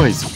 mais um.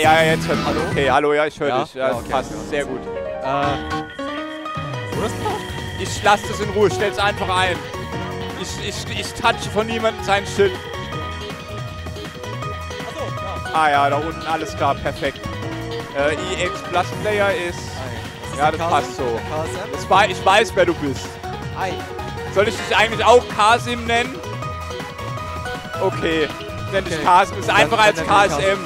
Ja, jetzt hört man. Okay, hallo, ja, ich höre dich. Ja, das passt sehr gut. Ich lasse es in Ruhe, stell's einfach ein. Ich touche von niemandem sein Schild. Achso, ja. Ah ja, da unten, alles klar, perfekt. EX Plus Player ist. Nein. Ja, das passt so. Ich weiß, wer du bist. Nein. Soll ich dich eigentlich auch Kasim nennen? Okay, nenn dich Kasim. Ist einfach als KSM.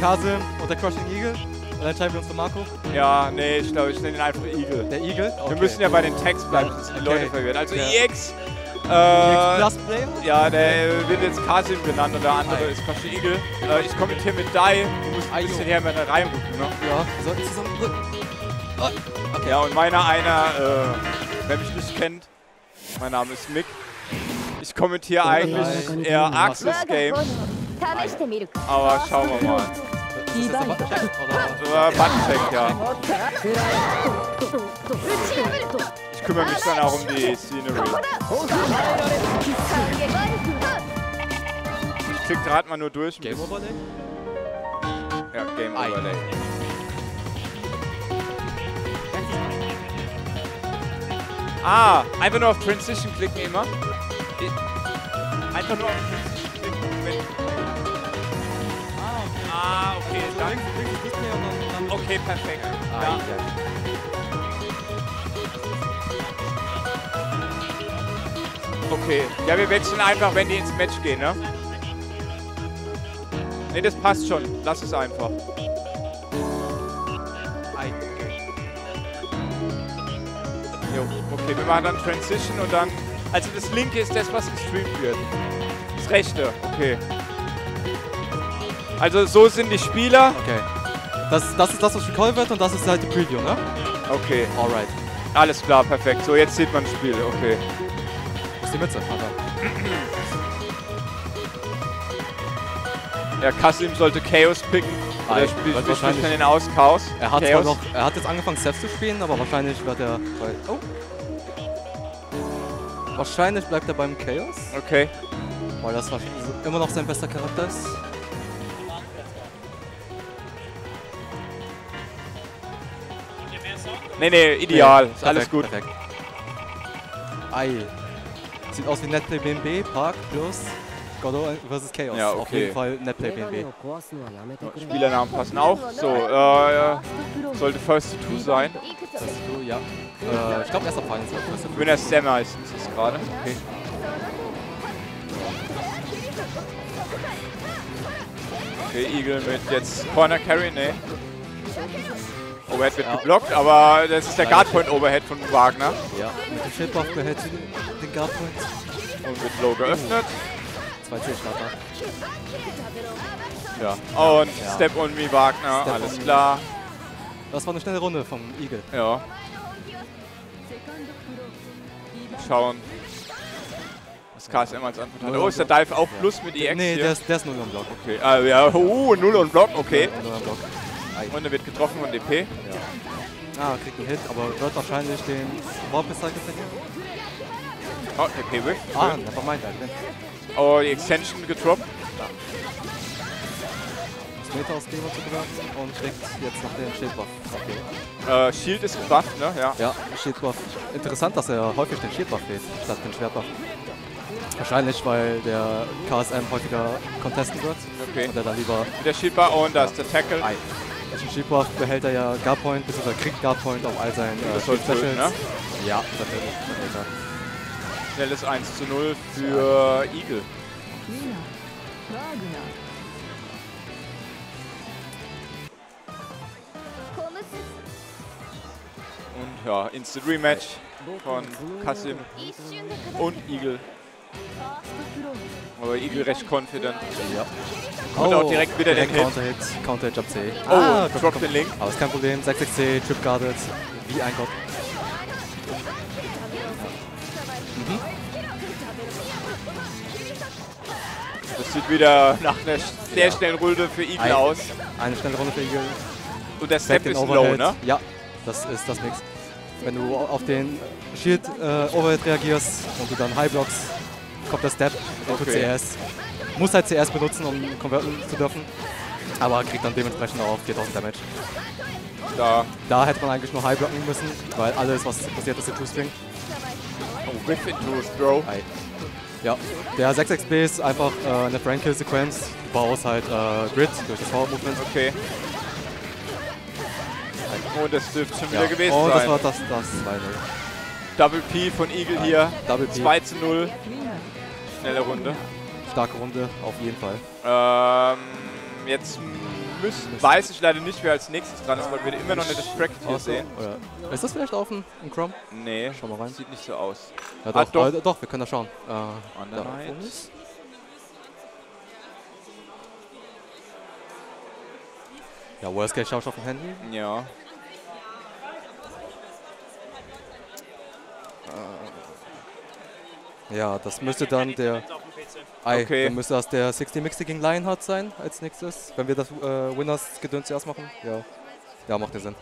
Kasim und der Crushing Eagle. Und dann schreiben wir uns zu Marco. Ja, nee, ich glaube, ich nenne ihn einfach Eagle. Der Eagle? Okay. Wir müssen ja bei den Tags bleiben, sonst die Leute verwirren. Also EX. EX Plus Player? Ja, der wird jetzt Kasim genannt und der andere ist Crushing Eagle. Ich kommentiere mit Dai. Du musst ein bisschen her mit der Reihe rücken, ne? Ja, wir sollten zusammenrücken. Oh, okay. Ja, und wer mich nicht kennt, mein Name ist Mick. Ich kommentiere eigentlich eher Axis Game. Aber schauen wir mal. Das ist der Button-Check, oder? Button-Check, ja. Ich kümmere mich dann auch um die Scenery. Ich klicke gerade mal nur durch. Game Overlay? Ja, Game Overlay. Ah, einfach nur auf Transition klicken immer. Einfach nur auf Transition klicken. Ah, okay, danke. Okay, perfekt. Ja. Okay, ja, wir wechseln einfach, wenn die ins Match gehen, ne? Ne, das passt schon. Lass es einfach. Jo, okay, wir machen dann Transition und dann... Also das linke ist das, was gestreamt wird. Das rechte, okay. Also so sind die Spieler. Okay. Das ist das, was gecallt wird und das ist halt die Preview, ne? Okay. Alright. Alles klar, perfekt. So, jetzt sieht man das Spiel, okay. Wo ist die Mütze? Ja, Kasim sollte Chaos picken. Er spielt dann den aus, Chaos. Er hat jetzt angefangen, Seth zu spielen, aber wahrscheinlich wird er... Oh. Wahrscheinlich bleibt er beim Chaos. Okay. Weil das wahrscheinlich immer noch sein bester Charakter ist. Nee, nee, ideal. Nee, ist alles perfekt, gut. Perfekt. Ei. Sieht aus wie Netplay BMB, Park plus Godot vs. Chaos. Ja, okay. Auf jeden Fall Netplay BMB. Spielernamen passen auch. So, sollte First to 2 sein. First to 2, ja. Ich glaube, erster Fall ist First to 2. Ich bin erst sehr meistens ist gerade. Okay. Okay, Eagle mit jetzt Corner Carry, ne. Overhead wird geblockt, aber das ist der Guardpoint Overhead von Wagner. Ja, mit dem Schildbuff behält den Guardpoint. Und wird low geöffnet. 2C-Starter. Ja, und Step on me Wagner, Step alles klar. Das war eine schnelle Runde vom Eagle. Ja. Schauen, was KSM als Antwort hat. Oh, ist der Dive auch plus mit EX? Nee, der ist 0 on Block. Okay, ja, 0 on Block, okay. Und er wird getroffen von DP. Ja. Ah, kriegt einen Hit, aber wird wahrscheinlich den Warp-Cycle verlieren. Oh, DP weg. Ah, einfach mein Dive. Oh, die Extension getroppt. Ja. Das Meter aus Gamer zu gebracht und kriegt jetzt noch den Shield-Buff. Okay. Shield ist gebufft, ne? Ja. Ja, Shield-Buff. Interessant, dass er häufig den Shield-Buff wählt, statt den Schwert-Buff. Wahrscheinlich, weil der KSM häufiger contesten wird. Okay. Und er dann lieber. Mit der Shield-Buff und da ist der Tackle. Ei. Durch den Shield-Buff behält er ja Guardpoint, bzw. kriegt Guardpoint auf all seinen Specials. Ne? Ja, das ist schnelles 1:0 für Eagle. Und ja, Instant Rematch von Kasim und Eagle. Aber Eagle recht confident. Ja. Und auch direkt wieder direkt den Counter-Hit. Counter-Hit, Jump C. Oh, droppt den Link. Aber ist kein Problem. 66C, Trip Guarded. Wie ein Gott. Mhm. Das sieht wieder nach einer sehr schnellen Runde für Eagle aus. Eine schnelle Runde für Eagle. Und der Step ist low, ne? Ja, das ist das Mix. Wenn du auf den Shield Overhead reagierst und du dann High Blocks, kommt der Step, der tut CS. Muss halt CS benutzen, um konverten zu dürfen, aber kriegt dann dementsprechend auch 4000 Damage. Da hätte man eigentlich nur High blocken müssen, weil alles, was passiert, ist der Two-String. Oh, Whiff into Throw. Ja, der 6xB ist einfach eine Frank-Kill-Sequenz. Du baust halt Grid durch das Power-Movement. Okay. Oh, das dürfte schon wieder gewesen sein. Oh, das war das 2-0. Double P von Eagle hier. Double P. 2:0. Schnelle Runde. Starke Runde, auf jeden Fall. Jetzt weiß ich leider nicht, wer als nächstes dran ist, weil wir immer noch eine Distract hier sehen. Oder ist das vielleicht auf dem Chrome? Nee, schau mal rein. Sieht nicht so aus. Ja, doch, doch, wir können da schauen. Undernight. Ja, Worst Case schaust du auf dem Handy? Ja. Ja, das müsste dann der. Okay. Dann müsste das der 60 Mixy gegen Lionheart sein als nächstes. Wenn wir das Winners-Gedöns zuerst machen. Ja. Ja, macht den Sinn.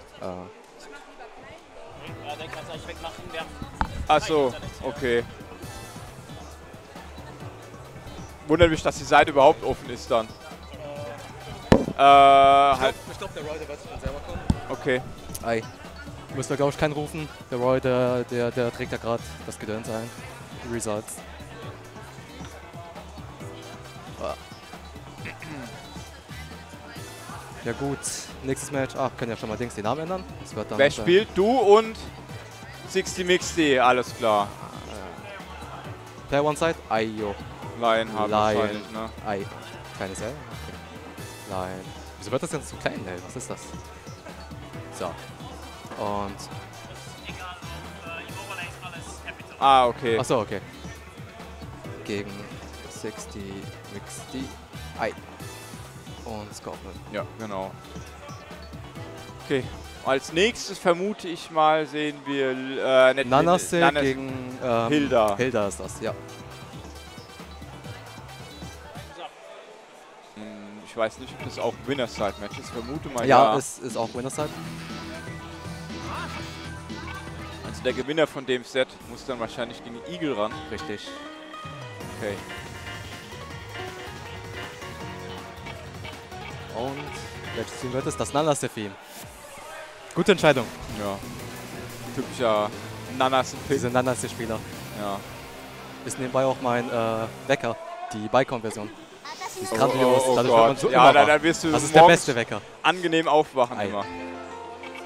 Achso, okay. Wundert mich, dass die Seite überhaupt offen ist dann. Ich glaube, der Roy, der wird von selber kommen. Okay. Ei. Müssen wir, glaube ich, keinen rufen. Der Roy, der trägt ja gerade das Gedöns ein. Results. Ja gut, nächstes Match. Ach, können ja schon mal Dings den Namen ändern. Das wird dann. Wer spielt? Du und Sixty Mixy, alles klar. Player One Side? Ayo. Lion haben wahrscheinlich, ne? Ei. Kleines L? Nein. Wieso wird das denn so klein, ey? Was ist das? So. Und. Ah, okay. Achso, okay. Gegen 60 Mixy. Ei. Und Scorpion. Ja, genau. Okay. Als nächstes vermute ich mal, sehen wir Nanase gegen Hilda. Hilda ist das, ja. Ich weiß nicht, ob das auch Winner-Side-Match ist. Vermute mal, ja. Ja, es ist auch Winner-Side. Also der Gewinner von dem Set muss dann wahrscheinlich gegen den Eagle ran. Richtig. Okay. Und welches Team wird es? Das Nanase-Team. Gute Entscheidung. Ja. typischer Nanase-Pick. Diese Nanase-Spieler. Ja. Ist nebenbei auch mein Wecker, die Bicom-Version. Die ist grandios, dadurch wird man so immer dann wirst du. Das ist der beste Wecker. Angenehm aufwachen immer.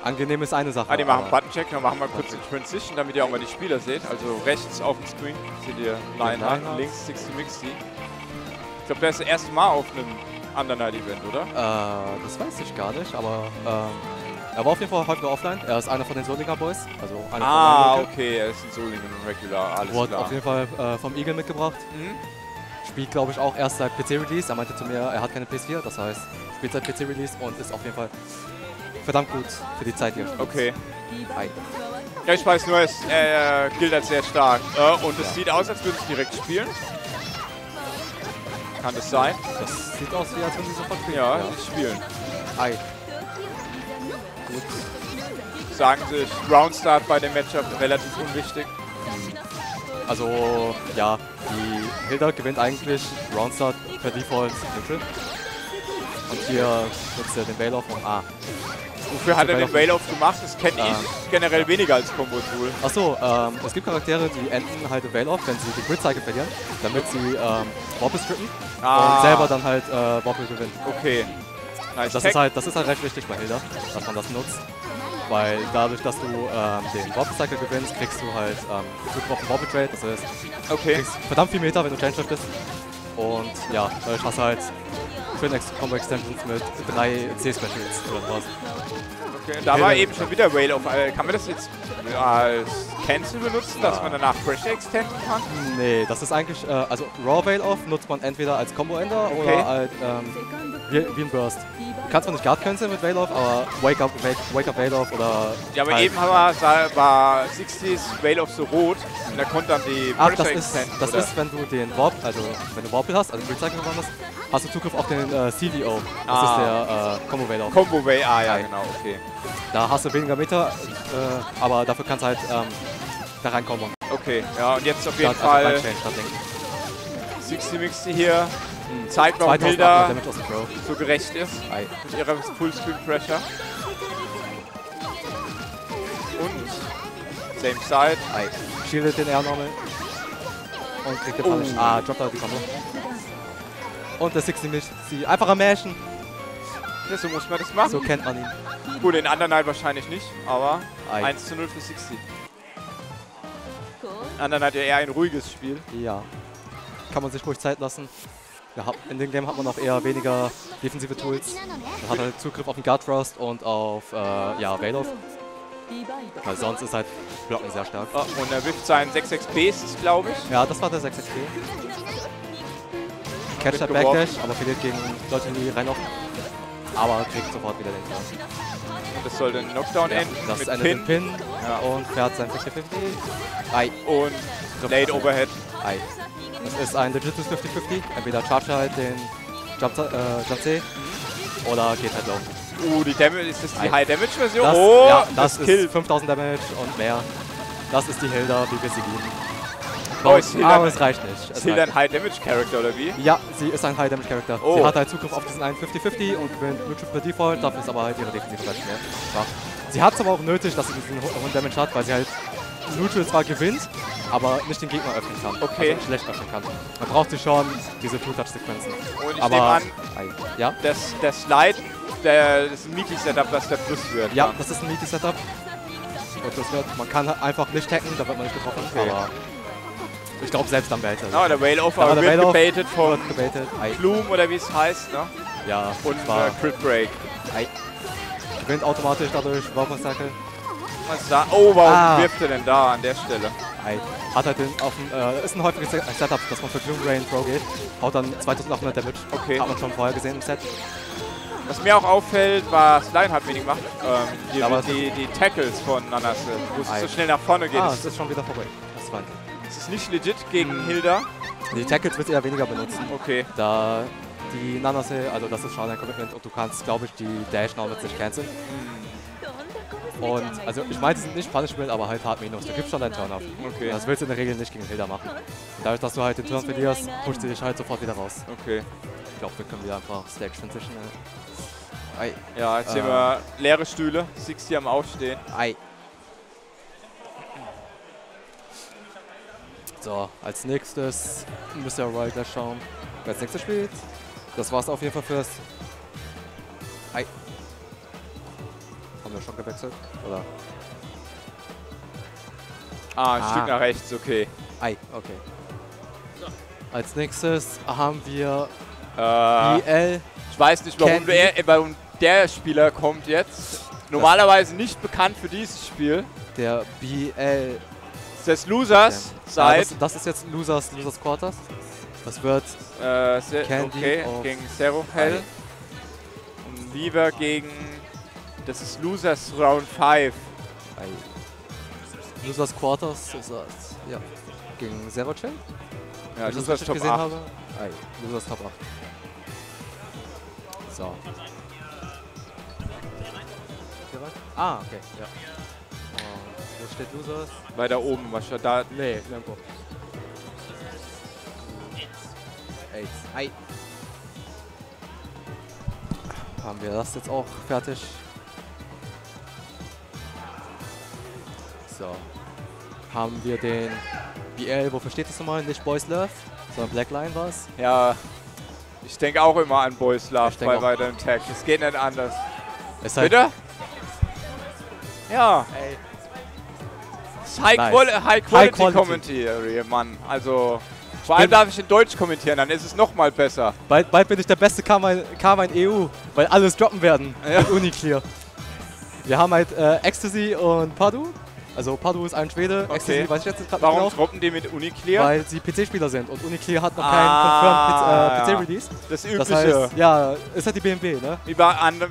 Angenehm ist eine Sache. Die machen Button-Check, dann machen wir kurz eine Transition, damit ihr auch mal die Spieler seht. Also rechts auf dem Screen seht ihr Lionheart, links Sixty Mixy. Ich glaube, der ist das erste Mal auf einem Undernight-Event, oder? Das weiß ich gar nicht, aber er war auf jeden Fall heute nur offline. Er ist einer von den Solinger Boys. Also einer von okay, er ist ein Solinger Regular, alles klar. Wurde auf jeden Fall vom Eagle mitgebracht. Mhm. Spielt, glaube ich, auch erst seit PC-Release. Er meinte zu mir, er hat keine PS4, das heißt, spielt seit PC-Release und ist auf jeden Fall verdammt gut für die Zeit hier. Okay. Ja, ich weiß nur, es gilt als sehr stark. Und es sieht aus, als würde es direkt spielen. Kann das sein? Das sieht aus, wie als würden sie sofort spielen. Ja, sie spielen. Ei. Gut. Sagen sich, Roundstart bei dem Matchup relativ unwichtig. Also, ja, die Hilda gewinnt eigentlich Roundstart per Default Mittel. Und hier nutzt er den Bailoff und A. Wofür hat er den Bailoff gemacht? Das kenne ich generell weniger als Combo-Tool. Achso, es gibt Charaktere, die enden halt den Bailoff, wenn sie die Grid-Cycle verlieren, damit sie Warpel strippen und selber dann halt Warpel gewinnen. Okay. Nice. Das ist halt recht wichtig bei Hilda, dass man das nutzt. Weil dadurch, dass du den Warpel-Cycle gewinnst, kriegst du halt Zugriff auf den Warpel-Trade, das heißt, du kriegst verdammt viel Meter, wenn du Chain-Shift bist. Und ja, ich hasse halt Combo-Extensions mit 3 C-Specials oder was. Okay, da war eben schon wieder Rail auf. Kann man das jetzt als Cancel benutzen, dass man danach Pressure Extend kann? Nee, das ist eigentlich, also Raw Rail Off nutzt man entweder als Combo-Ender oder als, wie ein Burst. Du kannst zwar nicht Guard Cancel mit Rail Off, aber Wake Up Rail Off oder. Ja, aber eben war 60s Rail Off so rot und da kommt dann die Pressure Extend. Das ist, wenn du den Warp, also wenn du Warpel hast, also Recycling hast, hast du Zugriff auf den CVO. Das ist der Combo Rail Off. Combo Rail, ja, genau, okay. Da hast du weniger Meter, aber dafür kannst du halt da reinkommen. Okay, ja, und jetzt auf jeden Fall. Sixty Mixy hier zeigt noch Bilder, so gerecht ist. Mit ihrer Fullscreen Pressure. Und same side. Shieldet den R-Normal. Und kriegt den Punish. Droppt da die Kombo. Und der Sixty Mixy einfach am Mashen. Ja, so muss man das machen. So kennt man ihn. Gut, den anderen Night wahrscheinlich nicht, aber 1:0 für Sixty. Anderen hat ja eher ein ruhiges Spiel. Ja. Kann man sich ruhig Zeit lassen. Ja, in dem Game hat man auch eher weniger defensive Tools. Man hat halt Zugriff auf den Guard Thrust und auf Wailoff. Weil sonst ist halt Blocken sehr stark. Oh, und er wirft seinen 6xPs, glaube ich. Ja, das war der 6xP. Catch der Backdash, aber verliert gegen Leute, die reinlaufen. Aber kriegt sofort wieder den Turn. Und das soll den Knockdown enden. Das ist eine Pin. Ja. Und fährt sein 50-50. Und Blade Overhead. Das ist ein legitimes 50-50. Entweder charge halt den Jump-C oder geht halt laufen. Die Damage, ist das die High-Damage-Version? Ja, das ist 5000 Damage und mehr. Das ist die Hilda, wie wir sie lieben. Aber es reicht nicht. Ist Hilda ein High-Damage-Character oder wie? Ja, sie ist ein High-Damage-Character. Sie hat halt Zugriff auf diesen einen 50-50 und gewinnt Blue Chip per Default, dafür ist aber halt ihre defensive Flash mehr. Sie hat es aber auch nötig, dass sie diesen hohen Damage hat, weil sie halt Neutral zwar gewinnt, aber nicht den Gegner öffnen kann. Okay. Also schlecht öffnen kann. Man braucht sie schon, diese Two-Touch-Sequenzen. Und ich nehme an, der Slide, das ist ein Meaty-Setup, das der Plus wird. Ja, das ist ein Meaty-Setup. Man kann einfach nicht hacken, da wird man nicht getroffen. Aber ich glaube selbst am Baited. Ja, der Wailoff wird gebaitet von Plum oder wie es heißt, ne? Ja. Und Crit Break. Gewinnt automatisch dadurch Warpel-Cycle. Warum wirft er denn da an der Stelle? Hat halt ist ein häufiges Setup, dass man für Gloom Rain Pro geht. Haut dann 2800 Damage. Okay. Hat man schon vorher gesehen im Set. Was mir auch auffällt, was Lionheart wenig macht, die Tackles von Nanase, wo es so schnell nach vorne geht. Es ist schon wieder vorbei. Das ist weit. Das ist nicht legit gegen Hilda. Die Tackles wird eher weniger benutzen. Okay. Da die Nanase, also das ist schon ein Commitment und du kannst, glaube ich, die Dash Now mit sich canceln. Und, also ich meine, es sind nicht Punishment, aber halt Hard Minus. Du gibst schon deinen Turn auf. Okay. Das willst du in der Regel nicht gegen Hilda machen. Und dadurch, dass du halt den Turn verlierst, pusht sie dich halt sofort wieder raus. Okay. Ich glaube, wir können wieder einfach Stack Transition. Ja, jetzt sehen wir leere Stühle, Sixty am Aufstehen. So, als nächstes müsst ihr Royal gleich schauen, wer als nächstes spielt. Das war's auf jeden Fall fürs... Hi. Haben wir schon gewechselt? Oder? Ah, ein Stück nach rechts, okay. Ei, okay. So. Als nächstes haben wir IL. Ich weiß nicht, warum der Spieler kommt jetzt. Normalerweise nicht bekannt für dieses Spiel. Der BL. Ist das Losers? Ja, das ist jetzt Losers Quarters. Das wird Candy gegen Servo Shell. Und Biber gegen... Das ist Losers Round 5. Losers Quarters ist das, ja. Gegen Zero Chain? Ja, Losers Top 8. Habe. Losers Top 8. So. Ah, okay, ja. Und da steht Losers. Weiter oben, was steht da? Nee, irgendwo. Ei. Haben wir das jetzt auch fertig? So. Haben wir den BL, wofür steht das nochmal? Nicht Boys Love, sondern Black Line war es? Ja, ich denke auch immer an Boys Love bei weiteren Tags. Es geht nicht anders. Ist halt bitte? Ja. High Quality Commentary, Mann. Also, vor allem darf ich in Deutsch kommentieren, dann ist es nochmal besser. Bald bin ich der beste K-Mein EU, weil alles droppen werden. Ja. UniClear. Wir haben halt Ecstasy und Padu. Also Padu ist ein Schwede, okay. Ecstasy weiß ich jetzt gerade nicht. Warum droppen die mit UniClear? Weil sie PC-Spieler sind und UniClear hat noch keinen Confirmed PC-Release. Das Übliche. Das heißt, ja, ist halt die BMB, ne?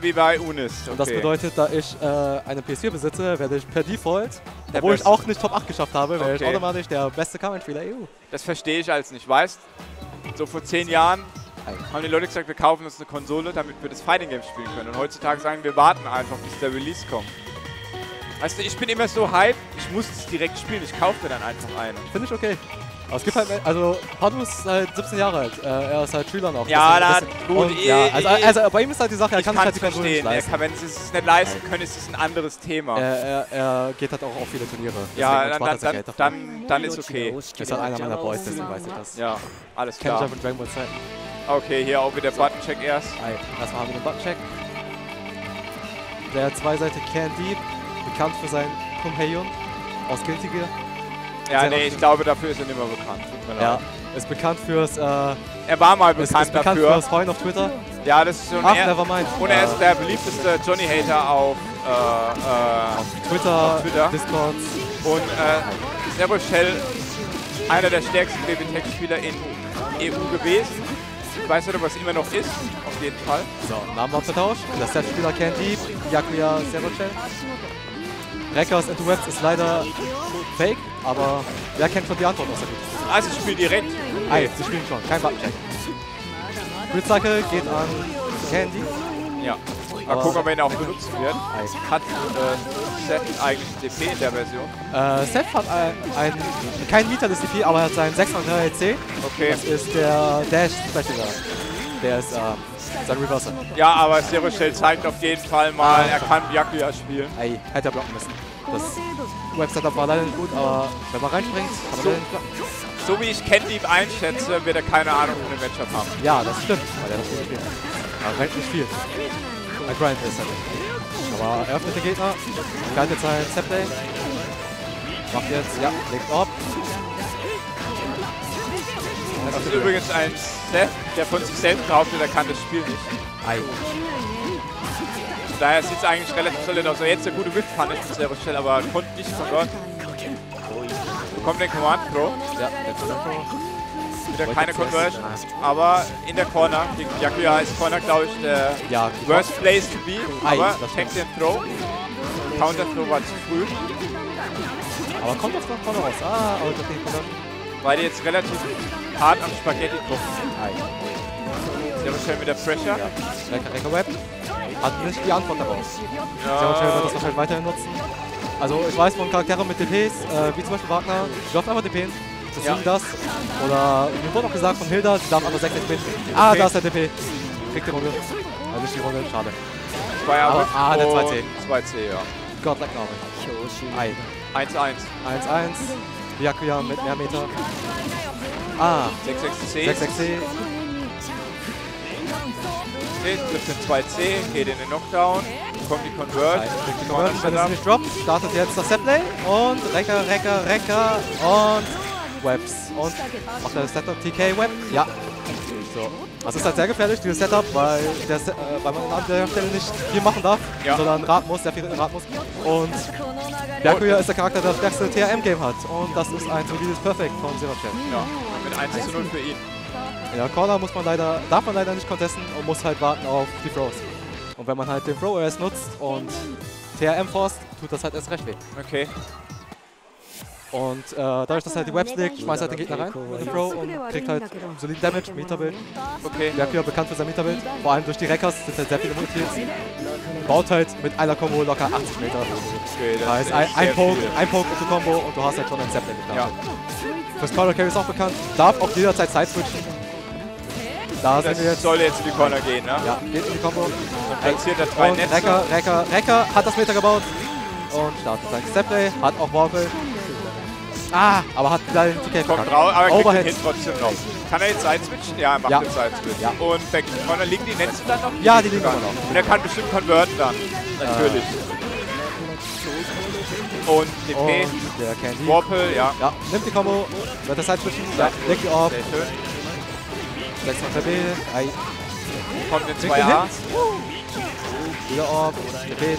Wie bei UNIST. Okay. Und das bedeutet, da ich eine PS4 besitze, werde ich per Default, obwohl ich auch nicht Top 8 geschafft habe, werde ich automatisch der beste Kamen-Spieler EU. Das verstehe ich als nicht, weißt? So vor 10 Jahren haben die Leute gesagt, wir kaufen uns eine Konsole, damit wir das Fighting Game spielen können. Und heutzutage sagen wir, warten einfach, bis der Release kommt. Weißt du, ich bin immer so hyped, ich muss es direkt spielen, ich kaufe mir dann einfach einen. Finde ich okay. Aber es gibt halt, also Padu ist halt 17 Jahre alt, er ist halt Schüler noch. Ja, dann gut. Also bei ihm ist halt die Sache, er kann sich halt die Konsole nicht leisten. Wenn sie es nicht leisten können, ist es ein anderes Thema. Er geht halt auch auf viele Turniere. Ja, dann ist okay. Ist halt einer meiner Boys, deswegen weiß ich das. Ja, alles klar. Kenn ich halt mit Dragon Ball Zeiten. Okay, hier auch wieder Button-Check erst. Erstmal haben wir den Button-Check. Der Zweiseite Candy. Bekannt für seinen Kumheion aus Guilty Gear. Ja, nee, ich glaube, dafür ist er nicht mehr bekannt. Ja, ist bekannt fürs... er war mal bekannt dafür. Bekannt fürs Heulen auf Twitter. Ja, das ist so ein... Und er ist der beliebteste Johnny-Hater auf Twitter, Discord. Und Servo Shell, einer der stärksten BB-Tech-Spieler in EU gewesen. Ich weiß nicht, ob es immer noch ist, auf jeden Fall. So, Namen abgetauscht. Der Set-Spieler Candy, Yakuya, Servo Shell. Reckers into Webs ist leider fake, aber wer kennt schon die Antwort aus der Welt? Also, ich spiele direkt. Nein, sie spielen schon, kein Button-Check. Gridcycle geht an Candy. Ja, mal gucken, ob er ihn auch benutzt wird. Hat Seth eigentlich ein DP in der Version? Seth hat kein Mieter des DP, aber er hat seinen 600er LC. Okay. Das ist der Dash Specialer. Der ist sein Reverser. Ja, aber Zero Chain zeigt auf jeden Fall mal, er kann Yakuya spielen. Ey, hätte er blocken müssen. Das Websetup war leider nicht gut, aber wenn man reinspringt, kann man den blocken. So wie ich Candy einschätze, wird er keine Ahnung von dem Matchup haben. Ja, das stimmt, weil er das nicht spielt. Er rennt nicht viel. Er grindet ist halt. Aber er öffnet den Gegner, kann jetzt sein Zapplay. Macht jetzt, ja, legt ab. Das ist übrigens ein Seth, der von sich selbst behauptet, der kann das Spiel nicht. Daher sieht es eigentlich relativ solid aus. Jetzt eine gute Whip-Punish von Servo Shell, aber konnte nicht von dort. Kommt den Command Pro. Ja, der Command Pro. Wieder keine Conversion, aber in der Corner. Gegen Yakuya ist Corner, glaube ich, der worst place to be. Aber checkt den Throw. Counter Throw war zu früh. Aber kommt das noch Corner raus? Ah, aber das geht nicht. Weil die jetzt relativ hart am Spaghetti gucken. Servo Shell mit der Pressure. Lecker Web. Hat nicht die Antwort darauf. Servo Shell wird das wahrscheinlich weiterhin nutzen. Also ich weiß von Charakteren mit DPs, wie zum Beispiel Wagner, die dürfen einfach DPs. Das sind das. Oder mir wurde auch gesagt von Hilda, sie darf einfach 6 DPs. Ah, da ist der DP. Kriegt die Runde. Also nicht die Runde, schade. Aber, der 2C. 2C, ja. Gott, like 1-1. 1-1. Yakuya mit mehr Meter. Ah, 66C. 66C. Trifft den 2C, geht in den Knockdown, kommt die Convert. Die Convert, wenn es nicht droppt, startet jetzt das Setplay und Recker und Webs. Und macht er das Setup, TK Web? Ja. So. Das ist halt sehr gefährlich, dieses Setup, weil man an der Stelle nicht viel machen darf, ja, sondern raten muss, sehr viel raten muss. Und Yakuya ist der Charakter, der das stärkste TRM-Game hat. Und das ist ein solides Perfect von Zero Chain. Ja, mit 1:0 für ihn. In der Corner muss man leider, darf man leider nicht contesten und muss halt warten auf die Throws. Und wenn man halt den Throw-OS nutzt und TRM forst, tut das halt erst recht weh. Okay. Und dadurch, dass er halt die Webs legt, schmeißt er halt den Gegner rein mit dem Throw und kriegt halt soliden Damage, Meterbild. Okay. Yakuya bekannt für sein Meterbild, vor allem durch die Reckers sind halt sehr viele Multis. Baut halt mit einer Combo locker 80 Meter. Okay, das heißt, ein Poke und eine Combo und du hast halt schon ein Zap-Land geklaut. Ja. Fürs Corner Carry ist auch bekannt, darf auch jederzeit Side-Switchen. Da das jetzt soll jetzt in die Corner gehen, ne? Ja, geht in die Combo. Dann platziert er 3 Netze. Recker hat das Meter gebaut. Und startet sein Stepplay, hat auch Warple. Ah, aber hat leider den TK verkackt. Aber er kriegt den Hit trotzdem noch. Kann er jetzt sideswitchen? Ja, er macht den Sideswitch. Ja. Und back in Corner, liegen die Netze dann noch? Ja, die liegen dann noch. Und er kann bestimmt converten dann. Natürlich. Und DP. Der Candy. Warple, ja. Ja, nimmt die Combo. Wird er sideswitchen? Ja, legt die auf. 6 KB, kommt mit 2A. Wieder Orb, DP.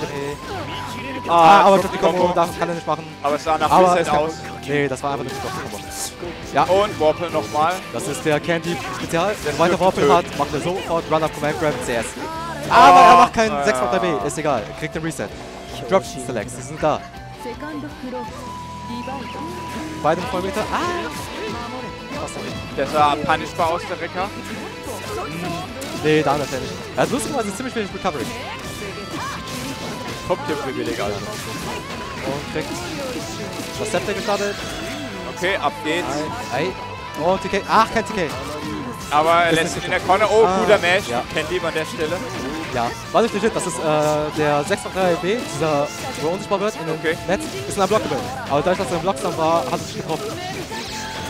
Ah, aber die Combo kann er nicht machen. Aber es sah nach Reset aus. Nee, das war einfach nicht die Combo. Und Warple nochmal. Das ist der Candy Spezial. Wenn weiter Warple hat, macht er sofort Run-Up, Command Grab, CS. Aber er macht keinen 6 KB, ist egal. Er kriegt den Reset. Drop Selects, die sind da. Beide Vollmeter. Das sah punishbar aus, der Recker. Nee, da natürlich nicht. Er hat lustigerweise ziemlich wenig Recovery. Kommt hier privileg, also. Und kriegt das Scepter gestartet. Okay, ab geht's. Oh, TK. Ach, kein TK. Aber er lässt sich in der Corner. Oh, guter Mesh. Ja. Kennt jemand an der Stelle. Ja, war nicht legit. Das ist der 6.3B, dieser, wo er unsichtbar wird in dem Netz. Ist in einem Block gebildet. Aber dadurch, dass er im Blockstand war, hat er sich getroffen.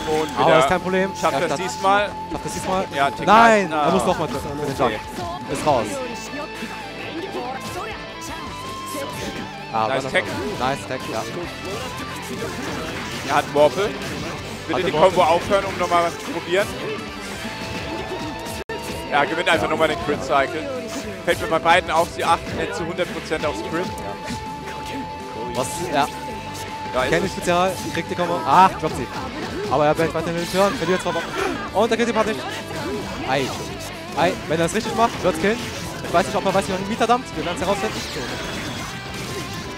Und aber ist kein Problem. Schafft er das diesmal? Schafft das diesmal? Ja, nein! Er muss nochmal treffen mit dem Jump. Ist raus. Ah, nice Tag. Nice Tag, ja. Er hat Warple. Bitte die Combo aufhören, um nochmal was zu probieren. Ja, gewinnt einfach nochmal den Crit-Cycle. Fällt mir bei beiden auf, sie achten jetzt zu 100% aufs Crit. Was? Ja. Candy Spezial, kriegt die Combo. Ah, droppt sie. Aber er bleibt weiterhin nicht hören, verliert zwar Wochen. Und er kriegt die Party. Wenn er das richtig macht, wird's killen. Ich weiß nicht, ob er weiß, wie man den Mieter dampft. Wir werden es herausfinden.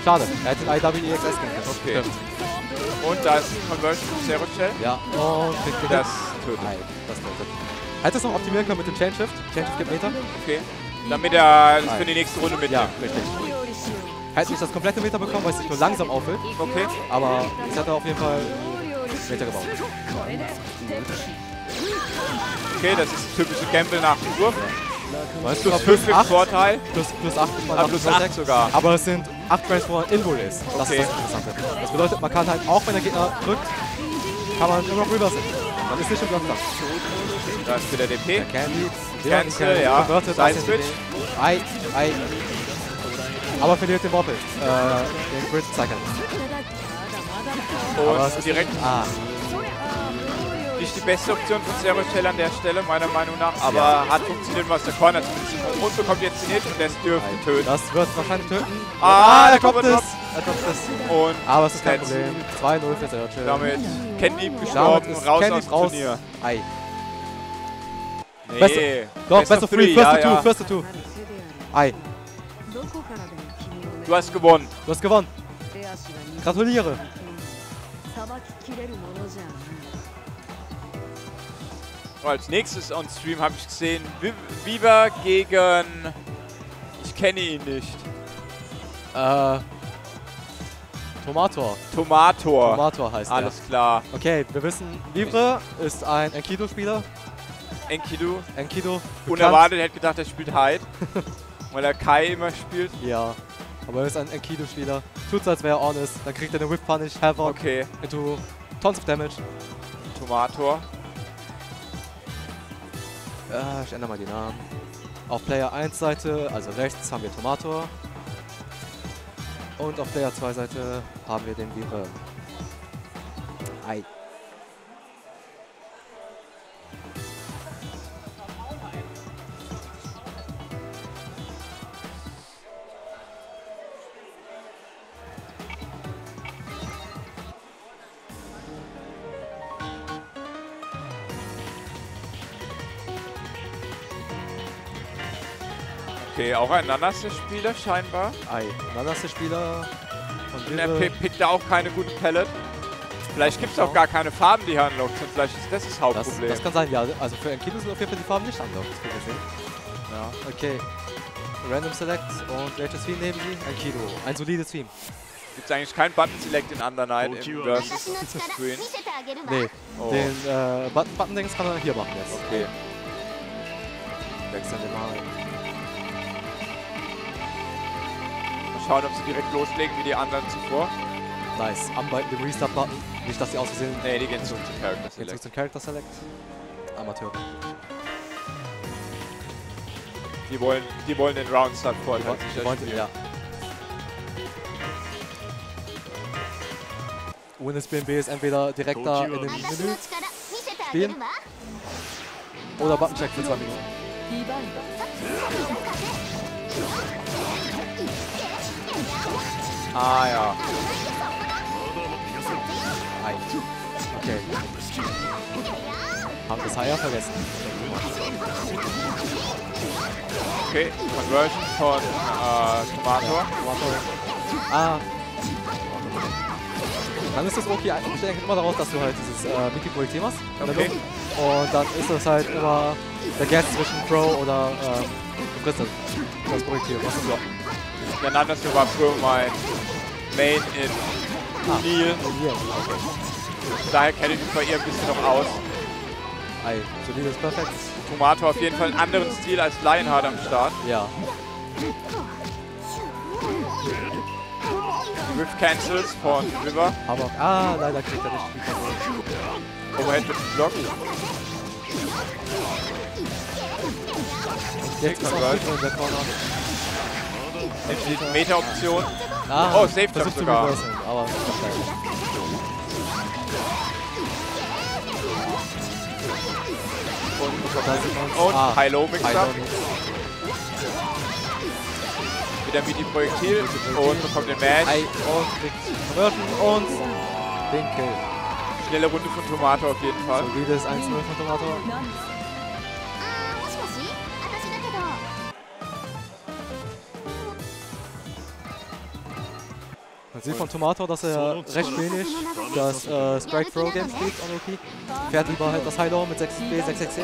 Schade, er hätte den IWEXS gehen können. Okay. Und da ist Conversion von Zero Shell. Ja, und kriegt den das tötet. Das tötet. Hätte es noch optimieren können mit dem Chainshift. Chainshift gibt Meter. Okay. Damit er das für die nächste Runde mitnimmt. Ja, richtig. Hätte nicht das komplette Meter bekommen, weil es sich nur langsam auffüllt. Okay. Aber es hat er auf jeden Fall Meter gebaut. Okay, das ist ein typischer Gamble nach dem Wurf. Weißt du, plus 5 Vorteil. Plus 8. Plus 8 sogar. Aber es sind 8 Frames, wo man Invul ist. Das ist das Interessante. Das bedeutet, man kann halt auch, wenn der Gegner drückt, kann man immer noch rüber sind. Man ist nicht im Block da. Da ist wieder DP. Der Candy. Cancel, ja. Sideswitch. Aber verliert den Warple. Den Grid Cycle. Und aber direkt nicht die beste Option von Zero Shell an der Stelle, meiner Meinung nach, aber hat funktioniert, was der Corner zumindest. Und bekommt jetzt den Hit und das dürfte töten. Das wird wahrscheinlich töten. Er droppt es. Und aber es ist kein Problem. 2-0 für Zero Shell. Damit Candy gestorben, raus aus dem Turnier. Nee. Best of three. First to two. Du hast gewonnen. Gratuliere. Als nächstes on Stream habe ich gesehen Biber gegen... Ich kenne ihn nicht. Tomator. Tomator heißt er. Alles klar. Okay, wir wissen, Biber ist ein Enkidu-Spieler. Enkidu. Unerwartet, hätte gedacht, er spielt Hyde. Weil er Kai immer spielt. Ja. Aber er ist ein Enkidu-Spieler. Tut's, als wäre er on ist. Dann kriegt er eine Whip-Punish, Havoc into Tons of Damage. Tomator. Ich ändere mal den Namen. Auf Player 1 Seite, also rechts, haben wir Tomator. Und auf Player 2 Seite haben wir den Biber. Ei. Okay, auch ein Nanase-Spieler scheinbar. Ein Nanase-Spieler. Und er pickt da auch keine guten Pellets. Vielleicht gibt es auch gar keine Farben, die er unlockt. Und vielleicht ist das Hauptproblem. Das kann sein, ja. Also für Enkidu sind auf jeden Fall die Farben nicht unlockt. Ja. Okay. Random Select und welches Team nehmen Sie? Enkidu. Ein solides Team. Gibt es eigentlich keinen Button Select in Undernight im Versus Screen? Nee. Oh. Den Button-Dings kann man hier machen jetzt. Okay. Wechseln wir mal. Schauen, ob sie direkt loslegen wie die anderen zuvor. Nice, anbeiten den Restart-Button. Nicht, dass sie aus Versehen. Nee, die gehen zurück zum Character Select. Zurück zum Character Select. Amateur. Die wollen den Roundstart vorher. Ja. UNIST BMB ist entweder direkt da in dem Menü spielen oder Button-Check für 2 Minuten. Ah ja. Okay. Haben das Higher vergessen. Okay, Conversion von Tomator. Ah. Dann ist das okay. Ich denke immer darauf, dass du halt dieses Wiki-Projektiv machst. Okay. Und dann ist das halt immer der Gap zwischen Pro oder Crystal. Das Projektiv. Was ist das? Der Nanase war früher mein Main in Unil. Daher kenne ich mich bei ihr ein bisschen noch aus. Ei, solide ist perfekt. Tomator auf jeden Fall einen anderen Stil als Lionheart am Start. Ja. Rift Cancels von River. Hammer. Ah, leider kriegt er nicht viel. Overhead wird geblockt. Jetzt ist auch der Corner. Die Meta-Option. Ah, oh, Safe Jump sogar. Aber und High-Low-Mixer. Wieder wie die Projektil. Und bekommt den Match. Und kriegt Conversion und den Kill. Schnelle Runde von Tomator auf jeden Fall. So wie das 1-0 von Tomator. Man sieht von Tomator, dass er recht wenig das Strike Pro Game spielt on OP. Fährt lieber halt das High-Low mit 6B, 660.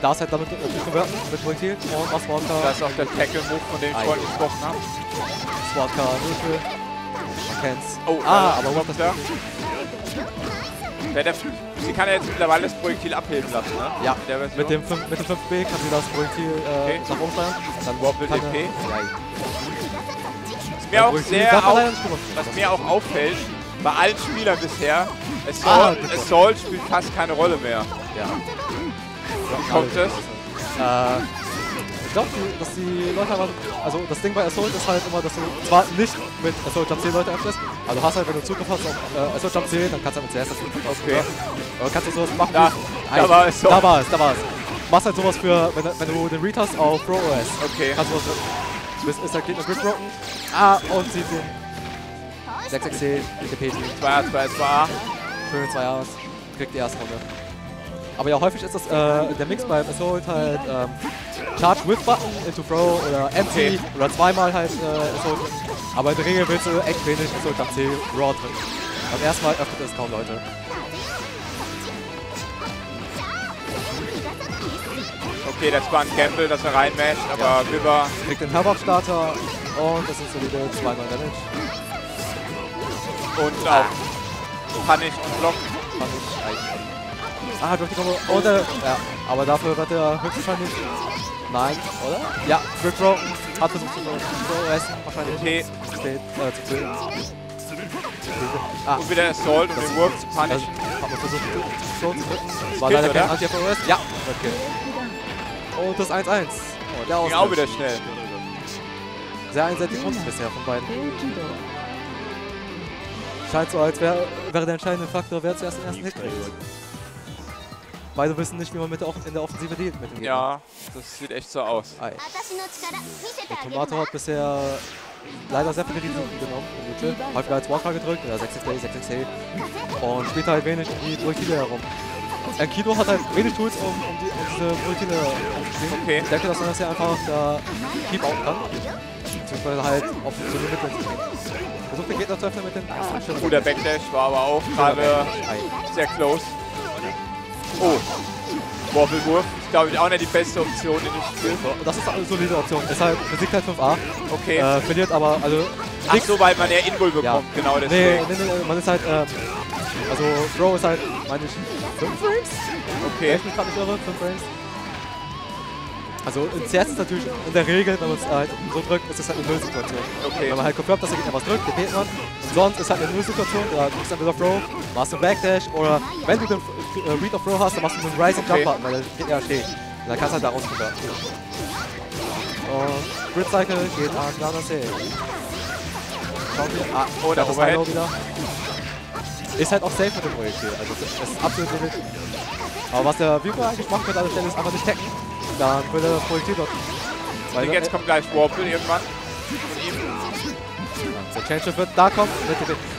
Da ist halt damit durchgewerten mit Projektil und auf Swartka. Das ist auch der Tackle-Move, von dem ich vorhin gesprochen habe. Swartka, Würfel. Man kennt's. Oh, aber überhaupt das. Sie kann ja jetzt mittlerweile das Projektil abheben lassen, ne? Ja, mit dem 5B kann sie das Projektil nach oben steuern. Dann Warp mit DP. Was mir auch auffällt, bei allen Spielern bisher, Assault spielt fast keine Rolle mehr. Ja. Wie kommt das? Ich glaube, dass die Leute aber, also das Ding bei Assault ist halt immer, dass du zwar nicht mit Assault Jump 10 Leute öffnest, aber du hast halt, wenn du Zugriff hast auf Assault Jump 10, dann kannst du halt mit CS das Zugriff ausprobieren. Dann kannst du sowas machen. Da war es. Machst halt sowas für, wenn du den Read hast auf Pro OS. Okay. Kannst du sowas ist der Gegner Grip Broken. Und zieht den 6x10, DP. 2A. Schön 2As. Kriegt die erste Runde. Aber ja, häufig ist das der Mix beim Assault halt Charge with Button into Throw oder Empty oder zweimal halt Assault. Aber in der Regel willst du echt wenig Assault am C Raw drin. Beim ersten Mal öffnet es kaum Leute. Okay, das war ein Gamble, dass er reinmatcht, aber Biber kriegt den Hub-Up-Starter und das ist so wieder 2x Damage. Und auch Punish und Block. Punish. Drückt die Kombo. Ja, aber dafür wird er höchstwahrscheinlich. Nein, oder? Ja, Grip Broken. Hat versucht zu essen, wahrscheinlich. Okay. Zu killen. Und wieder Assault, um den Wurf zu punishen. Haben wir versucht, so. War leider kein Anti-FOS. Ja. Okay. Und das 1-1. Oh, der ging auch wieder schnell. Sehr einseitig uns bisher von beiden. Scheint so, als wäre der entscheidende Faktor, wer zuerst den ersten Hit kriegt. Beide wissen nicht, wie man mit in der Offensive dealt mit dem Gegner. Ja, das sieht echt so aus. Ei. Der Tomator hat bisher leider sehr viele Risiken genommen. Häufiger als Walker gedrückt, oder 6xA, 6xA. Und spielt halt wenig die Projektile herum. Enkidu hat halt wenig Tools, um diese Projektile umzuspielen. Okay. Ich denke, dass man das hier einfach Keep out kann. Beziehungsweise halt auf die Mittel zu gehen. Versucht den Gegner zu öffnen mit dem Schirm. Guter Backdash war aber auch gerade sehr close. Oh, Wurfelwurf ist, glaube ich, auch nicht die beste Option in dem Spiel. Das ist eine solide Option, deshalb besiegt halt 5A. Okay. Verliert aber, also... Ach so, weil man ja Invul bekommt, ja. Genau deswegen. Nee, man ist halt, also Throw ist halt, meine ich, 5 Frames? Okay. Ich bin gerade nicht irre, 5 Frames. Also in CS ist natürlich in der Regel, wenn man es halt so drückt, ist es halt eine Null-Situation. Okay. Wenn man halt confirmt, dass der Gegner was drückt, den fehlt man. Und sonst ist halt eine Null-Situation, da drückst du einen Row, machst du einen Backdash oder wenn du den Read of Row hast, dann machst du einen Rising Jump Button, weil der Gegner steht. Und dann kannst du halt da rauskommen. Und Grid Cycle geht an Nanase. Schaut hier. Ah, oh, da ist Hilo wieder. Ist halt auch safe mit dem Projekt hier, also es ist absolut so wichtig. Aber was der Biber eigentlich macht mit an der Stelle ist einfach nicht hacken. Dann würde er das Projektil dort. Und jetzt kommt gleich Warple irgendwann. Der Change wird da kommen.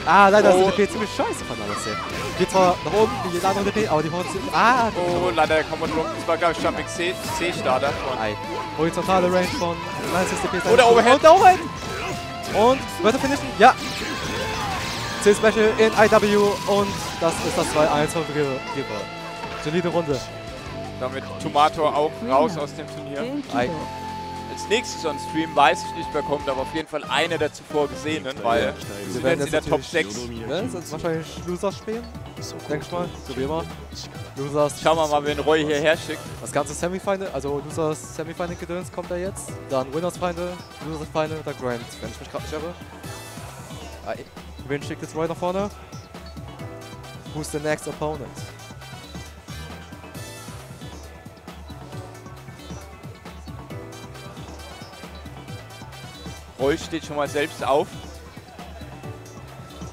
Ah, leider ist die DP ziemlich scheiße von alles hier. Geht zwar nach oben, wie jeder andere DP, aber die Horns sind. Ah! Oh, leider kommt man rum. Das war, glaube ich, Jumping C-Starter. Horizontale Range von 90 DP. Oder Overhead. Und Overhead! Und wird er finishen? Ja! C-Special in IW und das ist das 2-1 von Biber. Solide Runde. Damit Tomator auch raus aus dem Turnier. Als nächstes on Stream weiß ich nicht, wer kommt, aber auf jeden Fall eine der zuvor gesehenen, weil sie sind jetzt in der Top 6. Ne? Sonst wahrscheinlich Losers spielen, denke ich mal. So wie immer. Losers. Schauen wir mal, wen Roy hierher schickt. Das ganze Semifinal, also Losers Semifinal-Gedöns kommt da jetzt. Dann Winners Final, Losers Final, dann Grand, wenn ich mich gerade nicht irre. Wen schickt jetzt Roy nach vorne? Who's the next opponent? Roy steht schon mal selbst auf.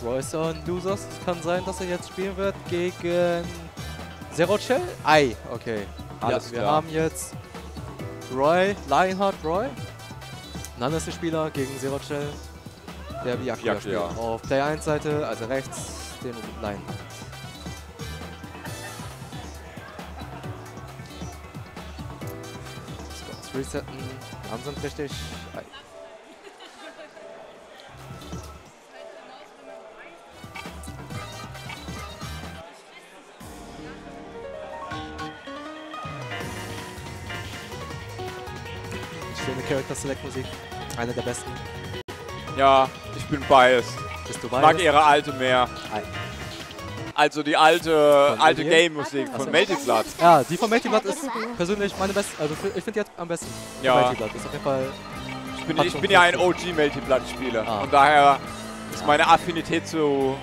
Roy ist on Losers. Es kann sein, dass er jetzt spielen wird gegen Zero Chain. Ei, okay. Alles klar. Wir haben jetzt Roy, Lionheart Roy. Nanase Spieler gegen Zero Chain. Der Yakuya spielt. Auf Player 1 Seite, also rechts, den Lionheart. Let's resetten. Langsam richtig. Ei. Character Select Musik, eine der besten. Ja, ich bin biased. Bist du biased? Ich mag ihre alte mehr. Nein. Also die alte Game Musik von Melty Blood. Ja, die von Melty Blood ist persönlich meine beste, also ich finde die jetzt am besten. Ja. Melty Blood ist auf jeden Fall. Ich bin ja ein OG Melty Blood Spieler und daher ist meine Affinität zu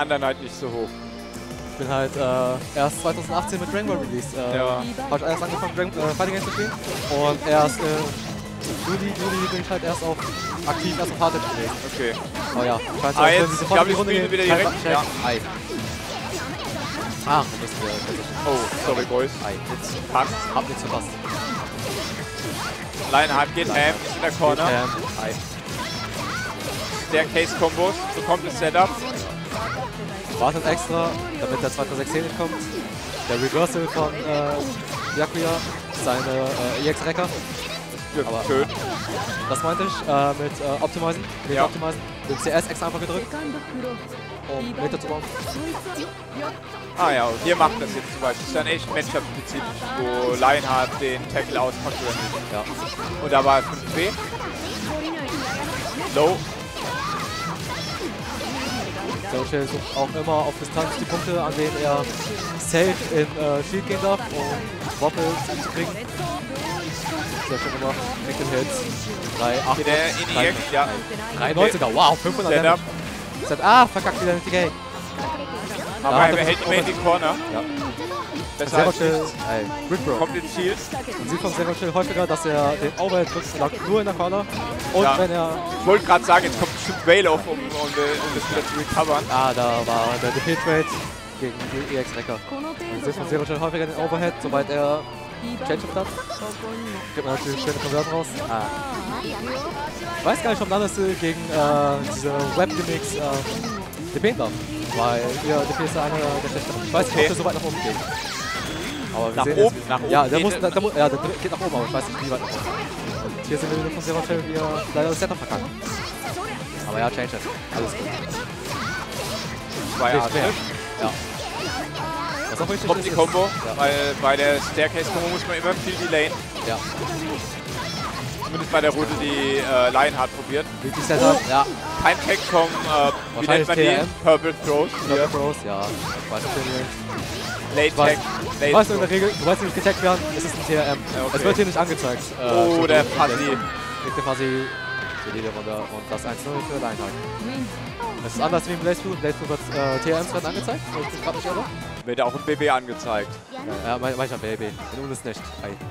Undernight nicht so hoch. Ich bin halt erst 2018 mit Dragon Ball released. Habe ich erst angefangen Fighting Games zu spielen und erst Juli bin ich halt erst auf aktiv erst auf Hard Read. Okay. Oh ja. Ah, jetzt, ich glaube, die Runde wieder direkt. Ja. Ei. Ach, da müssen wir. Oh, sorry, Boys. Ei. Jetzt passt. Hab nichts verpasst. Lionheart geht Ham, ist in der Corner. Ei. Staircase-Kombos, so kommt das Setup. Wartet extra, damit der 2.16 nicht kommt. Der Reversal von Yakuya, seine EX-Recker. Aber schön. Das meinte ich mit Optimizen. Den CS extra einfach gedrückt, um Meter zu bauen. Ah ja, und hier macht das jetzt zum Beispiel. Das ist dann echt matchup-spezifisch, wo Lionheart den Tackle auspackt oder nicht. Ja. Und da war 5B. Low. Solche sucht auch immer auf Distanz die Punkte, an denen er safe in Shield gehen darf, um Waffel zu kriegen. Sehr schön gemacht. Make the Hits. 3, 8, 3, 90er. Wow, 500. Zeit. Ah, verkackt wieder mit die Gate. Aber er behält den Corner. Ja. Besser als nichts. Kommt ins Ziel. Man sieht von Servo Shell häufiger, dass er den Overhead drückt, lag nur in der Corner. Und ja, wenn er... Ich wollte gerade sagen, jetzt kommt ein Stück Bailoff, um das wieder zu recovern. Ah, da war der DP-Trade gegen die EX-Recker. Man sieht von Servo Shell häufiger den Overhead, sobald er Change-up hat. Gibt man natürlich schöne Konverten raus. Ah. Ich weiß gar nicht, ob Nanase gegen diese Web-Gimmicks DPen darf. Weil ja, DP ist ja einer der schlechteren. Ich weiß nicht, ob der so weit nach oben geht. Aber nach oben? Nach oben? Ja, der geht nach oben, aber ich weiß nicht, wie weit nach oben. Und hier sind wir wieder von Zero Chain, die leider das Setup verkackt. Aber ja, Change-up. Alles gut. Zwei Arten. Ja. Was auch richtig kommt die Combo, ja, weil bei der Staircase-Combo muss man immer viel delayen. Ja. Zumindest bei der Route, die Lionheart probiert. Wirklich Setup, ja. Time-Tag vom, wie nennt man den? Purple Throws. Purple Throws, ja. Late-Tag, Late-Throws. Weißt du, in der Regel, sobald sie nicht getaggt werden, ist es ein TRM. Ja, okay. Es wird hier nicht angezeigt. Oh, der Fuzzy. Der Fuzzy. Und das 1-0 für Lionheart. Das ist anders wie im Playthrough. Im Playthrough wird TRMs werden angezeigt. Wird auch im BB angezeigt. Ja, manchmal BB. In UNIST nicht.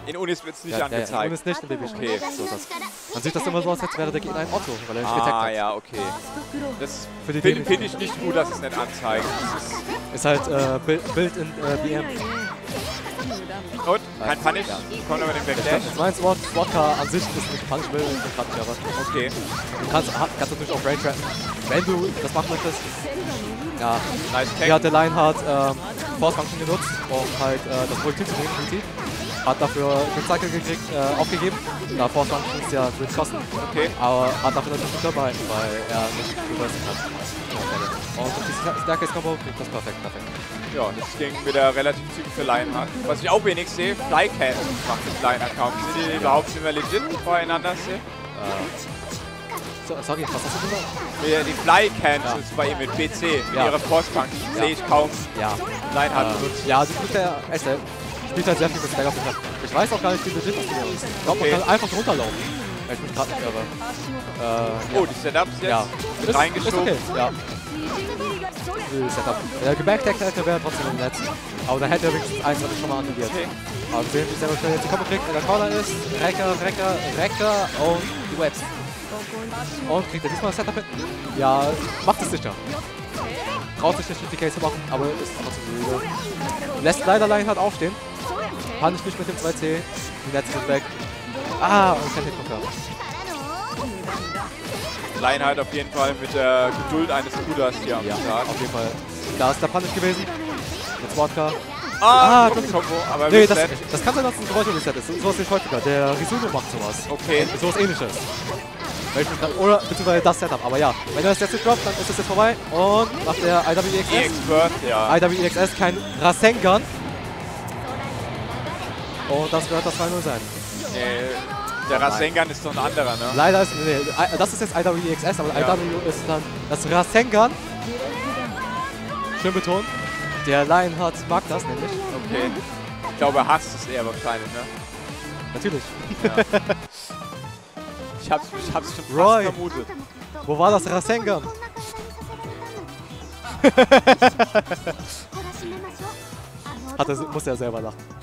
In UNIST wird es nicht angezeigt. Ja, in UNIST nicht, in BB okay, nicht. So, man sieht das immer so aus, als wäre der Gegner ein Otto, weil er nicht getaggt hat. Ah ja, okay. Das finde ich nicht gut, dass es nicht anzeigt. Ist halt Bild in BM. Und? Kein Punish? Ja. Kommt aber den Backdash. Das meins Wort, Wodka an sich ist nicht punishable, das kann ich aber. Okay. Du kannst natürlich auch Rain trappen. Wenn du das machen möchtest. Ja. Nice. Hier hat der Lionheart Force Function genutzt, um halt das Projektil zu nehmen. Hat dafür den Cycle gekriegt, aufgegeben. Da Force Function ist ja für kosten. Okay. Aber hat dafür natürlich nicht dabei, weil er nicht reversen kann. Und die Staircase Combo kriegt das perfekt. Ja, das ging wieder relativ zügig für Lionheart. Was ich auch wenig sehe, Flycat macht mit Lionheart kaum. Sind die überhaupt immer legit beieinander? Sorry, was hast du gesagt? Die Flycans ist bei ihm mit BC, mit ihrer Force-Punk, sehe ich kaum. Ja. Lionheart benutzt. Ja, sie spielt ja SF. Spielt halt sehr viel mit Stack auf dem Platz. Ich weiß auch gar nicht, wie legit das hier ist. Ich glaube, man kann einfach runterlaufen. Ich bin gerade nicht irre. Oh, die Setups jetzt? Ja. Reingeschoben. Setup. Wenn er gebacktaggt hätte, wäre er trotzdem im letzten. Aber dann hätte er wirklich eins, was ich schon mal angewiesen. Okay. Aber wir sehen, wie Servo Shell jetzt die Kombo kriegt, in der Corner ist. Recker und die Webs. Und kriegt er diesmal das Setup hin? Ja, macht es sicher. Traut sich nicht mit die Case zu machen, aber ist trotzdem müde. Lässt leider Lionheart aufstehen. Kann ich nicht mit dem 2C. Die Netz sind weg. Ah, und kein Hitbocker. Lionheart auf jeden Fall mit der Geduld eines Bruders hier am Start. Auf jeden Fall. Da ist der Punish gewesen. Mit Sportcar. Ah, Kombo. Aber nee, das kann sein, dass es ein Geräusch-Reset ist. So ist nicht häufiger. Der Risuno macht sowas. Okay. So was Ähnliches. Oder beziehungsweise das Setup. Aber ja, wenn er das jetzt nicht droppt, dann ist es jetzt vorbei. Und macht der IWXS. IWXS, kein Rasengan. Und das wird das 2-0 sein. Nee. Der Rasengan ist doch ein anderer, ne? Leider ist, nee, das ist jetzt IWXS, aber ja. IW ist dann das Rasengan. Schön betont. Der Lionheart mag das nämlich. Okay. Ich glaube, er hasst es eher wahrscheinlich, ne? Natürlich. Ja. ich hab's schon fast vermutet. Wo war das Rasengan? Muss er selber lachen.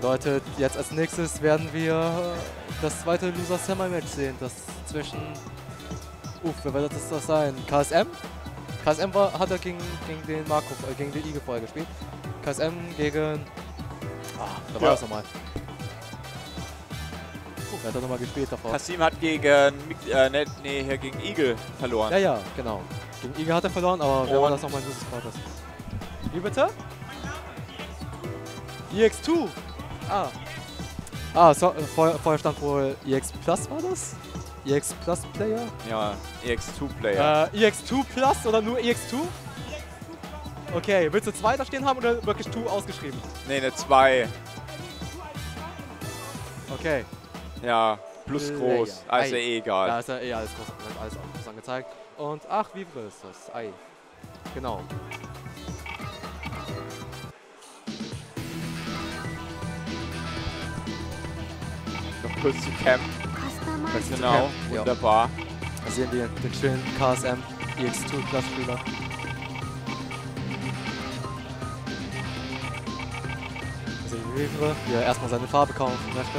Bedeutet, jetzt als nächstes werden wir das zweite Loser Semi-Match sehen, das zwischen... wer wird das sein? KSM? KSM hat er gegen den Marco, gegen den Igel vorher gespielt. KSM gegen... da war das nochmal. Wer hat er nochmal gespielt davor? Kasim hat gegen... gegen Igel verloren. Ja, ja, genau. Gegen Igel hat er verloren, aber wer war das nochmal in dieses Quarters? Wie bitte? EX2! So, vorher stand wohl EX Plus, war das? EX Plus Player? Ja, EX2 Player. EX2 Plus oder nur EX2? Okay, willst du 2 da stehen haben oder wirklich 2 ausgeschrieben? Nee, ne 2. Okay. Ja, plus groß. Also egal. Da ist ja alles groß, alles groß angezeigt. Und ach, wie groß ist das? Genau. Kurz zu Camp. Genau, wunderbar. Da sehen wir den schönen KSM EX2 Plus Spieler. Wie er erstmal seine Farbe kaufen möchte.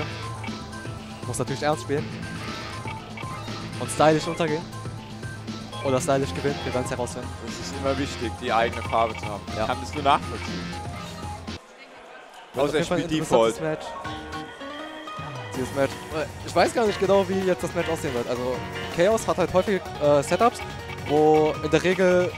Muss natürlich ernst spielen. Und stylisch untergehen. Oder stylisch gewinnen, wir werden es herausfinden. Es ist immer wichtig, die eigene Farbe zu haben. Ja. Ich kann das nur nachvollziehen. Außer er spielt Default. Dieses Match. Ich weiß gar nicht genau, wie jetzt das Match aussehen wird. Also Chaos hat halt häufig Setups, wo in der Regel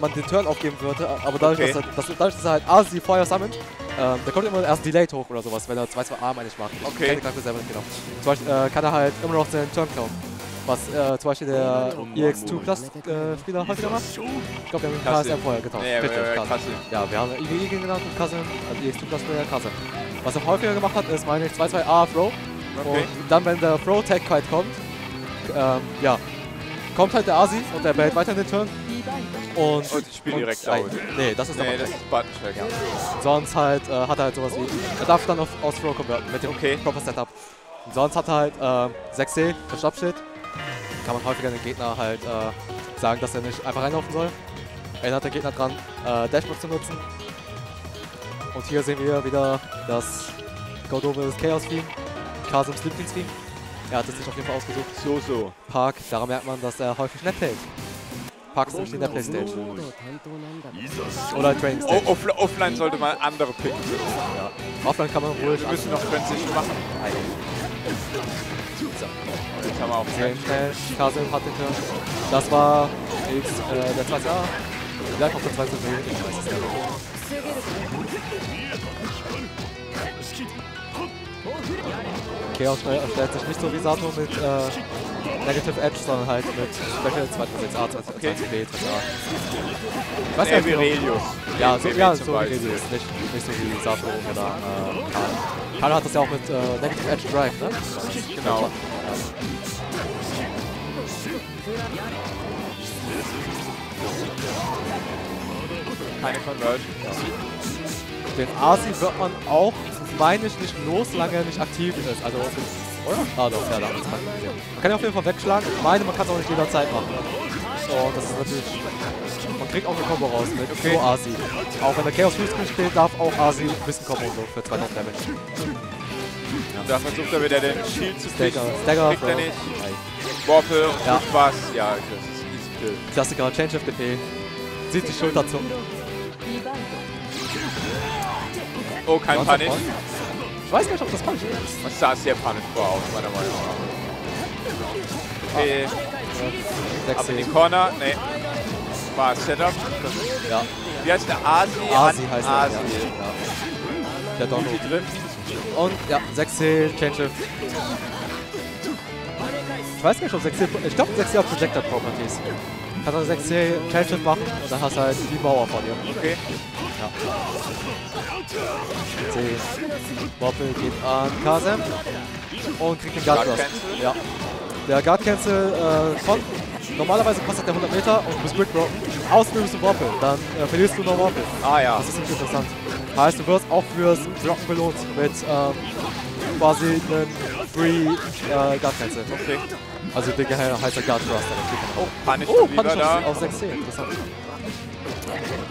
man den Turn aufgeben würde, aber dadurch, okay, dass er halt A, die Feuer sammelt, da kommt immer erst Delayed hoch oder sowas, wenn er 2-2-A meine ich macht. Okay. Ich kenne die Karte selber nicht genau. Zum Beispiel kann er halt immer noch seinen Turn klauen, was zum Beispiel der EX2 Plus Spieler häufiger macht. Ich glaube, wir haben KSM vorher getauscht. Nee, Kasim. Ja, wir haben IGE genannt und Kasim, also EX2 Plus Player Kasim. Was er häufiger gemacht hat, ist meine ich 2-2-A Throw. Okay. Und dann, wenn der Throw-Tag halt kommt, ja, kommt halt der Asi und der behält weiter den Turn. Und ich spiele direkt aus. Nee, das ist der Button-Check. Ja. Sonst halt, hat er halt sowas wie, er darf dann aus Throw konverten mit dem proper Setup. Und sonst hat er halt 6C, das Stabschild. Kann man häufiger den Gegner halt sagen, dass er nicht einfach reinlaufen soll. Erinnert der Gegner dran, Dashboard zu nutzen. Und hier sehen wir wieder das Godover's Chaos-Theme. Kasims Lieblings-Theme. Er hat es sich auf jeden Fall ausgesucht. So. Park, daran merkt man, dass er häufig nett hält. Parks nämlich in der Playstage. Oder Train Stage. Offline sollte man andere picken. Ja. Offline kann man ruhig. Wir müssen noch Transition machen. Nein. So. Jetzt haben wir auch Game Smash. Kasim hat den Turn. Das war der 2A. Vielleicht auf der 2 ich weiß es nicht. Chaos stellt sich nicht so wie Sato mit Negative Edge, sondern halt mit Special 2.6a, 2.6b, 2.a. Was ist Virelius? Ja, so Virelius, nicht so wie Sato oder Karl. Karl hat das ja auch mit Negative Edge Drive, ne? Genau. Keine Conversion. Den Asi wird man auch, meine ich, nicht los, solange er nicht aktiv ist. Also, oder? Ah, doch, ja, da haben wir es mal gesehen. Man kann ihn auf jeden Fall wegschlagen. Ich meine, man kann es auch nicht jederzeit machen. So, das ist natürlich. Man kriegt auch eine Combo raus mit so Asi. Auch wenn der Chaos Fullscreen steht, darf auch Asi ein bisschen Combo so für 2000 Damage. Ja. Da versucht er wieder den Shield zu kriegen. Stagger, kriegt er nicht. Warpe, ja. Was. Ja, das ist easy kill. Klassiker, Change of DP. Sieht die Schulter zucken. Oh, kein Punish. Ich weiß gar nicht, ob das Punish ist. Das sah sehr Punish vor aus, meiner Meinung nach. Okay. Ab in den Corner. Nee. War Setup. Ja. Wie heißt der? Asi? Asi heißt er. Asi. Ja. Der Donno. Und, ja, 6C, Change Shift. Ich weiß gar nicht, ob 6C... Ich glaube, 6C auf Projector Properties. Kann dann 6C Change Shift machen und dann hast du halt die Mauer vor dir. Okay. Ja. Wobbel geht an Kasim und kriegt den Guard Cancel. Ja. Der Guard Cancel kommt. Normalerweise kostet der 100 Meter und du bist brickbroken. Außen nimmst du Wobbel, dann verlierst du noch Wobbel. Ah ja. Das ist ziemlich interessant. Heißt, du wirst auch fürs Blocken belohnt mit quasi einem Free Guard Cancel. Okay. Also der heißt der Guard Thruster. Oh, Punish auf 6C. Interessant.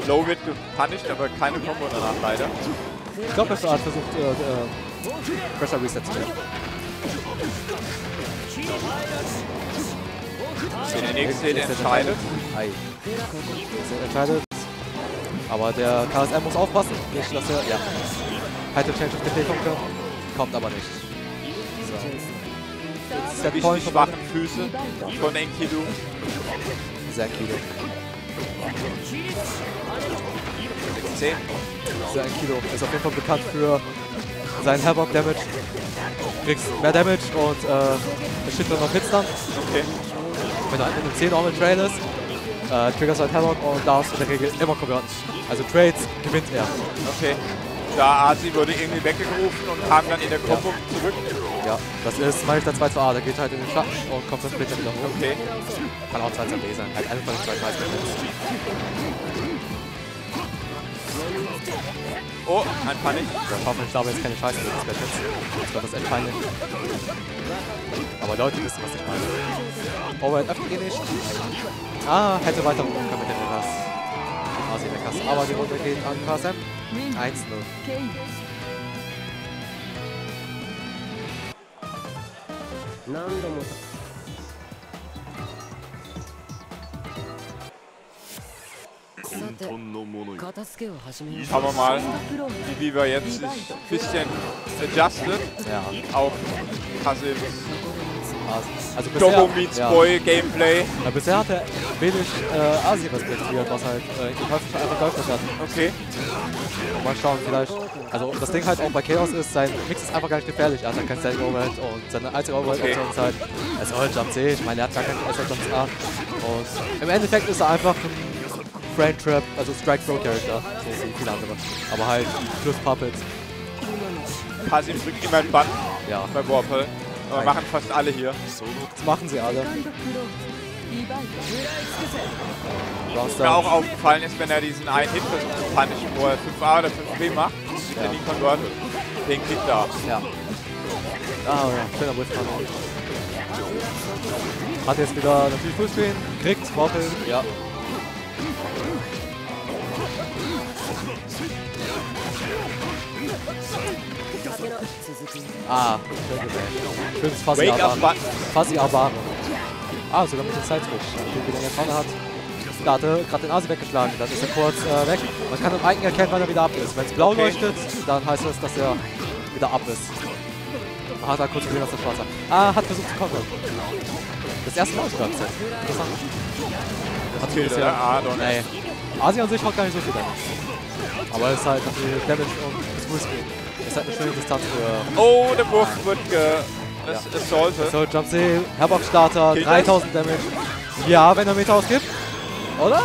Low wird gepunished, aber keine Combo danach leider. Ich glaube, das hat versucht, Pressure Reset zu machen. Der nächste entscheidet. Aber der KSM muss aufpassen. Nicht, dass er. Ja. Title Change auf DP kommt. Kommt aber nicht. So. Das ist der schwachen Füße von Enkidu. Sehr Enkidu. Dieser Enkidu ist auf jeden Fall bekannt für seinen Havoc Damage. Kriegst mehr Damage und schickt dann noch Hits dann. Okay. Wenn du mit einem 10 auch mit Trail ist, triggerst halt Havoc und darfst in der Regel immer konverten. Also Trades gewinnt er. Okay. Da Asi wurde irgendwie weggerufen und kam dann in der Combo zurück. Ja, das ist manchmal 2-2A, der geht halt in den Schatten und kommt das Splitter wieder hoch. Okay. Kann auch 2-2B sein, halt einfach nicht 2-2 . Oh, ein Punish. Ich glaube, jetzt keine Scheiße mit dem Special. Ich glaube, das ist ein Punish. Aber Leute wissen, was ich meine. Overhead abgenischt. Ah, hätte weiter runter können mit dem Nanas. Quasi der Kass. Aber die Runde geht an Kasim. 1-0. Schauen wir mal, wie wir jetzt sich ein bisschen adjusten ja. auf Kasim. Also Domo meets Boy Gameplay. Ja, bisher hat er wenig Asi respektiert, was halt häufig einfach deutlich hat. Okay. Mal schauen, vielleicht. Also das Ding halt auch bei Chaos ist, sein Mix ist einfach gar nicht gefährlich. Er hat dann kein Standing Overhead und seine einzige Overhead-Option ist halt SL Jump C. Ich meine, er hat gar keinen SL Jump A. Und im Endeffekt ist er einfach ein Frame Trap, also Strike Throw Character. So wie viele andere. Aber halt plus Puppets. Kasim drückt immer einen Button ja. bei Warpel. Aber machen fast alle hier. Das machen sie alle. Was mir auch aufgefallen ist, wenn er diesen einen Hit versucht zu punishen, wo er 5A oder 5B macht, ja. den Converter, den kriegt er ab. Ja. Ah, ja, schöner Wurfkampf. Hat jetzt wieder natürlich Fußspielen, kriegt Waffel. Ja. Ah, schön fast Fuzzy Abare. Ah, sogar mit dem Sideswitch. Wie lange er vorne hat. Da hat er gerade den Asi weggeschlagen. Dann ist er kurz weg. Man kann im Eigen erkennen, wann er wieder ab ist. Wenn es blau leuchtet, dann heißt das, dass er wieder ab ist. Ah, hat er kurz gesehen, dass er schwarz hat. Ah, hat versucht zu kontern. Das erste Mal sogar. Interessant. Hat viel bisher. Nee. Asi an sich macht gar nicht so viel. Aber es ist halt natürlich Damage und das Fuß geht. Es hat eine schöne Distanz für... Oh, der Wurf wird assaulted. So, Jump C, Herbox Starter, 3000 Damage. Ja, wenn er Meter ausgibt. Oder?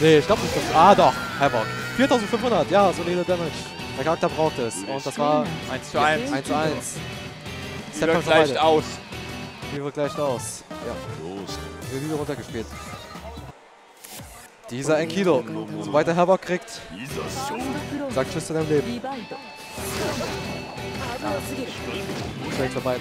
Nee, ich glaube nicht. Ah, doch, Herbox. 4500, ja, solide Damage. Der Charakter braucht es. Und das war 1:1. 1:1. Biber gleicht aus. Biber gleicht aus. Ja. Wir sind wieder runtergespielt. Dieser Enkidu, sobald der Herbock kriegt, sagt Tschüss zu deinem Leben. Schlecht für beide.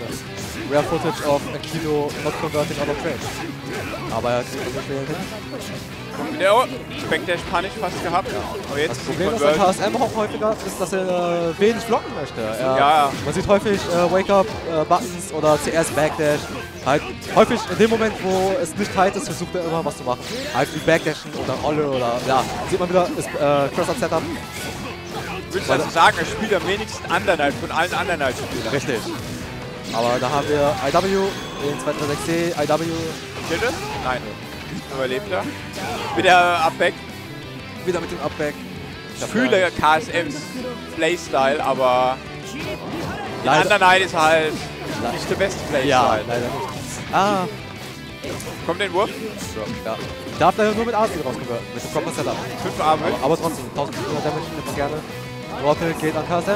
Rare Footage auf Enkidu not converting out of frame. Aber er kriegt nicht mehr hin. Der Spectre Panisch fast gehabt. Aber jetzt das Problem ist, dass KSM auch häufiger ist, dass er wenig blocken möchte. Ja. Man sieht häufig Wake-Up-Buttons oder CS-Backdash. Halt, häufig in dem Moment, wo es nicht tight ist, versucht er immer was zu machen. Halt wie Backdashen oder Rolle oder ja, sieht man wieder, ist Cross-Up-Setup. Würdest du also sagen, er spielt am wenigsten Undernight von allen Undernight-Spielern? Richtig. Aber da haben wir IW, den 236C, IW. Schilde? Nein. Überlebt er. Wieder Upback. Wieder mit dem Upback. Ich fühle KSMs Playstyle, aber in Undernight ist halt... Nicht der beste Playstyle. Ja, leider nicht. Ah. Kommt den Wurf? Ja. Darf leider nur mit AC rausgehört. Mit dem Kopf Setup. 5 Arme. Aber trotzdem, 1500 Damage nimmt man gerne. Rottel geht an KSM.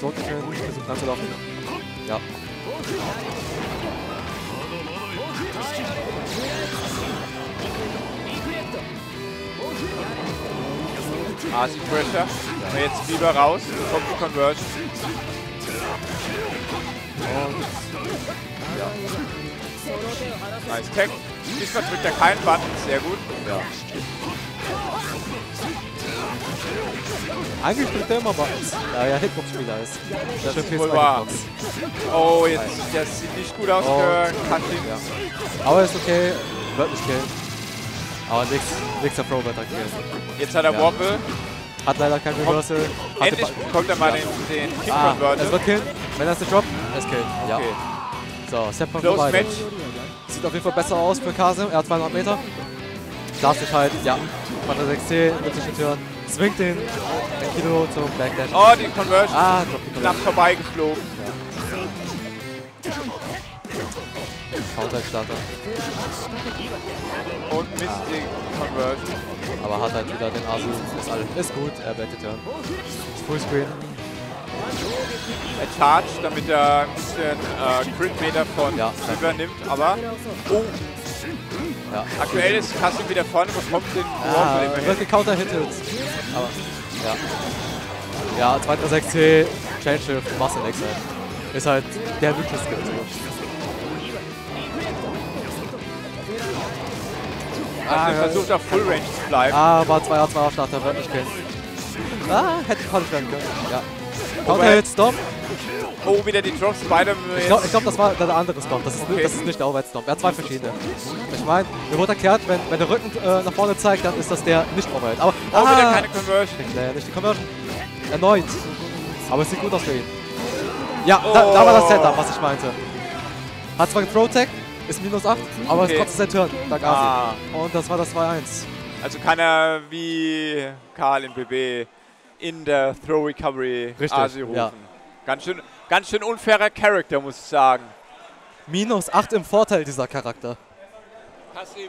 So, ich versuche dran zu laufen. Ja. AC Pressure. Ja. Jetzt Biber raus. Kommt die Conversion. Und ja. Nice Tag. Diesmal drückt er keinen Button. Sehr gut. Ja. Eigentlich drückt er immer Buttons. Da er Hitbox-Spieler ist. Das ist wohl wahr. Oh, jetzt. Das sieht nicht gut aus für Cutting. Ja. Aber ist okay. Wird nicht killen. Aber nächster Pro wird aktiviert. Jetzt hat er Wobble. Hat leider kein Reversal. Endlich bekommt er mal den Kick-Converter. Es wird killen. Wenn das nicht droppt, es killt. Ja. Okay. So, Step von vorbei. Sieht auf jeden Fall besser aus für Kasim. Er hat 200 Meter. Darf sich halt, ja. Von der 6C wird sich getören. Zwingt den Enkidu zum Backdash. Oh, die Conversion. Ah, droppt die Conversion. Knapp vorbeigeflogen. Ja. Counter-Starter. Und Mist die Conversion. Aber hat halt wieder den Asu. Ist alles. Ist gut. Er wird getören. Fullscreen. Er charge, damit er ein bisschen Crit-Meter von Biber nimmt, aber... Oh! Ja. Aktuell ist Kasim wieder vorne, bekommt den Warfel. Er wird gecounter-hitted. Aber... Ja. Ja, 2.6C, Change-Shift, Muscle-Exit. Ist halt der Lucha-Skill. Also versucht auf Full Range zu bleiben. Aber 2er Schlag, der wird nicht kennen. Ah, hätte ich Counter werden können. Ja. Counter-Hit, Stomp. Oh, wieder die Drops, beide. Ich glaube, das war der andere Stomp. Das ist, okay. Das ist nicht der Overhead-Stomp. Er hat zwei verschiedene. Ich meine, der wurde erklärt, wenn der Rücken nach vorne zeigt, dann ist das der nicht Overhead. Aber oh, wieder keine Conversion. Nicht die Conversion. Erneut. Aber es sieht gut aus für ihn. Ja, oh. da war das Setup, was ich meinte. Hat zwar einen Throw-Tag, ist minus 8, aber okay. Es ist trotzdem sein Turn. Und das war das 2-1. Also kann er wie Karl im BB in der Throw-Recovery Asi rufen. Ja. Ganz schön unfairer Charakter, muss ich sagen. Minus 8 im Vorteil, dieser Charakter. Kasim,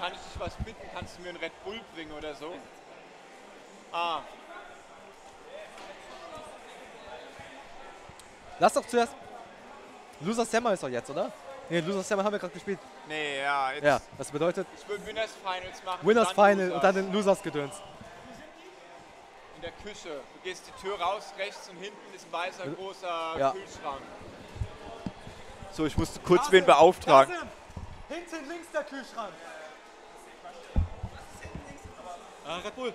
kann ich dich was bitten? Kannst du mir einen Red Bull bringen oder so? Ah. Lass doch zuerst. Loser Summer ist doch jetzt, oder? Ne, Loser Summer haben wir gerade gespielt. Ne, ja. Jetzt ja, das bedeutet. Ich will Winners Finals machen. Winners Final und dann den Losers gedöns. In der Küche. Du gehst die Tür raus, rechts und hinten ist ein weißer, großer Kühlschrank. So, ich musste kurz wen beauftragen. Hinten links der Kühlschrank. Red Bull.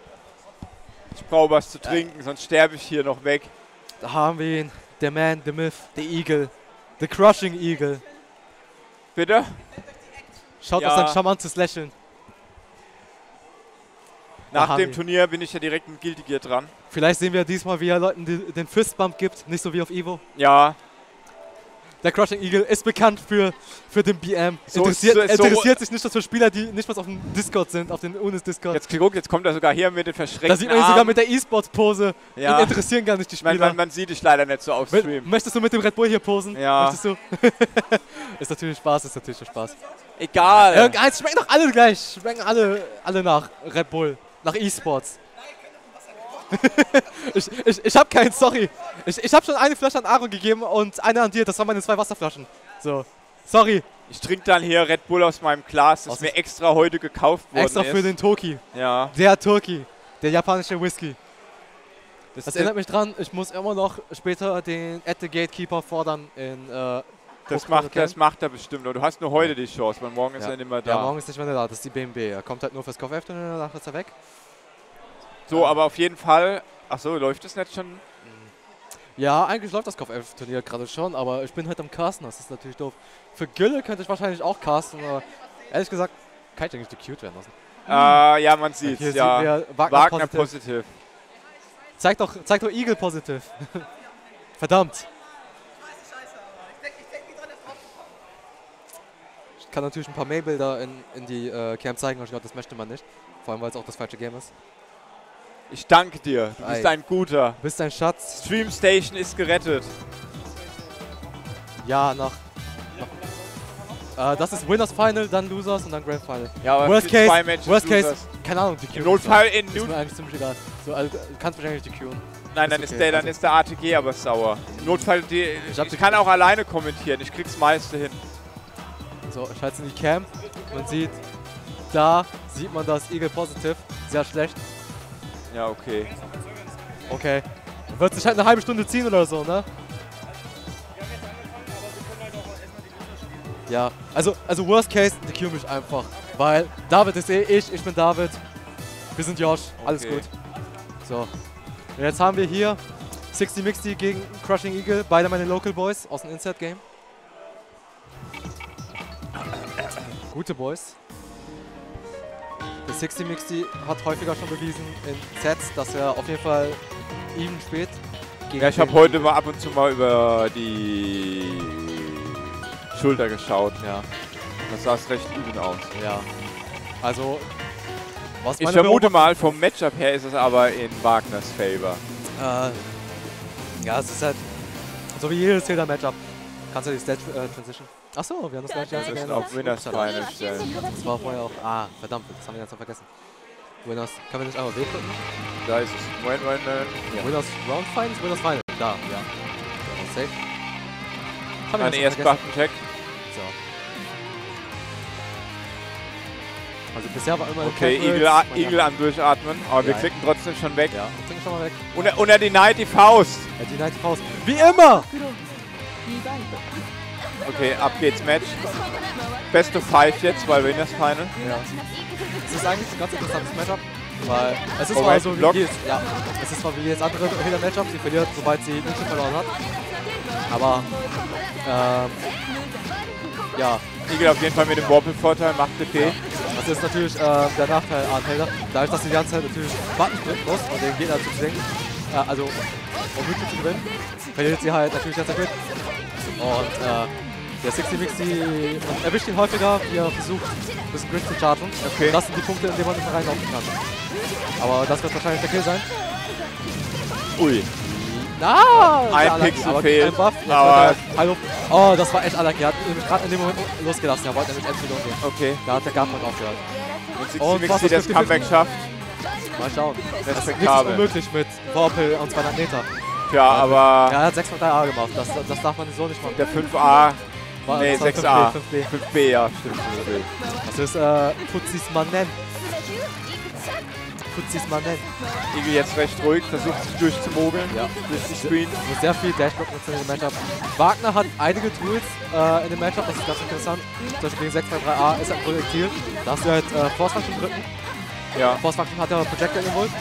Ich brauche was zu trinken, sonst sterbe ich hier noch weg. Da haben wir ihn. Der Man, der Myth, der Eagle. The Crushing Eagle. Bitte? Schaut auf sein charmantes Lächeln. Nach dem Turnier bin ich ja direkt mit Guilty Gear dran. Vielleicht sehen wir diesmal, wie er Leuten den Fistbump gibt, nicht so wie auf Evo. Ja. Der Crushing Eagle ist bekannt für den BM. Interessiert sich nicht, dass für Spieler, die nicht mal auf dem Discord sind, auf den UNIST Discord. Jetzt guck, jetzt kommt er sogar hier mit den verschränkten Armen. Da sieht man ihn sogar mit der E-Sports-Pose. Ja. Ihn interessieren gar nicht die Spieler. Man sieht dich leider nicht so auf Stream. Möchtest du mit dem Red Bull hier posen? Ja. Möchtest du? Ist natürlich Spaß, ist natürlich Spaß. Egal. Irgendeins, schmecken doch alle gleich. Schmecken alle nach Red Bull, nach E-Sports. ich hab keinen, sorry. Ich hab schon eine Flasche an Aaron gegeben und eine an dir. Das waren meine 2 Wasserflaschen. So, sorry. Ich trinke dann hier Red Bull aus meinem Glas, das mir extra heute gekauft worden ist. Extra für den Toki. Ja. Der Toki, der japanische Whisky. Das erinnert mich dran, ich muss immer noch später den At the Gatekeeper fordern in das macht er bestimmt. Und du hast nur heute die Chance, weil morgen ist er nicht mehr da. Ja, morgen ist nicht mehr da, das ist die BMB. Er kommt halt nur fürs Kauf-F und danach ist er weg. So, aber auf jeden Fall. Achso, läuft das nicht schon? Ja, eigentlich läuft das Kopf-11-Turnier gerade schon, aber ich bin halt am Casten, das ist natürlich doof. Für Gülle könnte ich wahrscheinlich auch casten, aber ehrlich gesagt, kann ich eigentlich die Cute werden lassen. Ja, man sieht's, okay, sieht Wagner positiv. Zeig doch Eagle positiv. Verdammt. Ich kann natürlich ein paar Maybilder in die Cam zeigen, aber ich glaube, das möchte man nicht. Vor allem, weil es auch das falsche Game ist. Ich danke dir, du bist ein Guter. Du bist ein Schatz. Stream Station ist gerettet. Ja, das ist Winners Final, dann Losers und dann Grand Final. Ja, aber Worst Case, keine Ahnung, die Q. Im Notfall in Newton. Ist mir eigentlich ziemlich egal. So, also, du kannst wahrscheinlich die Q. Nein, dann ist der ATG aber sauer. Im Notfall, ich kann auch alleine kommentieren, ich krieg's meiste hin. So, ich halte es in die Cam. Man sieht, da sieht man das Eagle Positive, sehr schlecht. Ja, okay. Okay. Wird sich halt eine halbe Stunde ziehen oder so, ne? Ja, also worst case, die Q mich einfach. Weil David ist ich bin David. Wir sind Josh, alles gut. So. Und jetzt haben wir hier 60 Mixy gegen Crushing Eagle, beide meine Local Boys aus dem Insert Game. Gute Boys. Der Sixty Mixy hat häufiger schon bewiesen in Sets, dass er auf jeden Fall ihm spielt. Ja, ich habe heute mal ab und zu mal über die Schulter geschaut. Ja. Das sah es recht gut aus. Ja. Also, was ich vermute mal, vom Matchup her ist es aber in Wagners Favor. Ja, es ist halt so wie jedes Matchup. Kannst du die Stage Transition? Achso, wir haben das gleich auf Winners Final stellen. Das war vorher auch. Ah, verdammt, das haben wir ganz vergessen. Winners, können wir nicht einmal weg? Da ist es. Winners Round Finals, Winners Final. Da, ja. Safe. Haben wir erst Button-Check. So. Also bisher war immer okay, Eagle am Durchatmen, aber wir klicken trotzdem schon weg. Ja, wir klicken schon mal weg. Und er denied die Faust. Er denied die Faust. Wie immer! Okay, ab geht's Match. Best of 5 jetzt, weil wir in das Final. Ja. Das ist eigentlich ein ganz interessantes Matchup, weil es ist mal so wie jetzt, ja, es ist mal wie jetzt andere Hilda Matchup, sie verliert, sobald sie München verloren hat. Aber ja. Eagle auf jeden Fall mit dem Warping-Vorteil macht DP. Ja. Das ist natürlich der Nachteil an Hilda, dadurch, dass sie die ganze Zeit natürlich Button drücken muss, um den Gegner zu senken, also um München zu gewinnen, verliert sie halt natürlich ganz erfüllt. Und der Sixty Mixy erwischt ihn häufiger, wie er versucht, ein bisschen Grid zu chargen. Okay. Das sind die Punkte, in denen man immer reinlaufen kann. Aber das wird wahrscheinlich der Kill sein. Ui. Na! Ein Pixel fehlt. Oh, das war echt allergisch. Er hat nämlich gerade in dem Moment losgelassen. Er wollte nämlich endlich losgehen. Okay. Da hat der Garten aufgehört. Und Sixty Mixy das Comeback schafft. Mal schauen. Das ist nichts unmöglich mit Vorpel und 200 Meter. Ja, aber... Ja, er hat 6x3A gemacht. Das darf man so nicht machen. Der 5A... Nee, 6A. 5B. 5B, ja, stimmt. 5B. Das ist, Putzis Mannen. Putzis Mannen. Eagle jetzt recht ruhig, versucht sich durchzumogeln. Ja. Durch die Screen. Mit sehr viel Dashblock in dem Matchup. Wagner hat einige Tools in dem Matchup, das ist ganz interessant. Zum Beispiel gegen 6x3A ist er ein Projektil. Da hast du halt Force-Function drücken. Ja. Force-Function hat ja Projector geholt.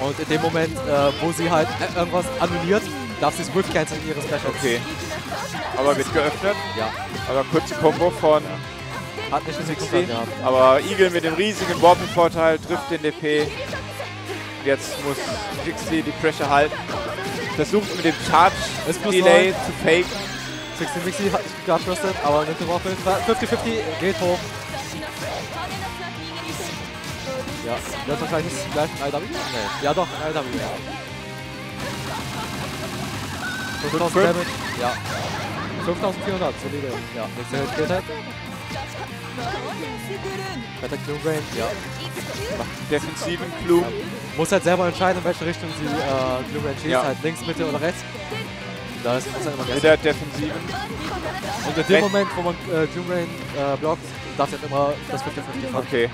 Und in dem Moment, wo sie halt irgendwas annulliert, darf sie es wirklich canceln in ihre Specials. Okay. Aber wird geöffnet. Ja. Aber kurze Combo von... Hat nicht den Sixty. Aber Eagle mit dem riesigen Warpen-Vorteil trifft den DP. Jetzt muss Sixty die Pressure halten. Versucht mit dem Charge-Delay zu faken. Sixty hat nicht geadjustet, aber nimmt den Warpen. 50-50 geht hoch. Ja, das ist wahrscheinlich gleich ein IW? Nee. Ja doch, ein IW, ja. 5000 Damage? Ja. 5400, solide. Ja, nächste Hit geht halt. Better Clue Range, ja. Defensiven Clue. Ja. Muss halt selber entscheiden, in welche Richtung sie Clue Range schießt, ja. Halt links, Mitte oder rechts. Da ist es halt immer der Defensiven. Und in dem Moment, wo man Clue Range blockt, darf jetzt immer das 50-50 machen. Okay.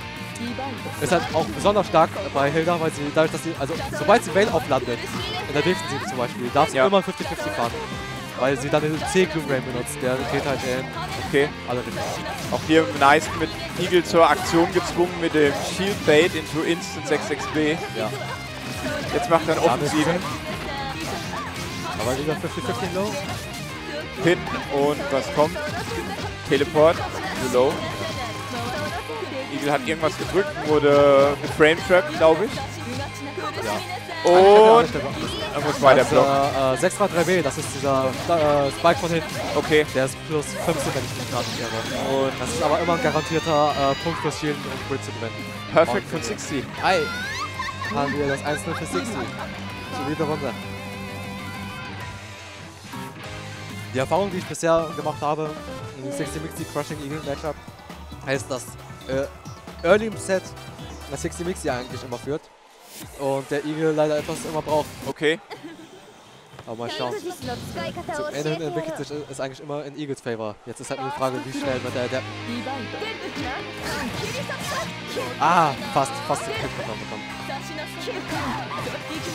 Ist halt auch besonders stark bei Hilda, weil sie dadurch, dass sie, also sobald sie Vale auflandet, in der Defensive zum Beispiel, darf sie ja. Immer 50-50 fahren. Weil sie dann den C-Clue-Rain benutzt, der geht halt in alle Richtungen. Auch hier nice mit Eagle zur Aktion gezwungen mit dem Shield Bait into Instant 66B. Ja. Jetzt macht er einen Offensiven. Aber lieber 50-50 low. Pin und was kommt? Teleport to low. Eagle hat irgendwas gedrückt, wurde geframetrapped, glaube ich. Ja. Und er muss weiter blocken. 6x3B, das ist dieser Spike von hinten. Okay. Der ist plus 15, wenn ich mich gerade nicht irre. Und das ist aber immer ein garantierter Punkt fürs Shielden und Grid zu brennen. Perfekt von Sixty. Hi. Haben wir das 1-0 für Sixty. Solide Runde. Die Erfahrung, die ich bisher gemacht habe, in dem 60 Mixi Crushing Eagle Matchup, heißt, dass Early im Set das 60 Mixi eigentlich immer führt. Und der Eagle leider etwas immer braucht. Okay. Aber mal schauen. Zum Ende entwickelt sich es eigentlich immer in Eagles Favor. Jetzt ist halt nur die Frage, wie schnell wird er adapten. Ah, fast den Kick bekommen.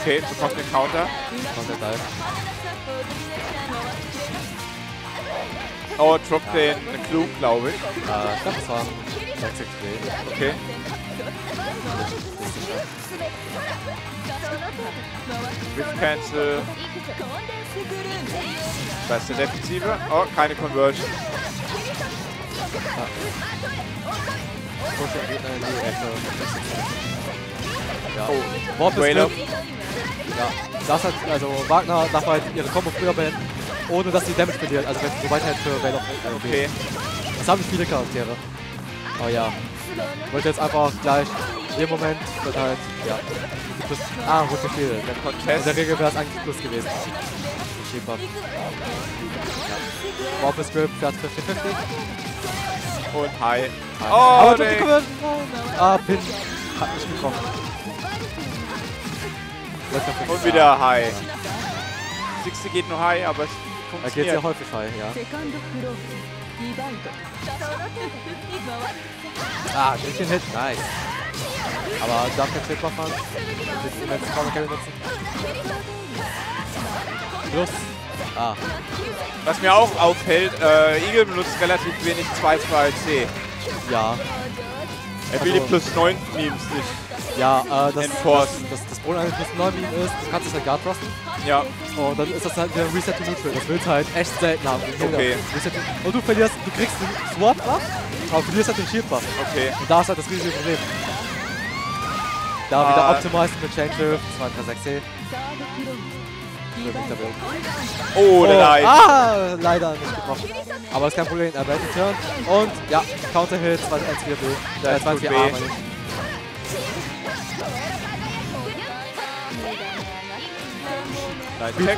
Okay, bekommt den Counter. Bekommt der Dive. Oh, droppt den Clue, glaube ich. Ich glaube, das war 66B. Okay. With Cancel. Da ist der Defensive. Oh, keine Conversion. Ja. Oh, Warp ist ja. Das hat, also Wagner darf halt ihre Combo früher beenden, ohne dass sie Damage verliert. Also so weit halt für Vale of okay. Das haben viele Charaktere. Oh ja. Wollte jetzt einfach gleich in dem Moment wird halt, ja. Plus, rote Fehde. Der Contest. In der Regel wäre es eigentlich plus gewesen. Warp ist Grip, Platz 50-50. Und High. Oh, aber nee. Pin. Hat nicht getroffen. Und wieder High. Sixty geht nur High, aber es funktioniert. Er geht sehr häufig High, ja. Schön Hit, nice. Aber darf der Clipper fahren? Jetzt den letzten Counter-Carry nutzen. Plus Ah. Was mir auch auffällt, Eagle benutzt relativ wenig 2-2-C. Ja. Er will also die Plus-9-Memes nicht. Ja, das Problem an den Plus-9-Meme ist, du kannst dich halt Guard rusten. Ja. Und dann ist das halt der Reset to Neutral. Das willst du halt echt selten haben. Okay. Und du verlierst, du kriegst den Swap-Buff, aber du verlierst halt den Shield-Buff. Okay. Und da ist halt das riesige Problem. Da wieder optimized mit Change-Lift, 2-3-6-C. Oh, der Dai! Ah, leider nicht getroffen. Aber ist kein Problem, er wird Turn. Und ja, Counter-Hit, 2-1-4-B. 2-4-A. Nein,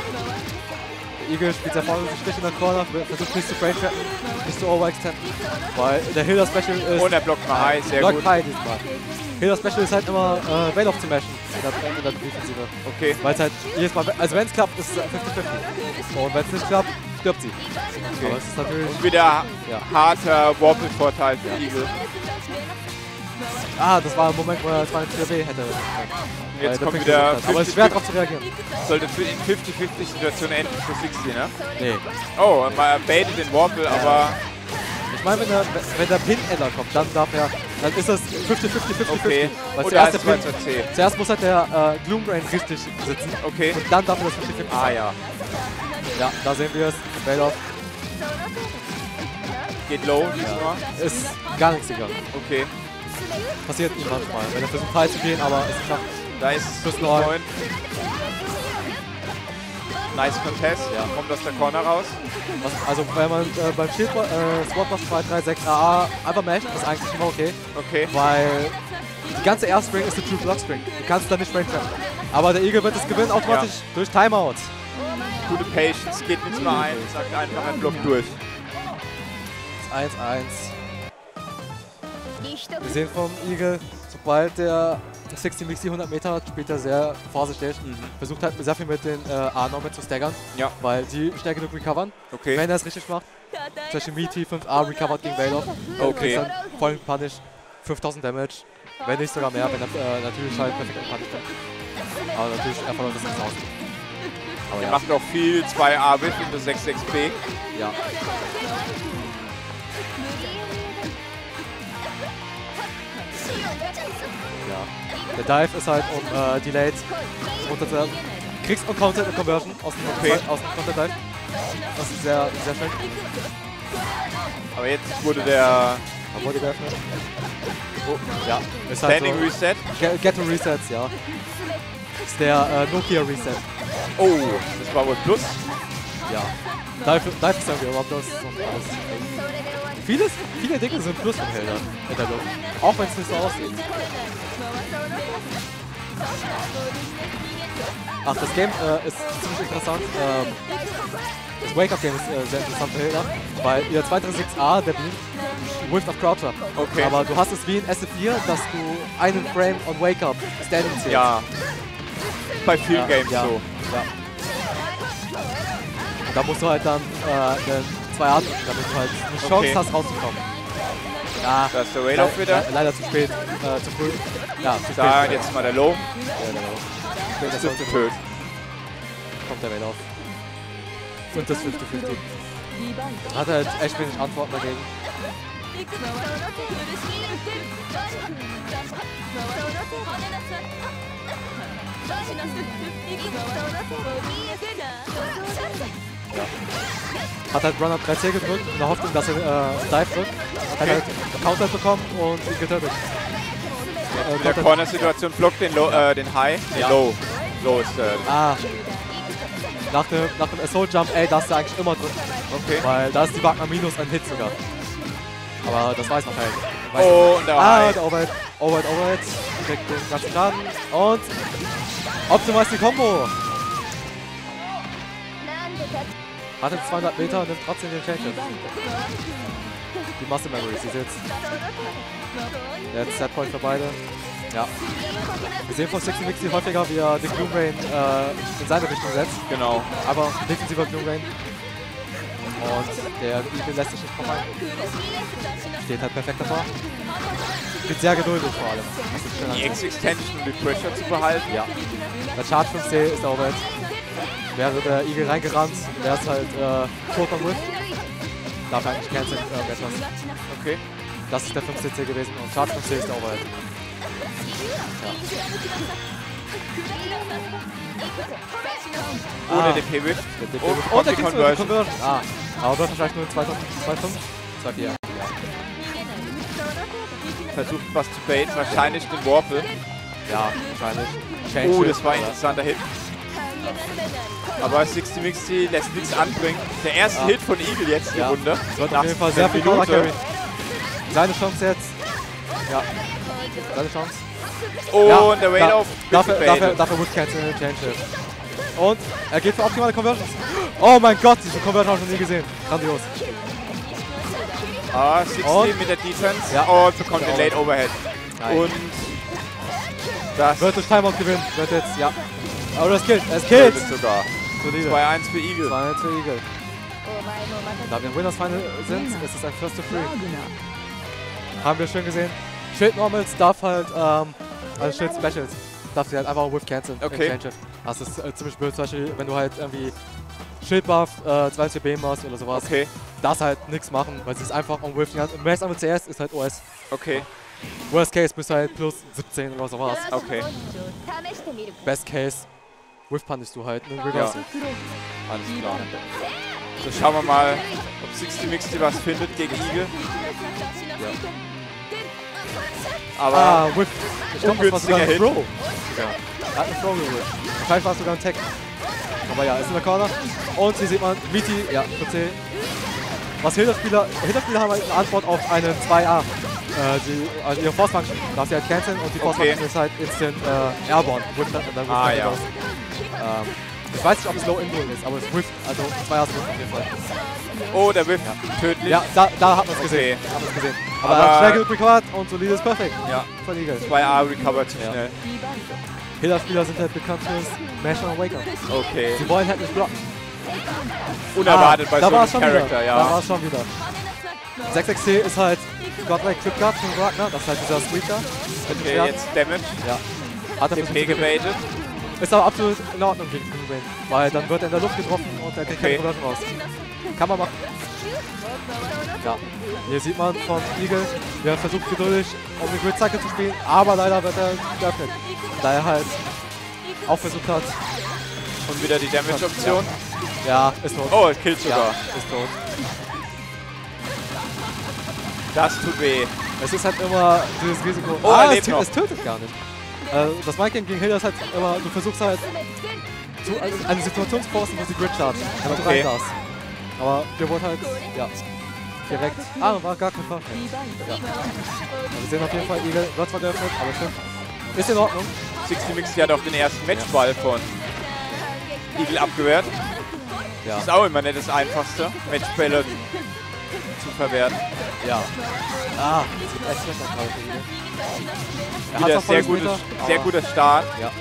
Eagle spielt sehr vorsichtig in der Corner, versucht nicht zu braintrappen, nicht zu overextenden, weil der Hilda Special ist. Und er blockt mal high, sehr gut. High diesmal. Hilda Special ist halt immer Veil of zu mashen in der Defensive. Okay. Weil es halt jedes Mal, also wenn es klappt, ist es 50-50. Und wenn es nicht klappt, stirbt sie. Okay. Aber es ist natürlich. Und wieder harter Warpel-Vorteil für Eagle. Ah, das war ein Moment, wo er 2-4-B hätte. Jetzt kommt wieder. Aber es ist schwer darauf zu reagieren. Sollte für die 50-50-Situation enden für Sixty, ne? Nee. Oh, man baitet den Warple, ja, aber. Ich meine, wenn der Pin-Ender kommt, dann darf er. Dann ist das 50-50-50. Okay. Weil zuerst muss halt der Gloombrain richtig sitzen. Okay. Und dann darf er das 50-50. Ah, ja. Ja, da sehen wir es. Bailoff. Geht low, ja. Ist gar nichts gegangen. Okay. Passiert ihm manchmal, wenn er versucht high zu gehen, aber es klappt. Da ist es plus 9. Nice Contest, ja. Kommt aus der Corner raus. Also wenn man beim Shield Swapbuff 236 AA einfach masht, ist eigentlich immer okay. Okay. Weil die ganze Airspring ist eine True Block Spring. Du kannst da nicht braintrappen. Aber der Eagle wird das gewinnen automatisch durch Timeout. Gute Patience, geht mit nur ein, sagt einfach einen Block durch. 1-1. Wir sehen vom Eagle, sobald der 60 Mixi 100 Meter hat, spielt er sehr vorsichtig. Versucht halt sehr viel mit den A-Normen zu staggern, ja, weil die schnell genug recovern. Okay. Wenn er es richtig macht, zum Beispiel Meaty 5A recovered gegen Veil of. Okay. Dann vollen Punish, 5000 Damage, wenn nicht sogar mehr, wenn er natürlich halt perfekt ein Punish hat. Aber natürlich, er verloren das nicht aus. Aber er macht auch viel 2A mit und 6-6-B. Ja. Ja. Der Dive ist halt, um Delayed runter zu werden. Kriegst und Counter und Conversion aus dem, aus dem Counter-Dive. Das ist sehr, sehr schön. Aber jetzt wurde der. Wurde geöffnet. Oh, ja. Ist halt Standing so Reset? Ghetto Resets, ja. Ist der Nokia Reset. Oh, das war wohl Plus? Ja. Dive ist irgendwie überhaupt alles. Viele Dinge sind Plus von Hilda in der Luft, auch wenn es nicht so aussieht. Ach, das Game ist ziemlich interessant. Das Wake-Up-Game ist sehr interessant für Hilda, weil ihr 236A, der wirft auf Croucher. Okay. Aber du hast es wie in SF4, dass du einen Frame on Wake-Up Standing ziehst. Ja, bei vielen Games so. Ja. Und da musst du halt dann zwei Arten, damit du halt eine Chance hast, rauszukommen. Ja, da ist der Raid off wieder. Leider zu spät, zu früh. Ja, zu spät. Da, jetzt mal der Low. Ja, der Low. Das wird getötet. Kommt der Raid off. Und das 50-50. Hat halt echt wenig Antworten dagegen. Ja. Hat halt Runner 3C gedrückt und er hofft, dass er Dive drückt. Okay. Hat halt Counter bekommen und ihn getötet. In der Corner-Situation blockt den High, Low. Low ist nach dem Assault-Jump, darfst du eigentlich immer drücken. Okay. Weil da ist die Wagner minus ein Hit sogar. Aber das weiß noch halt. Oh, und der High. Der Overhead, Overhead. Kriegt den ganzen Schaden. Und optimized die Combo. Hat jetzt 200 Meter und nimmt trotzdem den Change. Die Muscle Memories, die sitzt. Jetzt Setpoint für beide. Ja. Wir sehen von Sixty Mixy häufiger, wie er den Gloomrain in seine Richtung setzt. Genau. Aber defensiver Gloomrain. Und der Eagle lässt sich nicht vorbei. Steht halt perfekt davor. Bin sehr geduldig vor allem. Die X-Extension, um die Pressure zu behalten. Ja. Der Charge 5C ist auch weit. Wäre der Igel reingerannt, wäre es halt tot am Riff. Darf er eigentlich canceln irgendetwas. Okay. Das ist der 5cc gewesen und Schaden 5cc ist auch weit. Ja. Ohne DP Whip. Oh, der kriegt eine Conversion. Ah, aber wird wahrscheinlich nur 2.5. Ja. Versucht was zu baiten, wahrscheinlich den Warpel. Ja, wahrscheinlich. Change oh, das war ein interessanter Hit. Aber Sixty Mixy lässt nichts anbringen. Der erste Hit von Eagle jetzt die Runde. Das wird auf jeden Fall sehr viel Minuten. Seine Chance jetzt. Ja. Seine Chance. Oh, ja, und der Wade auf. Dafür muss kein Change Hit. Und er geht für optimale Conversions. Oh mein Gott, diese Conversion habe ich noch nie gesehen. Grandios. Ah, 16 mit der Defense. Ja. Oh, und bekommt den Late Overhead. Nein. Und das wird durch Timeout gewinnen. Wird jetzt, ja. Aber das killt. Es killt sogar. 2-1 für Eagle. 2-1 für Eagle. Da wir im Winners Final sind, ist es ein First to Free. Haben wir schön gesehen. Shield Normals darf halt, also Shield Specials, darf sie halt einfach Whiff canceln. Okay. Das ist ziemlich blöd, zum Beispiel, wenn du halt irgendwie Schildbuff, 2 CB machst oder sowas. Okay. Das halt nichts machen, weil sie ist einfach on Whiff. Max am CS ist halt OS. Okay. Worst Case bist du halt plus 17 oder sowas. Okay. Best Case, Whiff punishst du halt. Ne? Ja. Alles klar. So, schauen wir mal, ob Sixty Mixty was findet gegen Eagle. Ja. Aber Whiff. Ich glaube, das war sogar ein Throw. Ja. Er hat einen Throw gewollt. Wahrscheinlich war es sogar ein Tag. Aber ja, ist in der Corner. Und hier sieht man, Viti, ja, 14. Was Hilda-Spieler haben halt eine Antwort auf eine 2A. Also ihre Force Function darf sie halt canceln und die Force Function ist halt instant airborne. Whiff, dann ja. Ich weiß nicht, ob es low inbound ist, aber es Whiff, also 2A ist auf jeden Fall. Oh, der Whiff, tödlich. Ja, da hat man es gesehen. Aber schnell recovered und solides Perfect. Ja, 2A recovered zu schnell. Hilda-Spieler sind halt bekannt fürs Mash und Wake-Up. Okay. Sie wollen halt nicht blocken. Unerwartet bei so einem Charakter, ja. Da war es schon wieder. 6xC ist halt Godlike Trip Guard von Wagner, das ist halt dieser Sweeper. Okay, jetzt Damage. Ja. Hat er TP gebaitet. Ist aber absolut in Ordnung gegen Wayne, weil dann wird er in der Luft getroffen und er kriegt keine Conversion raus. Kann man machen. Ja. Hier sieht man von Eagle, der versucht geduldig um die Grid Cycle zu spielen, aber leider wird er geöffnet. Da er halt auch versucht hat. Und wieder die Damage-Option. Ja, ist tot. Oh, es killt sogar. Ja, ist tot. Das tut weh. Es ist halt immer dieses Risiko. Oh, es tötet gar nicht. Das Mindgame gegen Hilda ist halt immer, du versuchst halt eine Situation zu forcen, wo sie Grid starten, damit du rein darfst. Aber wir wurden halt, direkt. Ah, war gar kein Fall. Ja. Wir sehen auf jeden Fall, Eagle wird zwar geöffnet, aber stimmt. Ist in Ordnung. Sixty Mixy hat auch den ersten Matchball von Eagle abgewehrt. Ja. Das ist auch immer nicht das einfachste, Matchbälle zu verwerten. Ja. Ah, das sieht echt schlecht aus. Wieder sehr guter Start. Ja.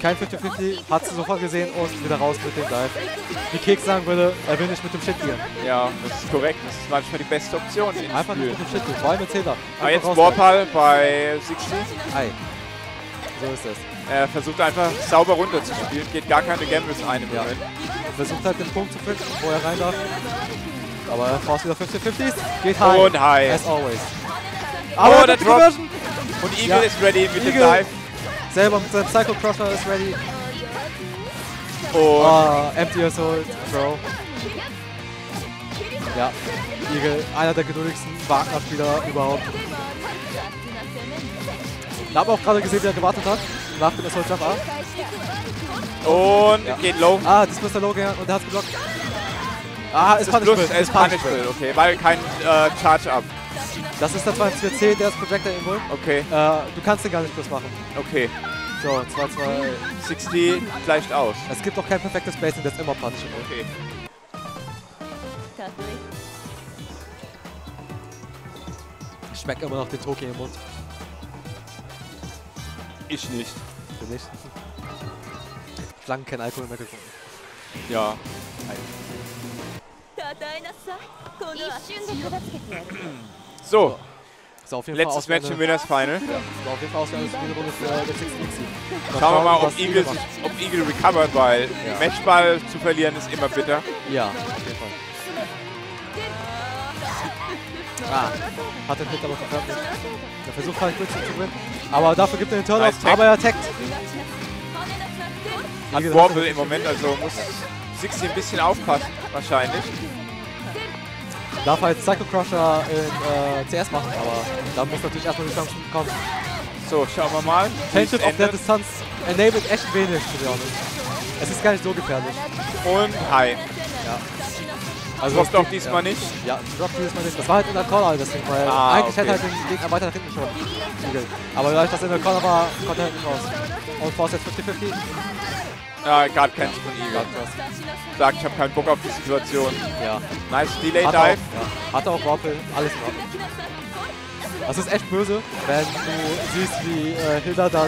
Kein 50-50, hat sie sofort gesehen und wieder raus mit dem Dive. Wie Keks sagen würde, er will nicht mit dem Shit gehen. Ja, das ist korrekt. Das ist manchmal die beste Option. Einfach nicht mit dem Shit gehen, vor allem mit Zeta. Aber jetzt Warpal bei Sixty. Hi. So ist es. Er versucht einfach sauber runter zu spielen, geht gar keine Gambles ein im Moment. Versucht halt den Punkt zu finden, wo er rein darf. Aber er braucht wieder 50-50s, geht high. Und high. As always. Aber der Drop. Und Eagle ist ready mit dem Dive. Selber mit seinem Psycho Crusher ist ready. Oh. Empty Assault, Throw. Ja, Eagle, einer der geduldigsten Wagner-Spieler überhaupt. Da haben wir auch gerade gesehen, wie er gewartet hat. Nach dem Assault Jump A. Und geht low. Ah, das muss der Low gehen und der hat es geblockt. Ah, es ist plus, es ist punishable, okay, weil kein Charge Up. Das ist der 2C, der ist Projector Invul. Okay. Du kannst den gar nicht plus machen. Okay. So, 2-2. 60 gleicht aus. Es gibt auch kein perfektes Spacing, das ist immer punishable. Okay. Ich schmecke immer noch den Toki im Mund. Ich nicht. Du nicht? Ich lange keinen Alkohol mehr getrunken. Ja. So, Letztes Match im Winners Final. Ja, das war auf jeden Fall ausnahmsweise eine Runde für der Sixty Mixy. Schauen wir mal, ob Eagle, recovert, weil Matchball zu verlieren ist immer bitter. Ja, auf jeden Fall. Ah, hat den Hit aber verkauft. Der versucht halt kurz zu gewinnen. Aber dafür gibt er den Turnoff, aber er taggt. Hat Wobble im Moment, also muss Sixty ein bisschen aufpassen, wahrscheinlich. Darf halt Psycho Crusher in CS machen, aber da muss natürlich erstmal die Chance kommen. So, schauen wir mal. Tension auf der Distanz enabled echt wenig, zu sagen. Es ist gar nicht so gefährlich. Und High. Ja. Also das droppt diesmal nicht? Ja, droppt diesmal nicht. Das war halt in der Corner, deswegen, weil eigentlich hätte halt den Gegner weiter nach hinten schon. Aber dadurch, dass er in der Corner war, kommt er halt nicht raus. Und Force jetzt 50-50. Ja, gerade keins von Eagle. Sagt, ich habe keinen Bock auf die Situation. Ja. Nice Delay Dive. Ja. Hat auch Waffel, alles in Ordnung. Das ist echt böse, wenn du siehst, wie Hilda da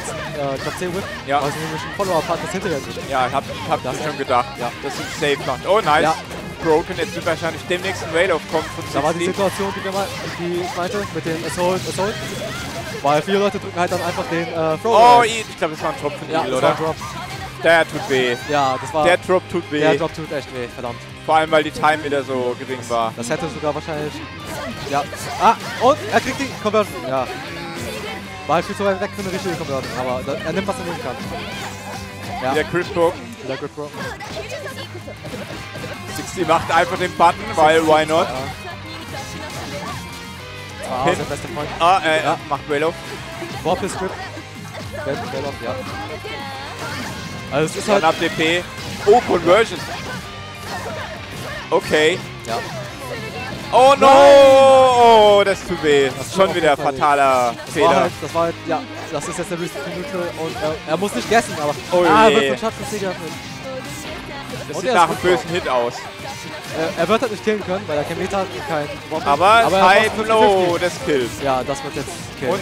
Top 10 wird. Ja. Weil sie nämlich einen Follow-up hat, das hinterher sich. Ja, ich hab das schon gedacht, dass sie safe macht. Oh, nice. Ja. Broken, jetzt wird wahrscheinlich demnächst ein Rail-Off kommen von Sixty. Da war die Situation, die ich meinte, mit dem Assault. Weil viele Leute drücken halt dann einfach den Throw. Oh, ich glaube, das war ein Drop von Eagle, oder? Der tut weh. Ja, das war. Der Drop tut weh. Der Drop tut echt weh, verdammt. Vor allem, weil die Time wieder so gering war. Das hätte sogar wahrscheinlich. Ja. Ah, und er kriegt die Conversion. Ja. War halt viel zu weit weg für eine richtige Conversion, aber er nimmt, was er nehmen kann. Ja. Der Grip Broken. Der Grip Broken. Sixty macht einfach den Button, weil why not? Ja. Ah, ist der beste Point. Ah, macht Rail-Off. Warp ist Grip. Rail-Off, ja. Also es ist halt ab DP. Oh, Conversion. Okay. Ja. Oh no! Oh, das tut weh. Das ist schon wieder ein fataler Fehler. Das war halt, ja, das ist jetzt der höchste Minute und er muss nicht gessen, aber. Oh je. Er wird von Schatzensieger. Das sieht nach einem bösen Hit aus. Er wird halt nicht killen können, weil er kein Meta hat und kein Waffen. Aber High Low des Kills. Ja, das wird jetzt killen. Und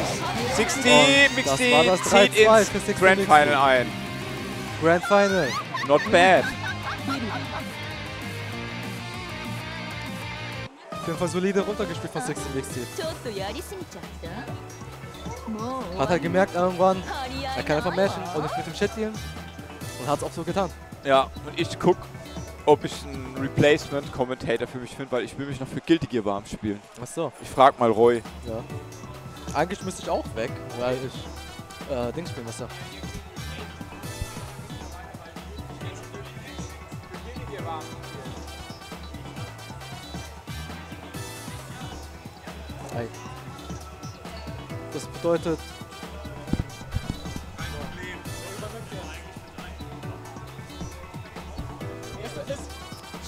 Sixty Mixy zieht ins Grand Final ein. Grand Final. Not bad. Auf jeden Fall solide runtergespielt von Sixty Mixy. Hat halt gemerkt irgendwann, er kann einfach matchen und nicht mit dem Shit dealen. Und hat es auch so getan. Ja, und ich guck, ob ich einen Replacement-Commentator für mich finde, weil ich will mich noch für Guilty Gear warm spielen. Achso. Ich frag mal Roy. Ja. Eigentlich müsste ich auch weg, weil ich Dings spielen müsste. Das bedeutet.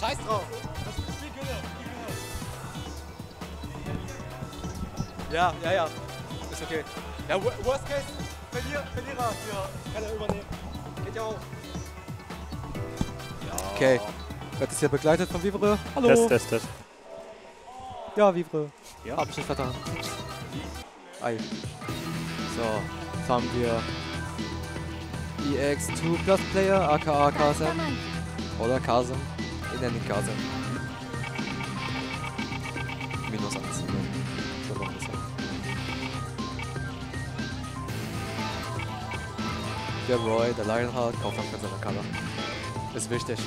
Scheiß drauf! Ja, ja, ja. Ist okay. Ja, worst case, Verlierer hier. Kann er übernehmen. Geht ja auch. Ja. Okay. Wird das hier begleitet von Biber? Hallo! Test. Ja, Biber. Ja. Hab ich nicht vertan. Ei. So, jetzt haben wir EX2 Plus Player, aka Kasim. Oder Kasim. Ich nenne ihn Kasim. -1. So machen wir es halt. Der Roy, der Lionheart, kauft auf ganz seiner Cover. Ist wichtig. Ist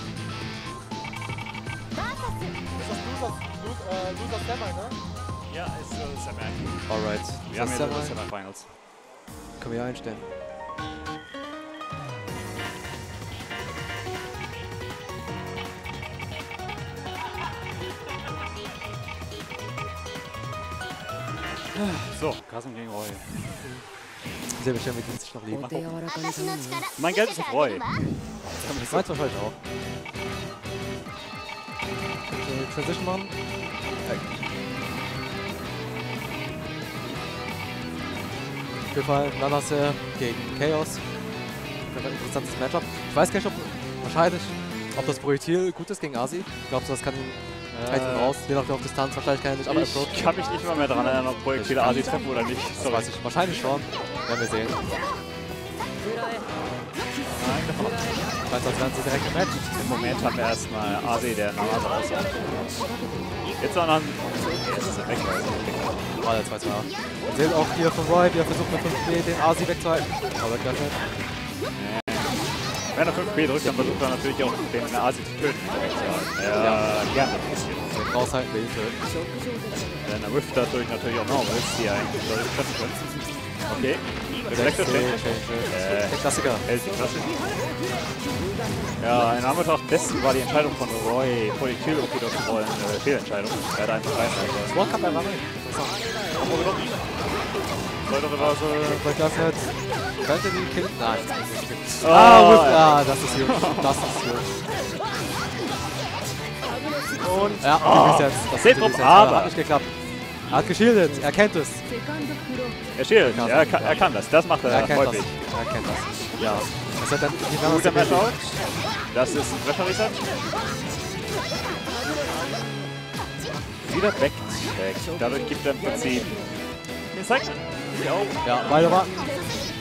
das Loser Semi, ne? Ja, ist Semi. Alright. Wir haben jetzt Semi-Finals. Können wir einstellen. So, Kasim gegen Roy. Sehr bestimmt, wir können es noch lieben. Mein Geld ist auf Roy. Das meinst du wahrscheinlich auch. Transition machen. Auf jeden Fall Nanase gegen Chaos. Das ein interessantes Matchup. Ich weiß gar nicht, ob das Projektil gut ist gegen Asi. Glaubst du, das kann ihn raus? Je nach der Distanz wahrscheinlich kann er nicht, aber ich kann mich nicht mehr daran erinnern, ob Projektile Asi treffen oder nicht. Das weiß ich. Wahrscheinlich schon. Werden wir sehen. Nein, Weil sonst werden sie direkt im Match. Im Moment haben wir erstmal AD, der Nanase raushaut. Jetzt auch noch ein... Okay, jetzt ist er weg. Oh, der 2-2. Man sieht auch hier von Roy, wie er versucht mit 5B den AD wegzuhalten. Aber der Glatschheit. Wenn er 5B drückt, dann versucht er natürlich auch den AD zu töten. Ja, gerne. Raushalten will ihn töten. Dann er whifft dadurch natürlich auch noch, weil es hier eigentlich soll ich treffen können. Okay. Reflektor Change. Der Klassiker. Ja, in Anbetracht dessen war die Entscheidung von Roy, vor die Tür umgedrückt zu wollen, eine Fehlentscheidung. Er hat einfach reinhalten. Das One Cup einfach rein. Kombo genommen. Weitere Phase. Bei Gasset. Könnte die Kill. Nein. Ah, das ist huge. Das ist huge. Und ja, das ist jetzt. Aber hat nicht geklappt. Er hat geschildet, er kennt es. Er schildert, er kann das, das macht er häufig. Er kennt das. Ja. Das hat dann die gute Match-Out. Das ist ein Pressure-Reset. Wieder Back-Check. Dadurch gibt er im Prinzip den Cycle. Ja, beide warten.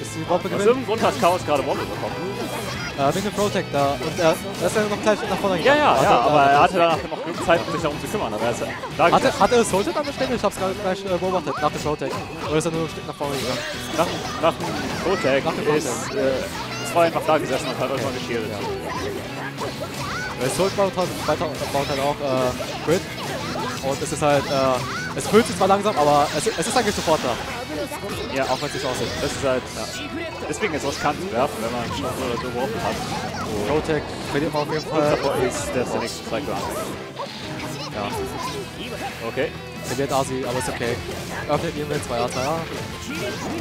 Ist die Wompe gewinnt. Aus irgendeinem Grund hat Chaos gerade Wompe bekommen. Wegen dem Protect da und er ist ja noch gleich nach vorne gegangen. Ja, ja, aber er hatte danach noch genug Zeit, um sich darum zu kümmern. Aber er ist da hat er es Soldier an der Stelle? Ich hab's gerade gleich beobachtet, nach dem Protect. Oder ist er nur ein Stück nach vorne gegangen? Nach dem Protect ist es war einfach da gesessen und hat euch mal geschildert. Das Soldier baut halt auch Crit. Und es ist halt, es fühlt sich zwar langsam, aber es ist eigentlich sofort da. Ja, auch wenn es nicht aussieht. Das ist halt, ja. Deswegen ist es riskant zu werfen, wenn man schon so geworfen hat. Protect, mit dem auf jeden Fall ist der nächste Cycle. Ja. Okay. Verliert Asi, aber ist okay. Öffnet ihn mit 2 A2A.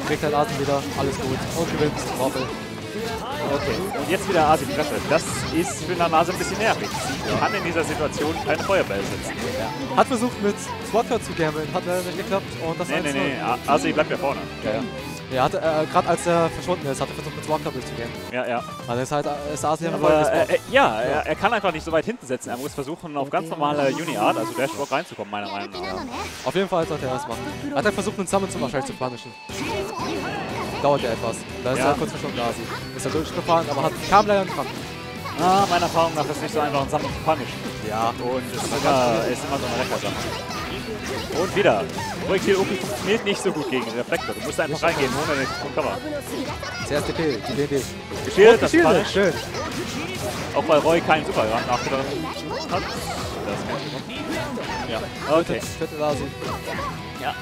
Kriegt halt Asi wieder, alles gut. Und gewinnt Waffel. Okay, und jetzt wieder Asi Pressure. Das ist für Nanase ein bisschen nervig. Sie kann in dieser Situation keine Feuerbälle setzen. Ja. Hat versucht mit Swatker zu gammeln, hat leider nicht geklappt. Und das nee. Asi bleibt ja vorne. Ja, ja. Er hatte, gerade als er verschwunden ist, hat er versucht mit Swatker durchzugehen. Ja, ja. Also ist halt, ist Asi ja, er kann einfach nicht so weit hinten setzen. Er muss versuchen, auf ganz normale Uni-Art, also Dashboard, reinzukommen, meiner Meinung nach. Ja. Auf jeden Fall sollte er das machen. Hat er versucht, einen Summon zum Beispiel zu punishen. Dauert ja etwas. Da ist er kurz vor schon Gasi. Ist er durchgefahren, aber kam leider nicht ran. Ah, meiner Erfahrung nach ist es nicht so einfach, ein Sammel zu punishen. Ja, und es ist immer so eine Recker-Sammel. Und wieder. Projektil Opi funktioniert nicht so gut gegen den Reflektor. Du musst einfach reingehen, ohne den Cover. Zuerst die P, die BB. Geschildert, das ist schön. Auch weil Roy keinen Supergrad nachgedacht hat. Das kann ich okay. Fette Gasi. Ja.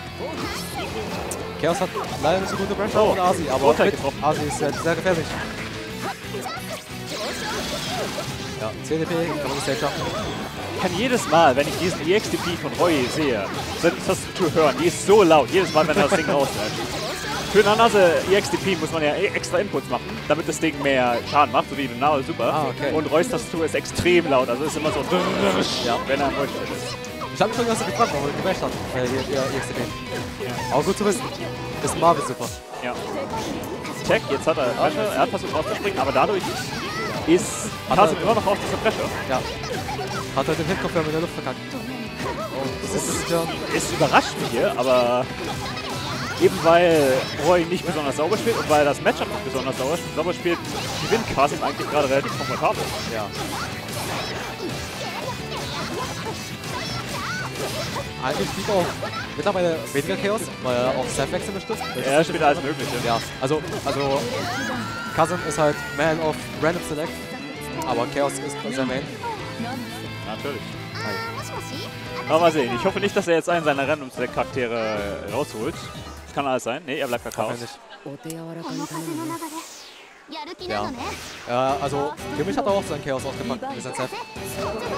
Chaos hat leider nicht so gute Pressure von Asi, aber Asi ist ja sehr gefährlich. Ja, CDP kann man das gleich schaffen. Ich kann jedes Mal, wenn ich diesen EXDP von Roy sehe, das zu hören, die ist so laut, jedes Mal, wenn er das Ding rauslässt. Für Nanase EXDP muss man ja extra Inputs machen, damit das Ding mehr Schaden macht, so wie im Nao Super. Ah, okay. Und Roys Tastatur ist extrem laut, also ist immer so, wenn er im Roy ist. Ich hab mich schon ganz gefragt, warum er gematcht hat. Aber gut zu wissen. Das ist Marvel super. Ja. Check, jetzt hat er hat versucht rauszuspringen, aber dadurch ist Kasim immer noch auf dieser Pressure. Ja. Hat halt den Hit-Kopfhörer mit der Luft verkackt. Und das ist ja. Es überrascht mich hier, aber eben weil Roy nicht besonders sauber spielt und weil das Matchup nicht besonders sauber spielt, gewinnt Kasim eigentlich gerade relativ komfortabel. Ja. Eigentlich liegt auch mittlerweile weniger Chaos, weil er auch Seth-Wechsel bestimmt. Er spielt alles Mögliche. Ja, also Kasim ist halt Man of Random Select, aber Chaos ist unser Main. Natürlich. Aber mal sehen, ich hoffe nicht, dass er jetzt einen seiner Random Select Charaktere rausholt. Das kann alles sein. Ne, er bleibt bei Chaos. Ja. Also, Gemisch hat er auch sein Chaos ausgepackt, wie sein Seth.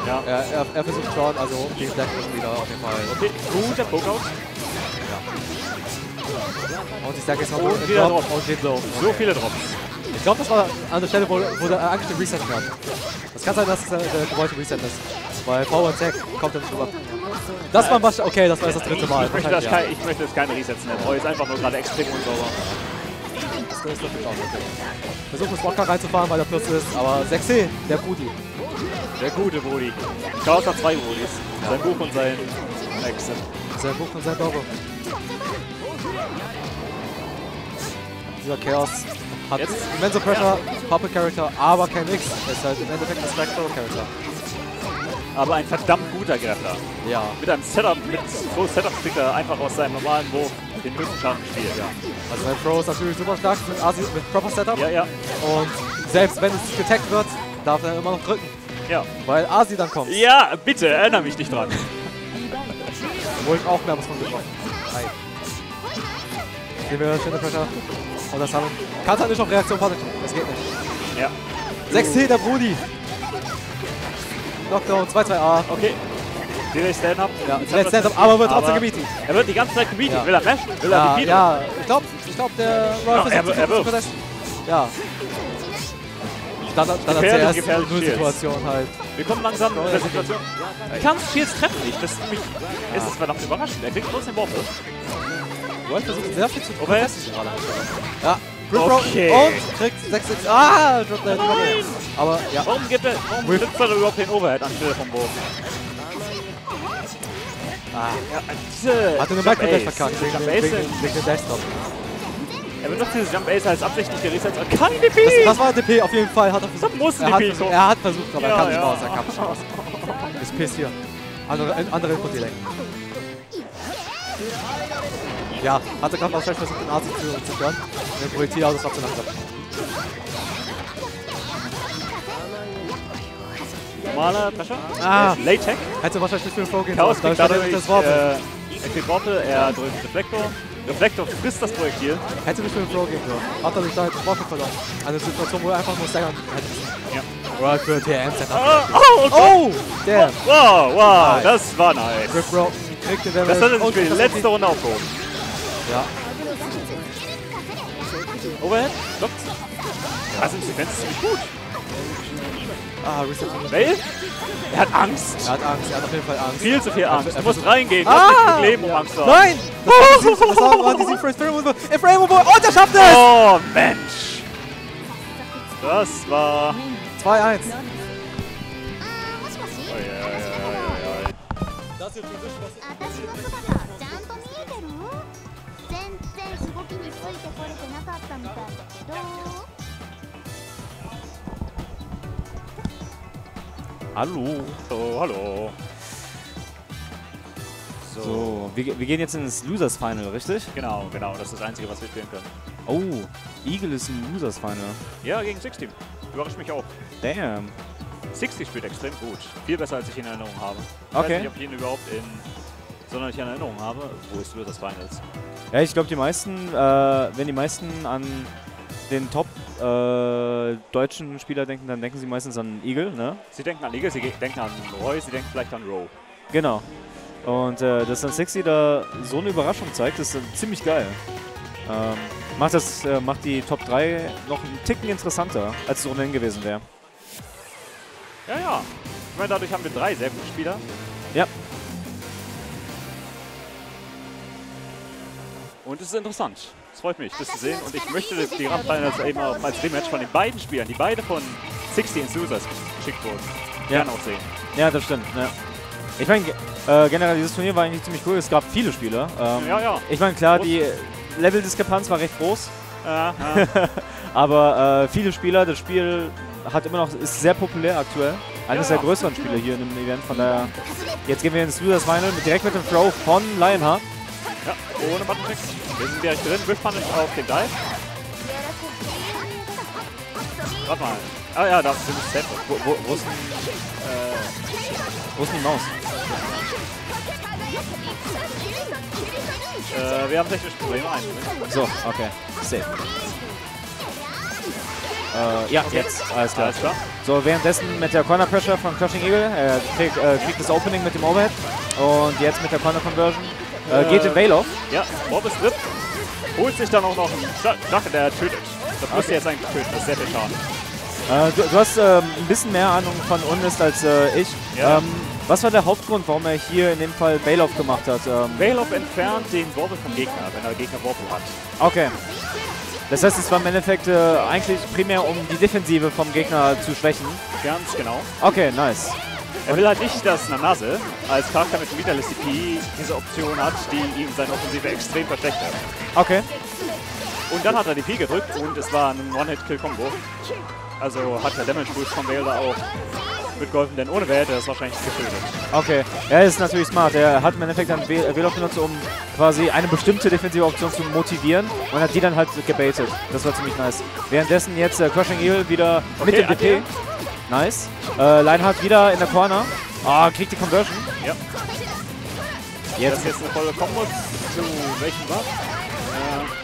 Ja. Er versucht schon, also gegen Black und wieder auf jeden Fall. Okay, guter Pokeout. Ja. Und die Stack ist noch und wieder Drop. Und geht so. Okay. So viele Drops. Ich glaube, das war an der Stelle, wo der eigentlich den Reset hat. Das kann sein, dass es der gewollte Reset ist. Weil Power Attack kommt er nicht rüber. Das war was. Okay, das war jetzt das dritte Mal. Ich möchte jetzt keine Resets nennen. Roy ist einfach nur gerade extrem unsauber. Das wirklich auch okay. Versucht mit Wagner reinzufahren, weil er plus ist, aber 6C, der Brudi. Der gute Brudi. Chaos hat 2 Brudis. Ja. Sein Buch und sein Exit. Sein Buch und sein Doro. Dieser Chaos Hat jetzt immense Pressure, Purple-Character, aber kein X. Ist halt im Endeffekt ein Stack-Throw-Character. Aber ein verdammt guter Grappler. Ja. Mit einem Setup, mit so Setup-Sticker einfach aus seinem normalen Wurf den höchsten Schaden spielt. Ja. Also sein Throw ist natürlich super stark mit Asi, mit proper Setup. Ja, ja. Und selbst wenn es getaggt wird, darf er immer noch drücken. Ja. Weil Asi dann kommt. Ja, bitte, erinnere mich nicht dran. Wo ich auch mehr was von gekommen. Nein. Gehen wir schöne Pressure. Und das haben wir. Kannst halt nicht auf Reaktion warten. Das geht nicht. Ja. 6T, der Brudi. Knockdown, 2-2A. Okay. Direkt Stand-Up. Ja, direkt Stand-Up, aber wird trotzdem gebietet. Er wird die ganze Zeit gebietet. Ja. Will er Mesh? Will er gebietet? Ja, ich glaube, der Royal versucht das. Ja. Dann hat er erst eine Null-Situation halt. Wir kommen langsam in der Situation. Ich kann Shields treffen nicht. Das ist, es ist verdammt überraschend. Er kriegt bloß den Wurf. Royal versucht sehr viel zu tun. Ja. Okay. Und kriegt 6-6. Ah! Drop der Overhead. Aber ja. Warum gibt er überhaupt den Overhead anstelle vom Bogen? Ah, ja, diese. Hat er eine Micro-Dash verkackt. Wegen dem Desktop. Er benutzt dieses Jump Ace als absichtliche Resets und kann DP! Das war DP auf jeden Fall. Hat er versucht. Das muss DP kommen. Er hat versucht, aber ja, er kann nicht raus. Er kann nicht raus. Ist Piss hier. Andere Input-Delay. Ja, hat er gerade mal schlecht versucht, den Arzt zu zerstören. Der Projektil aus, das war zu langsam. Normaler Pressure. Ah, Latex. Hätte wahrscheinlich nicht vorgehen sollen. Chaos kriegt das Worte. Er kriegt Worte, er drückt Reflektor. Reflektor frisst das Projektil. Hätte nicht für den Throw gehen sollen. Hat er sich da jetzt Worte verloren. Eine Situation, wo er einfach nur staggern hätte. Ja. Right für TM Setup. Oh! Damn! Wow, wow, das war nice. Rip Roll. Das hat er sich für die letzte Runde aufgehoben. Ja. Overhead? Stoppt. Also die Defense ist ziemlich gut. Ah, Reset. Bell? Er hat Angst. Er hat auf jeden Fall Angst. Viel zu viel Angst. Er muss reingehen. Ah! Leben, um Angst zu haben. Nein! Das war die Sieg First Frame. Er Frame und er schafft es! Oh, Mensch! Das war 2-1. Hallo, oh, hallo. So, wir gehen jetzt ins Losers Final, richtig? Genau, genau, das ist das Einzige, was wir spielen können. Oh, Eagle ist im Losers Final. Ja, gegen Sixty. Überrascht mich auch. Damn. Sixty spielt extrem gut. Viel besser, als ich ihn in Erinnerung habe. Ich weiß nicht, ob ich ihn überhaupt in Erinnerung habe. Wo ist Losers Finals? Ja, ich glaube, die meisten, wenn die meisten an den Top deutschen Spieler denken, dann denken sie meistens an Eagle, ne? Sie denken an Eagle, sie denken an Roy, sie denken vielleicht an Rowe. Genau. Und dass dann Sixty da so eine Überraschung zeigt, ist ziemlich geil. Macht die Top 3 noch einen Ticken interessanter, als es ohnehin gewesen wäre. Ja, ja. Ich meine, dadurch haben wir 3 sehr gute Spieler. Ja. Und es ist interessant. Es freut mich, das zu sehen. Und ich möchte die Grand Finals eben auch als Rematch von den beiden Spielern, die beide von Sixty ins Losers geschickt wurden, gerne auch sehen. Ja, das stimmt. Ja. Ich meine, generell, dieses Turnier war eigentlich ziemlich cool. Es gab viele Spieler. Ja, ja. Ich meine, klar, die Level-Diskrepanz war recht groß. Ja, ja. Aber viele Spieler, das Spiel hat immer noch, ist sehr populär aktuell. Eines der größeren Spiele hier in dem Event. Von daher, jetzt gehen wir ins Losers Final direkt mit dem Throw von Lionheart. Ja, ohne Button-Trick. Wir sind direkt drin. Whiff-Punish auf den Dive. Warte mal. Ah ja, da sind wir Set. Wo ist die Maus? Wir haben technische Probleme. So, okay. Safe. Ja, okay. Jetzt. Alles klar. So, währenddessen mit der Corner Pressure von Crushing Eagle. Er kriegt das Opening mit dem Overhead. Und jetzt mit der Corner Conversion. Geht in Veil off. Ja, Bob ist drin. Holt sich dann auch noch einen Drache, der tötet. Das müsste jetzt eigentlich töten, das ist sehr viel Schaden. Du hast ein bisschen mehr Ahnung von UNIST als ich. Ja. Was war der Hauptgrund, warum er hier in dem Fall Veil off gemacht hat? Veil off entfernt den Wobble vom Gegner, wenn der Gegner Wobble hat. Okay. Das heißt, es war im Endeffekt eigentlich primär, um die Defensive vom Gegner zu schwächen. Ganz genau. Okay, nice. Er will halt nicht, dass Nanase als Charakter mit Vitalist DP diese Option hat, die ihm seine Offensive extrem verschlechtert. Okay. Und dann hat er die P gedrückt und es war ein One-Hit-Kill-Kombo. Also hat der Damage-Boost von Vailda auch mitgeholfen, denn ohne Vailda ist wahrscheinlich getötet. Okay, er ist natürlich smart. Er hat im Endeffekt dann Vailda benutzt, um quasi eine bestimmte defensive Option zu motivieren und hat die dann halt gebaitet. Das war ziemlich nice. Währenddessen jetzt Crushing Eagle wieder mit dem DP. Nice. Lionheart wieder in der Corner. Ah, kriegt die Conversion. Ja. Jetzt. Das ist jetzt eine volle Kombo. Zu welchem war?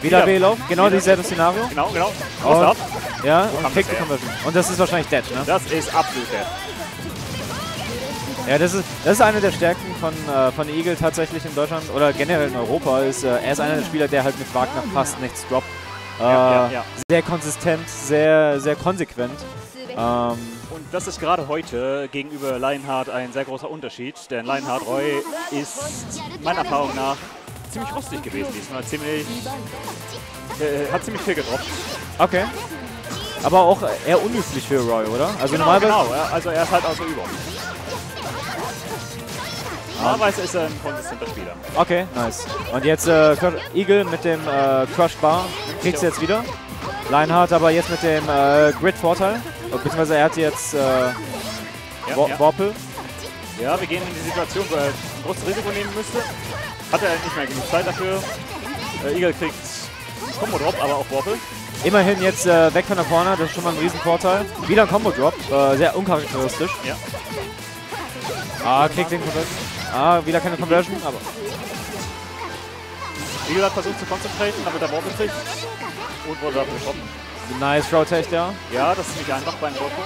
Wieder B-Lauf, genau dieselbe Szenario. Genau. Außer ab. Ja, und kriegt die Conversion. Und das ist wahrscheinlich Dead, ne? Das ist absolut Dead. Ja, das ist eine der Stärken von Eagle tatsächlich in Deutschland oder generell in Europa. Er ist einer der Spieler, der halt mit Wagner fast nichts droppt. Sehr konsistent, sehr konsequent. Und das ist gerade heute gegenüber Lionheart ein sehr großer Unterschied, denn Lionheart Roy ist meiner Erfahrung nach ziemlich rostig gewesen diesmal, hat ziemlich viel getroffen. Okay. Aber auch eher unüblich für Roy, oder? Also genau. Also er ist halt außer Übung. Normalerweise ist er ein konsistenter Spieler. Okay, nice. Und jetzt Eagle mit dem Crush Bar kriegt es jetzt wieder. Lionheart aber jetzt mit dem Grid-Vorteil, beziehungsweise er hat jetzt Warpel. Ja, wir gehen in die Situation, wo er ein großes Risiko nehmen müsste. Hat er nicht mehr genug Zeit dafür. Eagle kriegt Combo-Drop, aber auch Warpel. Immerhin jetzt weg von der Corner, das ist schon mal ein Riesenvorteil. Wieder ein Combo-Drop, sehr uncharakteristisch. Ja. Ah, kriegt den Conversion. Ah, wieder keine Conversion, aber... Eagle hat versucht zu konzentrieren, damit er Warpel kriegt. Und wurde dafür geschoben. Nice Rotate, ja. Ja, das ist nicht einfach beim Warpel.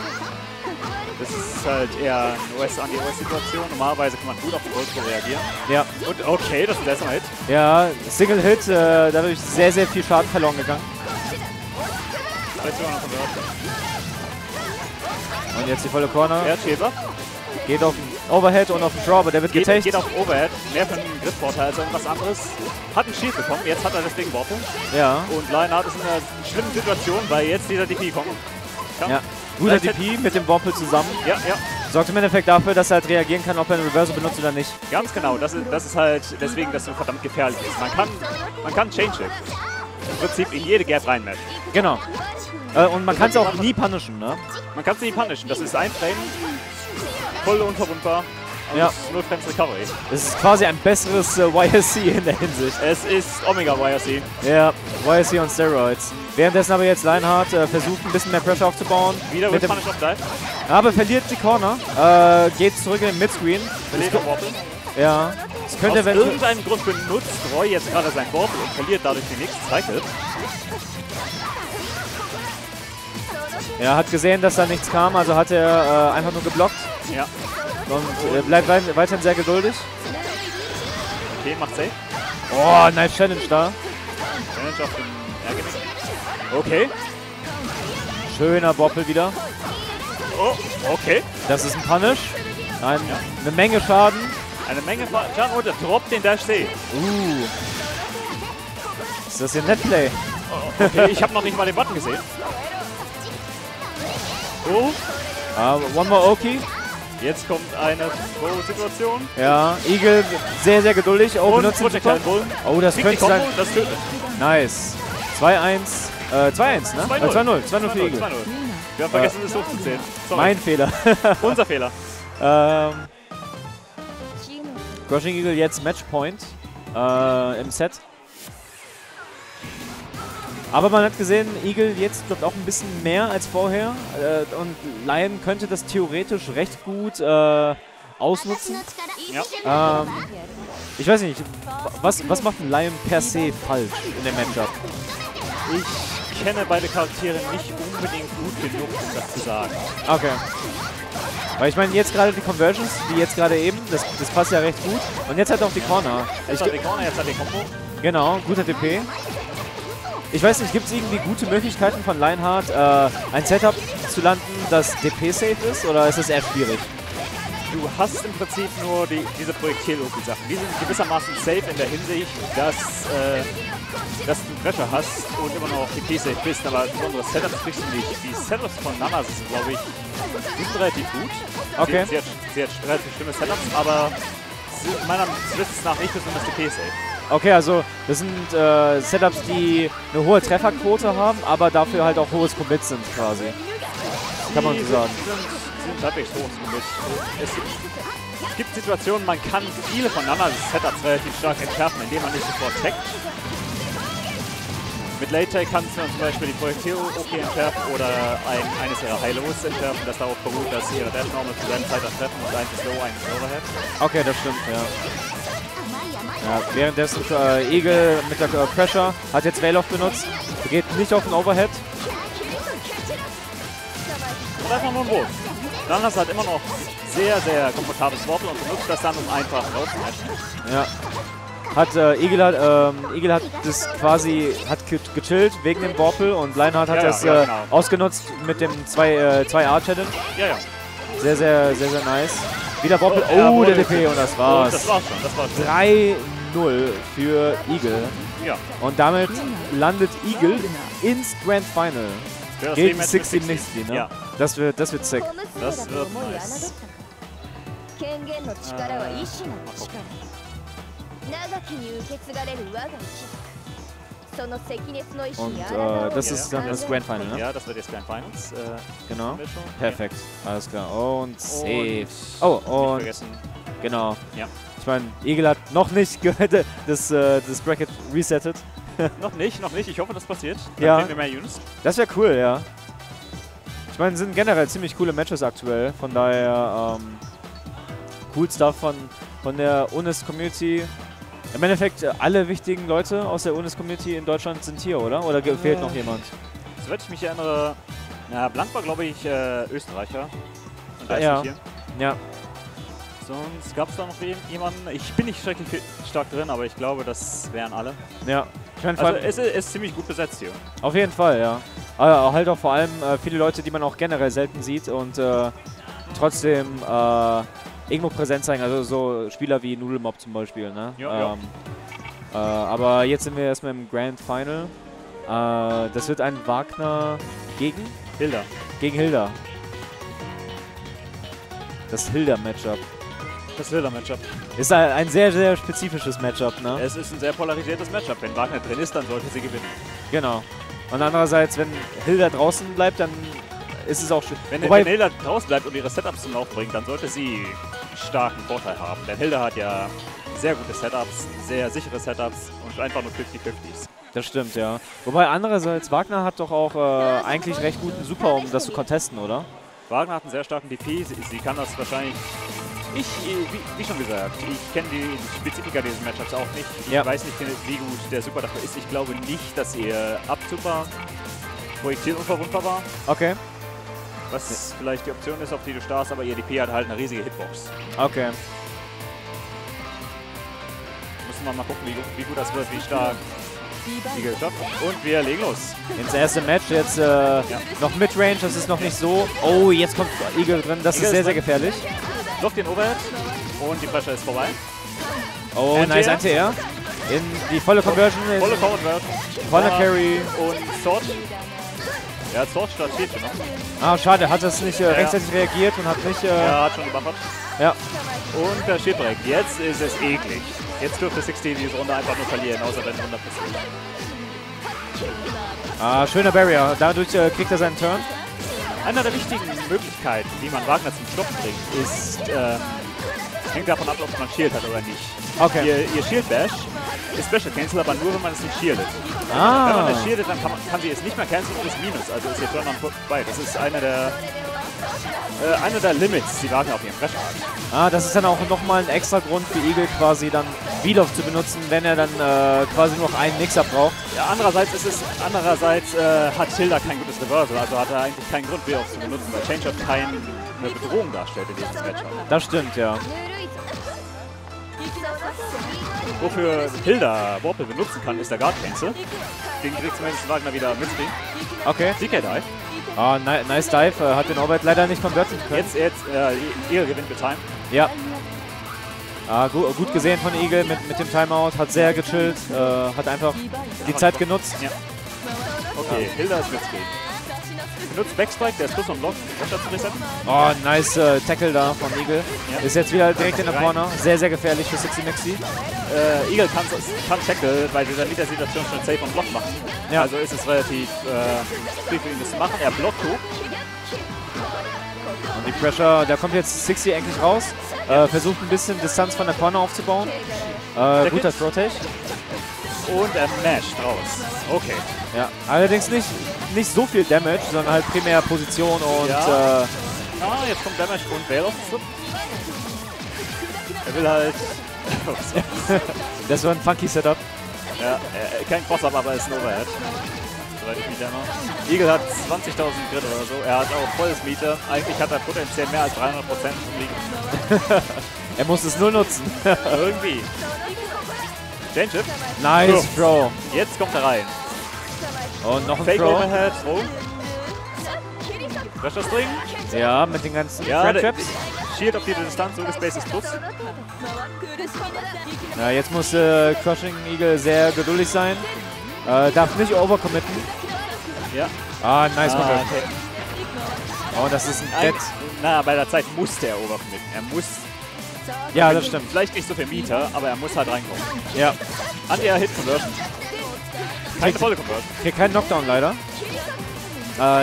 Das ist halt eher eine US-Anti-US-Situation. Normalerweise kann man gut auf den Rollscore reagieren. Ja. Und okay, das ist ein besserer Hit. Ja, Single Hit, dadurch sehr viel Schaden verloren gegangen. Und jetzt die volle Corner. Ja, Chaser. Geht auf den Overhead und auf den Draw, aber der wird getacht. Geht auf den Overhead, mehr für einen Grip-Vorteil als irgendwas anderes. Hat einen Shield bekommen, jetzt hat er deswegen Warpel. Ja. Und Lionheart ist in einer schlimmen Situation, weil jetzt dieser DP kommt. Ja. Guter DP mit dem Warpel zusammen. Ja. Sorgt im Endeffekt dafür, dass er halt reagieren kann, ob er einen Reverse benutzt oder nicht. Ganz genau, das ist halt deswegen, dass es so verdammt gefährlich ist. Man kann Chain-Shift im Prinzip in jede Gap reinmatchen. Genau. Und man kann es auch nie punishen, ne? Man kann es nie punishen. Das ist ein Frame, voll unverwundbar. Ja. Nur Frames Recovery. Es ist quasi ein besseres YSC in der Hinsicht. Es ist Omega YSC. Ja, YSC und Steroids. Währenddessen aber jetzt Lionheart versucht, ein bisschen mehr Pressure aufzubauen. Wieder mit dem Punish auf Dive. Aber verliert die Corner. Geht zurück in den Midscreen. Verliert den Warpel. Ja. Das könnte, wenn aus irgendeinem Grund benutzt Roy jetzt gerade sein Warpel und verliert dadurch die nächste Cycle. Er hat gesehen, dass da nichts kam, also hat er einfach nur geblockt. Ja. Und er bleibt weiterhin sehr geduldig. Okay, macht safe. Oh, nice Challenge da. Challenge auf den Okay. Schöner Warpel wieder. Oh, okay. Das ist ein Punish. Eine Menge Schaden. Eine Menge Schaden und er droppt den Dash C. Ist das hier Netplay? Oh, okay, ich habe noch nicht mal den Button gesehen. Oh. One more Oki. Jetzt kommt eine Situation. Ja, Eagle sehr geduldig. Oh, und benutzt den Bull. Oh, das könnte sein. Das nice. 2-1, ne? 2-0 für Eagle. 2-0. Wir haben vergessen, das hochzuzählen. Sorry. Mein Fehler. Unser Fehler. Crushing Eagle jetzt Matchpoint im Set. Aber man hat gesehen, Eagle jetzt droppt auch ein bisschen mehr als vorher und Lion könnte das theoretisch recht gut ausnutzen. Ja. Ich weiß nicht, was macht ein Lion per se falsch in dem Matchup? Ich kenne beide Charaktere nicht unbedingt gut genug, um das zu sagen. Okay. Weil ich meine, jetzt gerade die Conversions, wie jetzt gerade eben, das passt ja recht gut. Und jetzt hat er auch die Corner. Jetzt hat er die Corner, jetzt hat er die Combo. Genau, guter DP. Ich weiß nicht, gibt es irgendwie gute Möglichkeiten von Lionheart, ein Setup zu landen, das DP-safe ist, oder ist das eher schwierig? Du hast im Prinzip nur diese Projektil-Oki-Sachen. Die sind gewissermaßen safe in der Hinsicht, dass du Pressure hast und immer noch DP-safe bist, aber besondere Setups kriegst du nicht. Die Setups von Nanase sind, glaube ich, relativ gut. Okay. Sie hat relativ schlimme Setups, aber meiner Wissens nach nicht besonders DP-safe. Okay, also das sind Setups, die eine hohe Trefferquote haben, aber dafür halt auch hohes Commit sind quasi. Kann man so sagen. Sind tatsächlich hohes Commit. Es gibt Situationen, man kann viele voneinander Setups relativ stark entschärfen, indem man nicht sofort checkt. Mit Late-Tag kannst du zum Beispiel die Projektile okay entschärfen oder eines ihrer High-Lows entschärfen, das darauf beruht, dass ihre Death Normal zu seinem Zeit treffen und eins ist Low, eins ist Overhead. Okay, das stimmt, ja. Ja, währenddessen Eagle mit der Pressure hat jetzt Veil-Off benutzt, geht nicht auf den Overhead. Und einfach nur ein Wurf. Nanase hat immer noch sehr, sehr komfortables Wortel und benutzt das dann, um einfach rauszumatchen. Ja. Hat Eagle hat das quasi gechillt wegen dem Borpel und Lionheart hat das genau ausgenutzt mit dem 2A-Challenge. Ja, ja. Sehr, sehr, sehr, sehr nice. Wieder Borpel. Oh, der DP und das war's. Das war's schon, das war's schon. 3-0 für Eagle. Ja. Und damit landet Eagle ins Grand Final. Ja, gegen Sixty Mixy, ne? Ja. Das wird sick. Das wird nice. Und das ist dann das Grand Final, ne? Ja, das wird jetzt Grand Finals. Genau. Perfekt. Alles klar. Und safe. Oh, und genau. Ja. Ich meine, Eagle hat noch nicht das Bracket resettet. noch nicht. Ich hoffe, das passiert. Dann ja. Wir mehr Units. Das wäre cool, ja. Ich meine, sind generell ziemlich coole Matches aktuell. Von daher, cool Stuff von der UNIST-Community. Im Endeffekt, alle wichtigen Leute aus der UNIST-Community in Deutschland sind hier, oder? Oder fehlt noch jemand? Soweit ich mich erinnere, na, Blank war, glaube ich, Österreicher. Und da ist nicht hier. Ja. Sonst gab es da noch jemanden. Ich bin nicht schrecklich stark drin, aber ich glaube, das wären alle. Ja. Ich mein, also es ist ziemlich gut besetzt hier. Auf jeden Fall, ja. Aber halt auch vor allem viele Leute, die man auch generell selten sieht und trotzdem irgendwo präsent zeigen, also so Spieler wie Nudelmob zum Beispiel, ne? Ja, ja. Aber jetzt sind wir erstmal im Grand Final. Das wird ein Wagner gegen? Hilda. Gegen Hilda. Das Hilda-Matchup. Das Hilda-Matchup. Ist ein sehr, sehr spezifisches Matchup, ne? Es ist ein sehr polarisiertes Matchup. Wenn Wagner drin ist, dann sollte sie gewinnen. Genau. Und andererseits, wenn Hilda draußen bleibt, dann ist es auch schön. Wenn Hilda draußen bleibt und ihre Setups zum Lauf bringt, dann sollte sie starken Vorteil haben. Denn Hilda hat ja sehr gute Setups, sehr sichere Setups und einfach nur 50-50s. Das stimmt, ja. Wobei andererseits, Wagner hat doch auch eigentlich recht guten Super, um das zu contesten, oder? Wagner hat einen sehr starken DP, sie kann das wahrscheinlich. Wie schon gesagt, ich kenne die Spezifika dieses Matchups auch nicht. Ich weiß nicht, wie gut der Super dafür ist. Ich glaube nicht, dass ihr Up-Super Projektil unverwundbar war. Okay. Was vielleicht die Option ist, auf die du starrst, aber ihr DP hat halt eine riesige Hitbox. Okay. Müssen wir mal gucken, wie gut das wird, wie stark. Und wir legen los. Ins erste Match, jetzt noch Midrange, das ist noch nicht so. Oh, jetzt kommt Eagle drin, das ist sehr, sehr gefährlich. Doch den Overhead und die Pressure ist vorbei. Oh, nice NTR. In die volle Conversion. Volle Conversion. Corner Carry. Und Sword. Ja, Sword statt Schäfe noch. Ah, schade, hat das nicht rechtzeitig reagiert und hat nicht. Ja, hat schon gebuffert. Ja. Und der Schäfer direkt. Jetzt ist es eklig. Jetzt dürfte 16 diese Runde einfach nur verlieren, außer wenn 100%. Ah, schöner Barrier. Dadurch kriegt er seinen Turn. Eine der wichtigen Möglichkeiten, wie man Wagner zum Stoppen bringt, ist, hängt davon ab, ob man Shield hat oder nicht. Okay. Ihr Shield Bash ist Special Cancel, aber nur, wenn man es nicht shieldet. Ah. Wenn man es shieldet, dann kann sie es nicht mehr canceln und ist Minus, also ist ihr Turn am vorbei. Das ist eine der Limits, die Wagner auf ihren Pressure hat. Ah, das ist dann auch nochmal ein extra Grund für Eagle quasi dann Beat-Off zu benutzen, wenn er dann quasi nur noch einen Mixer braucht. Ja, andererseits hat Hilda kein gutes Reversal, also hat er eigentlich keinen Grund, Beat-Off zu benutzen, weil Change-Up keine Bedrohung darstellt in diesem Matchup. Das stimmt, ja. Wofür Hilda Warpel benutzen kann, ist der Guard-Cancel. Den kriegt zumindest Wagner wieder mit. Okay. CK-Dive. Ah, nice Dive, hat den Orbit leider nicht konvertieren können. Eagle gewinnt mit Time. Ja. Ah, gut gesehen von Eagle mit dem Timeout, hat sehr gechillt, hat einfach die Zeit genutzt. Ja. Okay, Hilda ist jetzt nutzt Backstrike, der ist plus und Block. Oh, nice Tackle da von Eagle. Ja. Ist jetzt wieder direkt in der Corner. Sehr, sehr gefährlich für Sixty Mixy. Eagle kann Tackle, weil dieser Leader-Situation schon Safe und Block machen. Ja. Also ist es relativ schwierig für ihn das zu machen. Er blockt hoch. Und die Pressure, da kommt jetzt Sixty eigentlich raus. Versucht ein bisschen Distanz von der Corner aufzubauen. Guter Throw-Tech. Und er masht raus. Okay. Ja, allerdings nicht so viel Damage, sondern halt primär Position und. Ja. Jetzt kommt Damage und Bale auf den Slip. Er will halt. Das war ein funky Setup. Ja, kein Cross-Up, aber ist ein Overhead. Soweit ich mich erinnere. Eagle hat 20.000 Grid oder so. Er hat auch volles Meter. Eigentlich hat er potenziell mehr als 300% im Liegen. Er muss es nur nutzen. Irgendwie. Chainship. Nice, Bro. Jetzt kommt er rein. Und noch ein Fake Overhead. Pressure String. Ja, mit den ganzen Front Traps. Shield auf die Distanz, so Space ist plus. Na, jetzt muss Crushing Eagle sehr geduldig sein. Darf nicht overcommitten. Ja. Ah, nice Contact. Okay. Oh, das ist ein Dead. Na, bei der Zeit muss der overcommitten. Er muss. Ja, das stimmt. Vielleicht nicht so viel Meter, aber er muss halt reinkommen. Ja. Anti-Hit-Conversion. Keine volle Conversion. Hier kein Knockdown leider.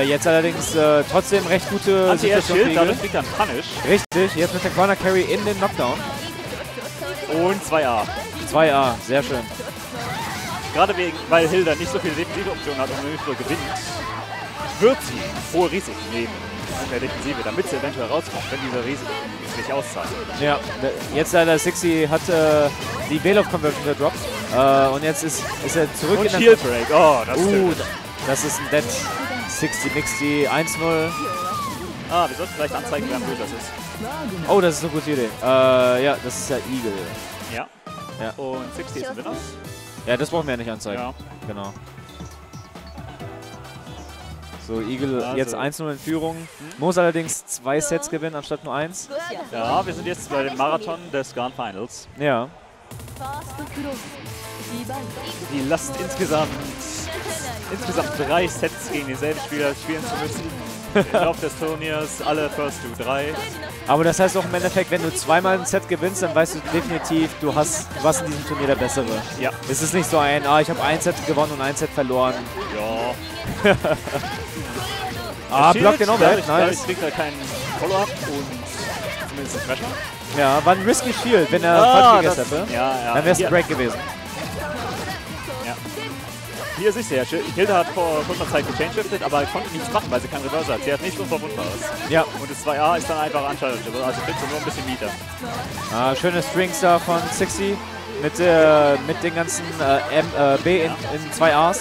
Jetzt allerdings trotzdem recht gute Anti-Air-Shield, dadurch kriegt er einen Punish. Richtig, jetzt mit der Corner Carry in den Knockdown. Und 2A. 2A, sehr schön. Gerade wegen, weil Hilda nicht so viele Defensive-Optionen hat und eine Hilfe gewinnt, wird sie hohe Risiken nehmen in der Defensive, damit sie eventuell rauskommt, wenn dieser Risiko sich auszahlt. Ja, jetzt leider Sixty hat die Bailoff-Conversion gedroppt und jetzt ist er zurück und in der Shield Break. Oh, das ist das ist ein Dead. Sixty Mixy 1-0. Ah, wir sollten vielleicht anzeigen, wer am Bild das ist. Oh, das ist eine gute Idee. Ja, das ist ja Eagle. Ja. Und Sixty ist ein Winner. Ja, das brauchen wir ja nicht anzeigen. Ja. Genau. So, Eagle jetzt 1-0 in Führung, muss allerdings 2 Sets gewinnen anstatt nur 1. Ja, wir sind jetzt bei dem Marathon des Grand Finals. Ja. Die Last insgesamt 3 Sets gegen denselben Spieler spielen zu müssen. Im Lauf des Turniers, alle First to 3. Aber das heißt auch im Endeffekt, wenn du zweimal ein Set gewinnst, dann weißt du definitiv, du warst in diesem Turnier der Bessere. Ja. Es ist nicht so ein, ich habe ein Set gewonnen und ein Set verloren. Ja. Block den Overhead, nice. Kriegt er keinen Follow-up und zumindest einen Pressure. Ja, war ein risky Shield, wenn er falsch gegessen hätte. Dann wäre es ein Break gewesen. Ja. Hier siehst du ja, Hilda hat vor kurzer Zeit gechangeshiftet, aber konnte nichts machen, weil sie keinen Reverse hat. Sie hat nichts Unverwundbares. Ja. Und das 2A ist dann einfach unchallengeable, also kriegst du nur ein bisschen Meter. Schöne Strings da von Sixty mit den ganzen B in 2As. Ja.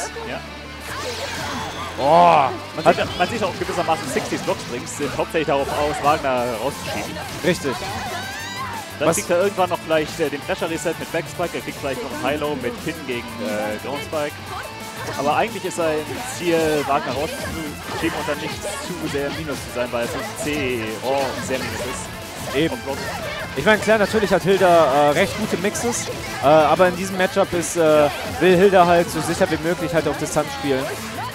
Oh, man sieht auch gewissermaßen, 60s Blockstrings sind hauptsächlich darauf aus, Wagner rauszuschieben. Richtig. Dann kriegt er irgendwann noch vielleicht den Pressure-Reset mit Backspike, er kriegt vielleicht noch einen High-Low mit Pin gegen Downspike. Aber eigentlich ist sein Ziel, Wagner rauszuschieben und dann nicht zu sehr Minus zu sein, weil es ein C sehr Minus ist. Eben. Ich meine, klar, natürlich hat Hilda recht gute Mixes, aber in diesem Matchup will Hilda halt so sicher wie möglich halt auf Distanz spielen.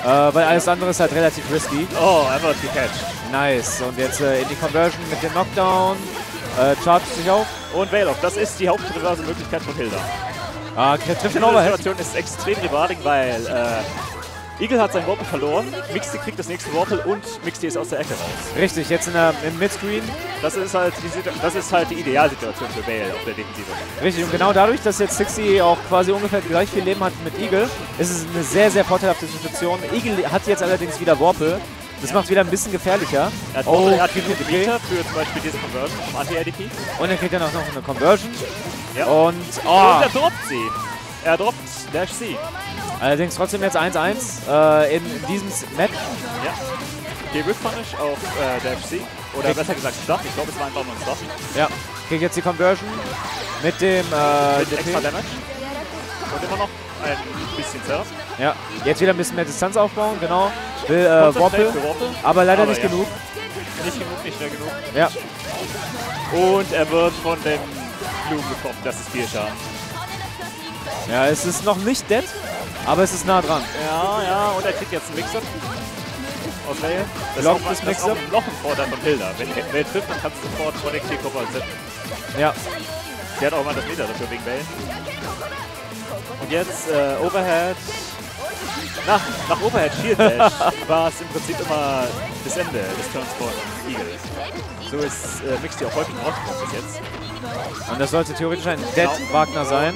Weil alles andere ist halt relativ risky. Oh, er wird gecatcht. Nice. Und jetzt in die Conversion mit dem Knockdown. Charge sich auf. Und Veil-Off. Das ist die hauptreverse Möglichkeit von Hilda. Der trifft den Overhead. Die Situation ist extrem rewarding, weil Eagle hat sein Wobble verloren. Mixty kriegt das nächste Wobble und Mixty ist aus der Ecke raus. Richtig, jetzt im Midscreen. Das ist halt die Idealsituation für Veil-Off auf der Defensive. Richtig, und genau dadurch, dass jetzt Sixty auch quasi ungefähr gleich viel Leben hat mit Eagle, ist es eine sehr, sehr vorteilhafte Situation. Eagle hat jetzt allerdings wieder Wobble. Das macht wieder ein bisschen gefährlicher. Er hat genug Meter für zum Beispiel diese Conversion vom Anti-ADP. Und er kriegt dann auch noch eine Conversion. Ja. Und er droppt sie. Er droppt Dash C. Allerdings trotzdem jetzt 1-1 in diesem Match. Ja. Okay, Whip Punish auf Dash C. Oder besser gesagt Stop. Ich glaube, es war einfach nur ein Stop. Ja. Kriegt jetzt die Conversion mit dem mit extra Damage. Und immer noch ein bisschen Surf. Ja, jetzt wieder ein bisschen mehr Distanz aufbauen, genau. Will Wobble, aber leider nicht genug. Nicht genug, nicht schnell genug. Ja. Und er wird von dem Blumen getroffen, das ist viel Schaden. Ja, es ist noch nicht dead, aber es ist nah dran. Ja, und er kriegt jetzt einen Mixer. aus Layer. Das Lock ist das auch ein Lochenvorteil von Hilda. Wenn Bell trifft, dann kannst du sofort von der K-Kopf setzen. Ja. Sie hat auch mal das Meter dafür wegen Bell. Und jetzt Overhead. Nach Overhead Shield Dash war es im Prinzip immer das Ende des Turns von Eagle. So ist Mixed auch häufig rausgekommen bis jetzt. Und das sollte theoretisch ein Dead Wagner sein.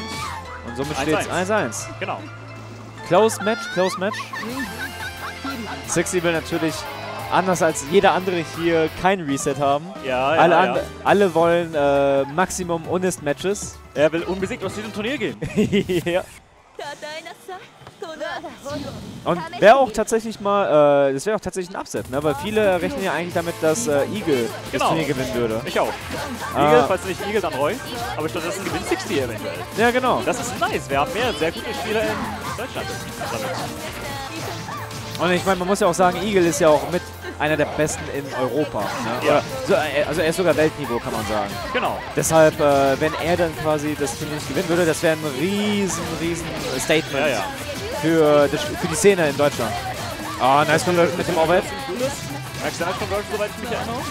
Und somit steht es 1-1. Genau. Close Match, Close Match. Sixty will natürlich, anders als jeder andere hier, kein Reset haben. Ja, ja, alle wollen Maximum Unist Matches. Er will unbesiegt aus diesem Turnier gehen. Ja. Und wäre auch tatsächlich mal, das wäre auch tatsächlich ein Upset, ne? Weil viele rechnen ja eigentlich damit, dass Eagle das Turnier gewinnen würde. Ich auch. Eagle, falls nicht Eagle, dann Roy. Aber stattdessen gewinnt Sixty eventuell. Ja, genau. Das ist nice. Wir haben mehr sehr gute Spieler in Deutschland. Und ich meine, man muss ja auch sagen, Eagle ist ja auch mit einer der besten in Europa. Ne? Ja. Also er ist sogar Weltniveau, kann man sagen. Genau. Deshalb, wenn er dann quasi das Turnier nicht gewinnen würde, das wäre ein riesen Statement. Ja, ja. Für die Szene in Deutschland. Ah, nice Conversion mit dem Overhead. Merkst du, nice Conversion, soweit ich mich erinnere?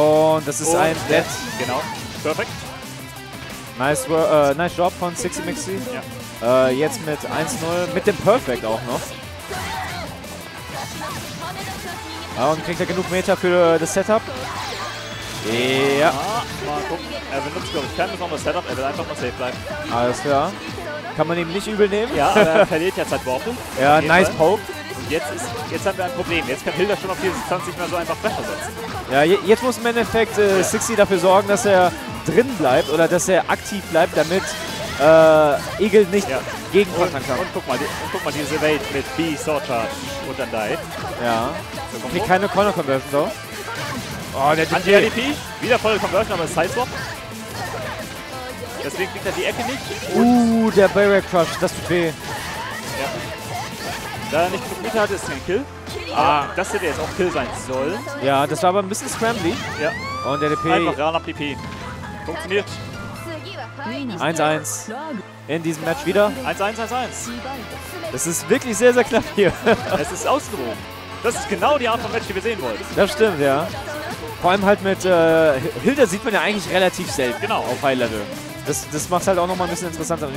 Und das ist ein Dead. Genau. Perfekt. Nice Job von Sixty Mixy. Ja. Jetzt mit 1-0. Mit dem Perfect auch noch. Und kriegt er genug Meter für das Setup? Ja. Mal gucken. Er benutzt, glaube ich, kein besonderes Setup. Er will einfach mal safe bleiben. Alles klar. Kann man ihm nicht übel nehmen. Ja, aber er verliert jetzt halt Worte. Ja, nice Poke. Und jetzt haben wir ein Problem. Jetzt kann Hilda schon auf diese Distanz nicht mehr so einfach besser setzen. Ja, jetzt muss im Endeffekt Sixty dafür sorgen, dass er drin bleibt oder dass er aktiv bleibt, damit Eagle nicht gegenkontern kann. Und guck mal diese Welt mit B, Sword Charge und dann Dai. Ja. So, kriegt keine Corner Conversion, so. Oh, der DP. Wieder volle Conversion, aber Side Swap. Deswegen kriegt er die Ecke nicht. Der Barrier Crush, das tut weh. Ja. Da er nicht genug Meter hatte, ist kein Kill. Ah, das hätte jetzt auch Kill sein sollen. Ja, das war aber ein bisschen scrambly. Ja. Und der DP. Einfach ran ab DP. Funktioniert. 1-1. In diesem Match wieder. 1-1, 1-1. Das ist wirklich sehr, sehr knapp hier. Es ist ausgewogen. Das ist genau die Art von Match, die wir sehen wollten. Das stimmt, ja. Vor allem halt mit Hilda sieht man ja eigentlich relativ selten. Genau. Auf High Level. Das macht es halt auch nochmal ein bisschen interessanter.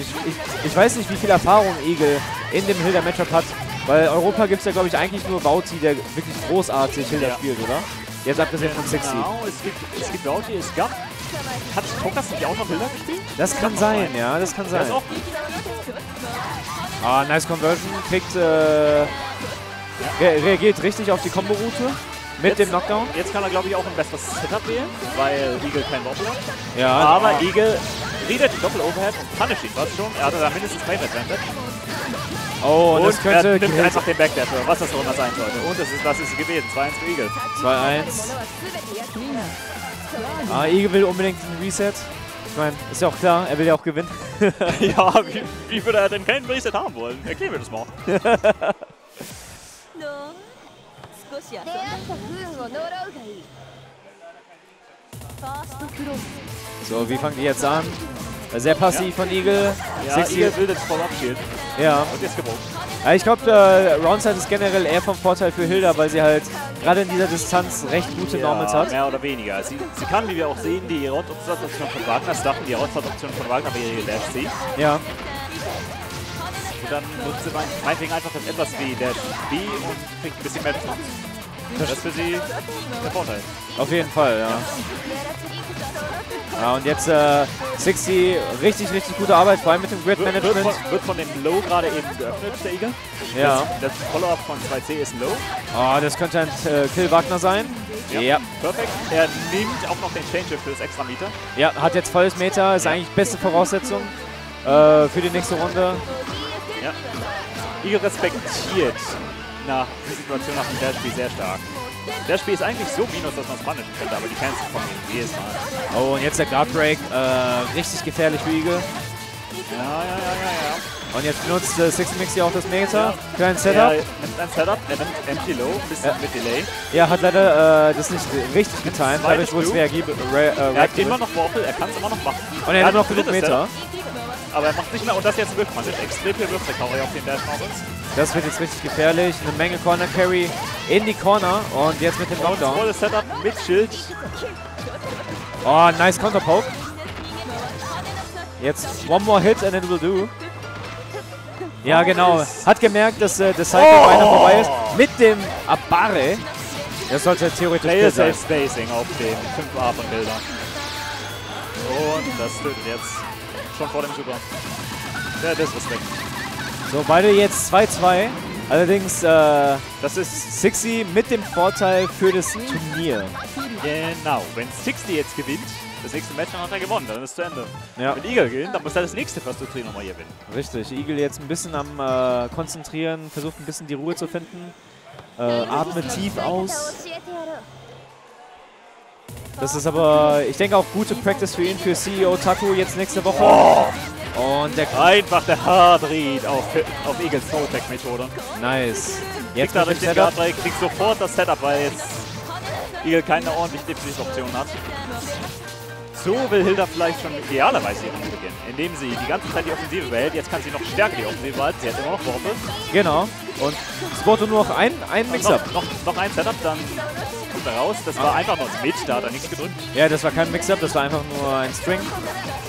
Ich weiß nicht, wie viel Erfahrung Eagle in dem Hilda-Matchup hat, weil Europa gibt es ja, glaube ich, eigentlich nur Bauti, der wirklich großartig Hilda spielt, oder? Jetzt abgesehen von Sixty. Genau, es gibt Bauti, es gab. Hat Tokas nicht auch noch Hilda gespielt? Das kann sein, ja, das kann sein. Ah, nice Conversion. Kriegt, reagiert richtig auf die Combo-Route. Mit dem Knockdown. Jetzt kann er, glaube ich, auch ein besseres Setup wählen, weil Eagle kein Doppel hat. Ja. Aber Eagle redet die Doppel-Overhead und punisht ihn fast schon. Er hatte da mindestens Frame-Advantage. Oh, und das könnte er nimmt einfach den Backdash, was das auch immer sein sollte. Und das ist gewesen. 2-1 für Eagle. 2-1. Ah, Eagle will unbedingt einen Reset. Ich meine, ist ja auch klar, er will ja auch gewinnen. Ja, wie würde er denn keinen Reset haben wollen? Erklären wir das mal. So, wie fangen die jetzt an? Sehr passiv von Eagle. Ja, Eagle will das Follow-up Shield. Ja. Und jetzt gewonnen. Ich glaube, Roundside ist generell eher vom Vorteil für Hilda, weil sie halt gerade in dieser Distanz recht gute Normals hat. Mehr oder weniger. Sie kann, wie wir auch sehen, die Roundside-Option von Wagner starten. Die Roundside-Option von Wagner wäre ihr Dash C. Ja. Und dann nutzt sie meinetwegen einfach das etwas wie Dash B und kriegt ein bisschen mehr Platz. Das ist für sie der Vorteil. Auf jeden Fall, ja. Ja, und jetzt Sixty, richtig gute Arbeit, vor allem mit dem Grid-Management. Wird von dem Low gerade eben geöffnet, der Eagle. Ja. Das Follow-up von 2C ist Low. Oh, das könnte ein Kill Wagner sein. Ja, perfekt. Er nimmt auch noch den Change für das extra Meter. Ja, hat jetzt volles Meter, ist eigentlich beste Voraussetzung für die nächste Runde. Ja. Eagle respektiert die Situation nach dem Dashby sehr stark. Dashby ist eigentlich so minus, dass man es punishen könnte, aber die Fans von ihm jedes Mal. Oh, und jetzt der Guard Break, richtig gefährlich für Eagle. Ja. Und jetzt benutzt Sixty Mixy auch das Meter für ein Setup. Er nimmt ein Setup, er nimmt Empty Low, ein bisschen mit Delay. Ja, hat leider das nicht richtig getimed, aber ich wohl es reagiert. Er hat immer noch Waffle, er kann es immer noch machen. Und er hat noch genug Meter. aber er macht nicht mehr. Und das jetzt wirft man nicht. Extrem viel wirft der Kauri auf den Dash Normal. Das wird jetzt richtig gefährlich. Eine Menge Corner Carry in die Corner. Und jetzt mit dem Downdown. Volles Setup mit Schild. Oh, nice Counterpoke. Jetzt one more hit and it will do. Ja, genau. Hat gemerkt, dass das Cycle beinahe vorbei ist. Mit dem Abare. Das sollte theoretisch Player Safe Spacing auf den 5A von Hilda. Und das tötet jetzt. Schon vor dem Super. Der Disrespect. So, beide jetzt 2-2. Allerdings, das ist Sixty mit dem Vorteil für das Turnier. Genau. Wenn Sixty jetzt gewinnt, das nächste Match, dann hat er gewonnen. Dann ist es zu Ende. Ja. Wenn Eagle gewinnt, dann muss er das nächste First-to-3 nochmal hier gewinnen. Richtig. Eagle jetzt ein bisschen am Konzentrieren, versucht ein bisschen die Ruhe zu finden. Atmet tief aus. Das ist aber, ich denke, auch gute Practice für ihn, für CEO Taku jetzt nächste Woche. Oh. Und der einfach der Hard Read auf Eagles Soul-Tech-Methode. Nice. Jetzt kriegt er richtig Guard, weil er kriegt sofort das Setup, weil jetzt Eagle keine ordentliche Defensive-Option hat. So will Hilda vielleicht schon idealerweise ihren Move beginnen, indem sie die ganze Zeit die Offensive behält. Jetzt kann sie noch stärker die Offensive halten. Sie hat immer noch Worte. Genau. Und es brauchte nur noch ein Mix-Up. Noch ein Setup, dann kommt er raus. Das war einfach nur das Mid, da hat er nichts gedrückt. Ja, das war kein Mix-Up, das war einfach nur ein String.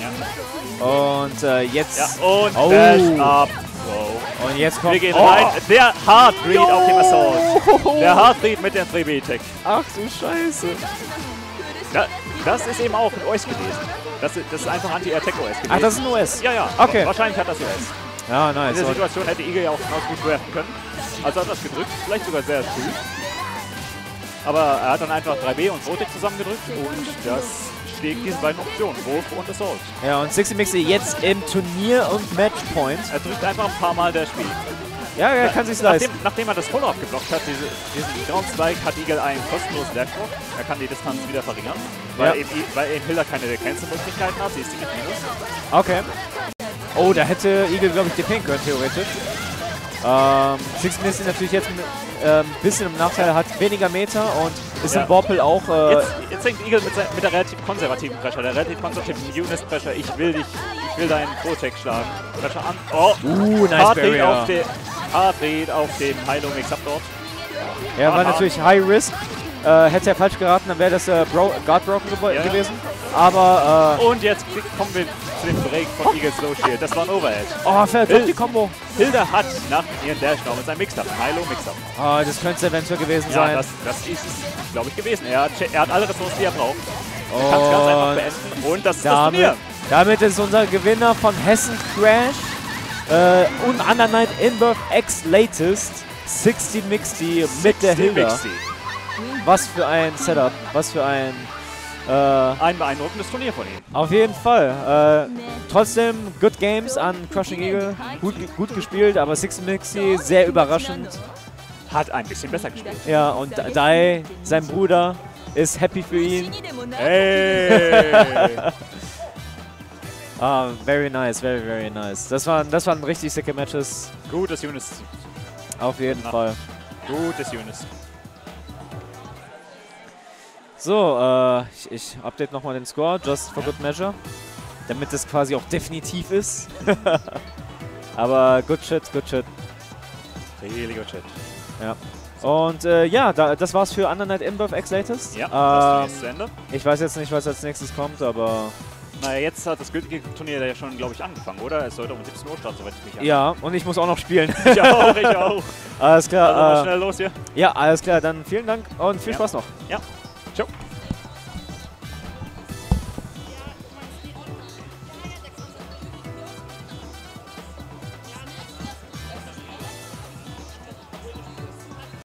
Ja. Und jetzt... Ja, und Dash Up. Wow. Und jetzt kommt... Wir gehen rein. Der Hard Read auf dem Assault. Der Hard Read mit der 3B-Tech. Ach du Scheiße. Ja, das ist eben auch ein OS gewesen. Das ist einfach Anti-Air-Tech-OS gewesen. Ach, das ist ein OS? Ja, ja. Okay. Wahrscheinlich hat das OS. Ja, nice. In der Situation hätte Eagle ja auch genauso gut werfen können. Also hat das gedrückt, vielleicht sogar sehr früh. Aber er hat dann einfach 3B und Rotik zusammengedrückt und das schlägt diese beiden Optionen, Wurf und Assault. Ja, und Sixty Mixy jetzt im Turnier und Matchpoint. Er drückt einfach ein paar Mal das Spiel. Ja, er kann sich's leisten. Nachdem er das Follow-up geblockt hat, diesen Down-Strike, hat Eagle einen kostenlosen Werkblock. Er kann die Distanz wieder verringern, weil eben Hilda keine Begrenzungsmöglichkeiten hat. Sie ist die mit Minus. Okay. Oh, da hätte Eagle, glaube ich, DPen können, theoretisch. Sixty Mixy natürlich jetzt ein bisschen im Nachteil, hat weniger Meter und ist im Vorpel auch... Jetzt hängt Eagle mit der relativ konservativen Pressure, der relativ konservativen UNIST Pressure. Ich will deinen Protect schlagen. Pressure an. Oh! Nice Barrier. Hard Read auf dem High-Low-Mix-Up dort. Ja, war natürlich High-Risk. Hätte er falsch geraten, dann wäre das Guard-Broken gewesen. Aber... Und jetzt kommen wir zu dem Break von Eagles Low Shield. Das war ein Overhead. Oh, verdammt die Kombo. Hilda hat nach ihren Dash-Norm sein Mix-Up, High-Low-Mix-Up. Oh, das könnte eventuell gewesen sein. Ja, das ist es, glaube ich, gewesen. Er hat alle Ressourcen, die er braucht. Er kann es ganz einfach beenden. Und das ist das Turnier. Damit ist unser Gewinner von Hessen Crash und Under Night Inbirth X Latest Sixty Mixy mit der Hilda. Mixi. Was für ein Setup, was für ein beeindruckendes Turnier von ihm. Auf jeden Fall. Trotzdem, good games an Crushing Eagle. Gut gespielt, aber Sixty Mixy sehr überraschend. Hat ein bisschen besser gespielt. Ja, und Dai, sein Bruder, ist happy für ihn. Hey! Ah, very nice, very, very nice. Das waren richtig sicke Matches. Gutes UNIST. Auf jeden Fall. Gutes UNIST. So, ich update nochmal den Score, just for good measure. Damit das quasi auch definitiv ist. Aber good shit, good shit. Really good shit. Ja. Und ja, das war's für Under Night Inbirth X Latest. Ja, das ist zu Ende. Ich weiß jetzt nicht, was als nächstes kommt, aber... Naja, jetzt hat das gültige Turnier ja schon, glaube ich, angefangen, oder? Es sollte um 17 Uhr starten, soweit ich mich erinnere. Ja, und ich muss auch noch spielen. Ich auch. Alles klar. Also mal schnell los hier. Ja, alles klar. Dann vielen Dank und viel Spaß noch. Ja. Ciao.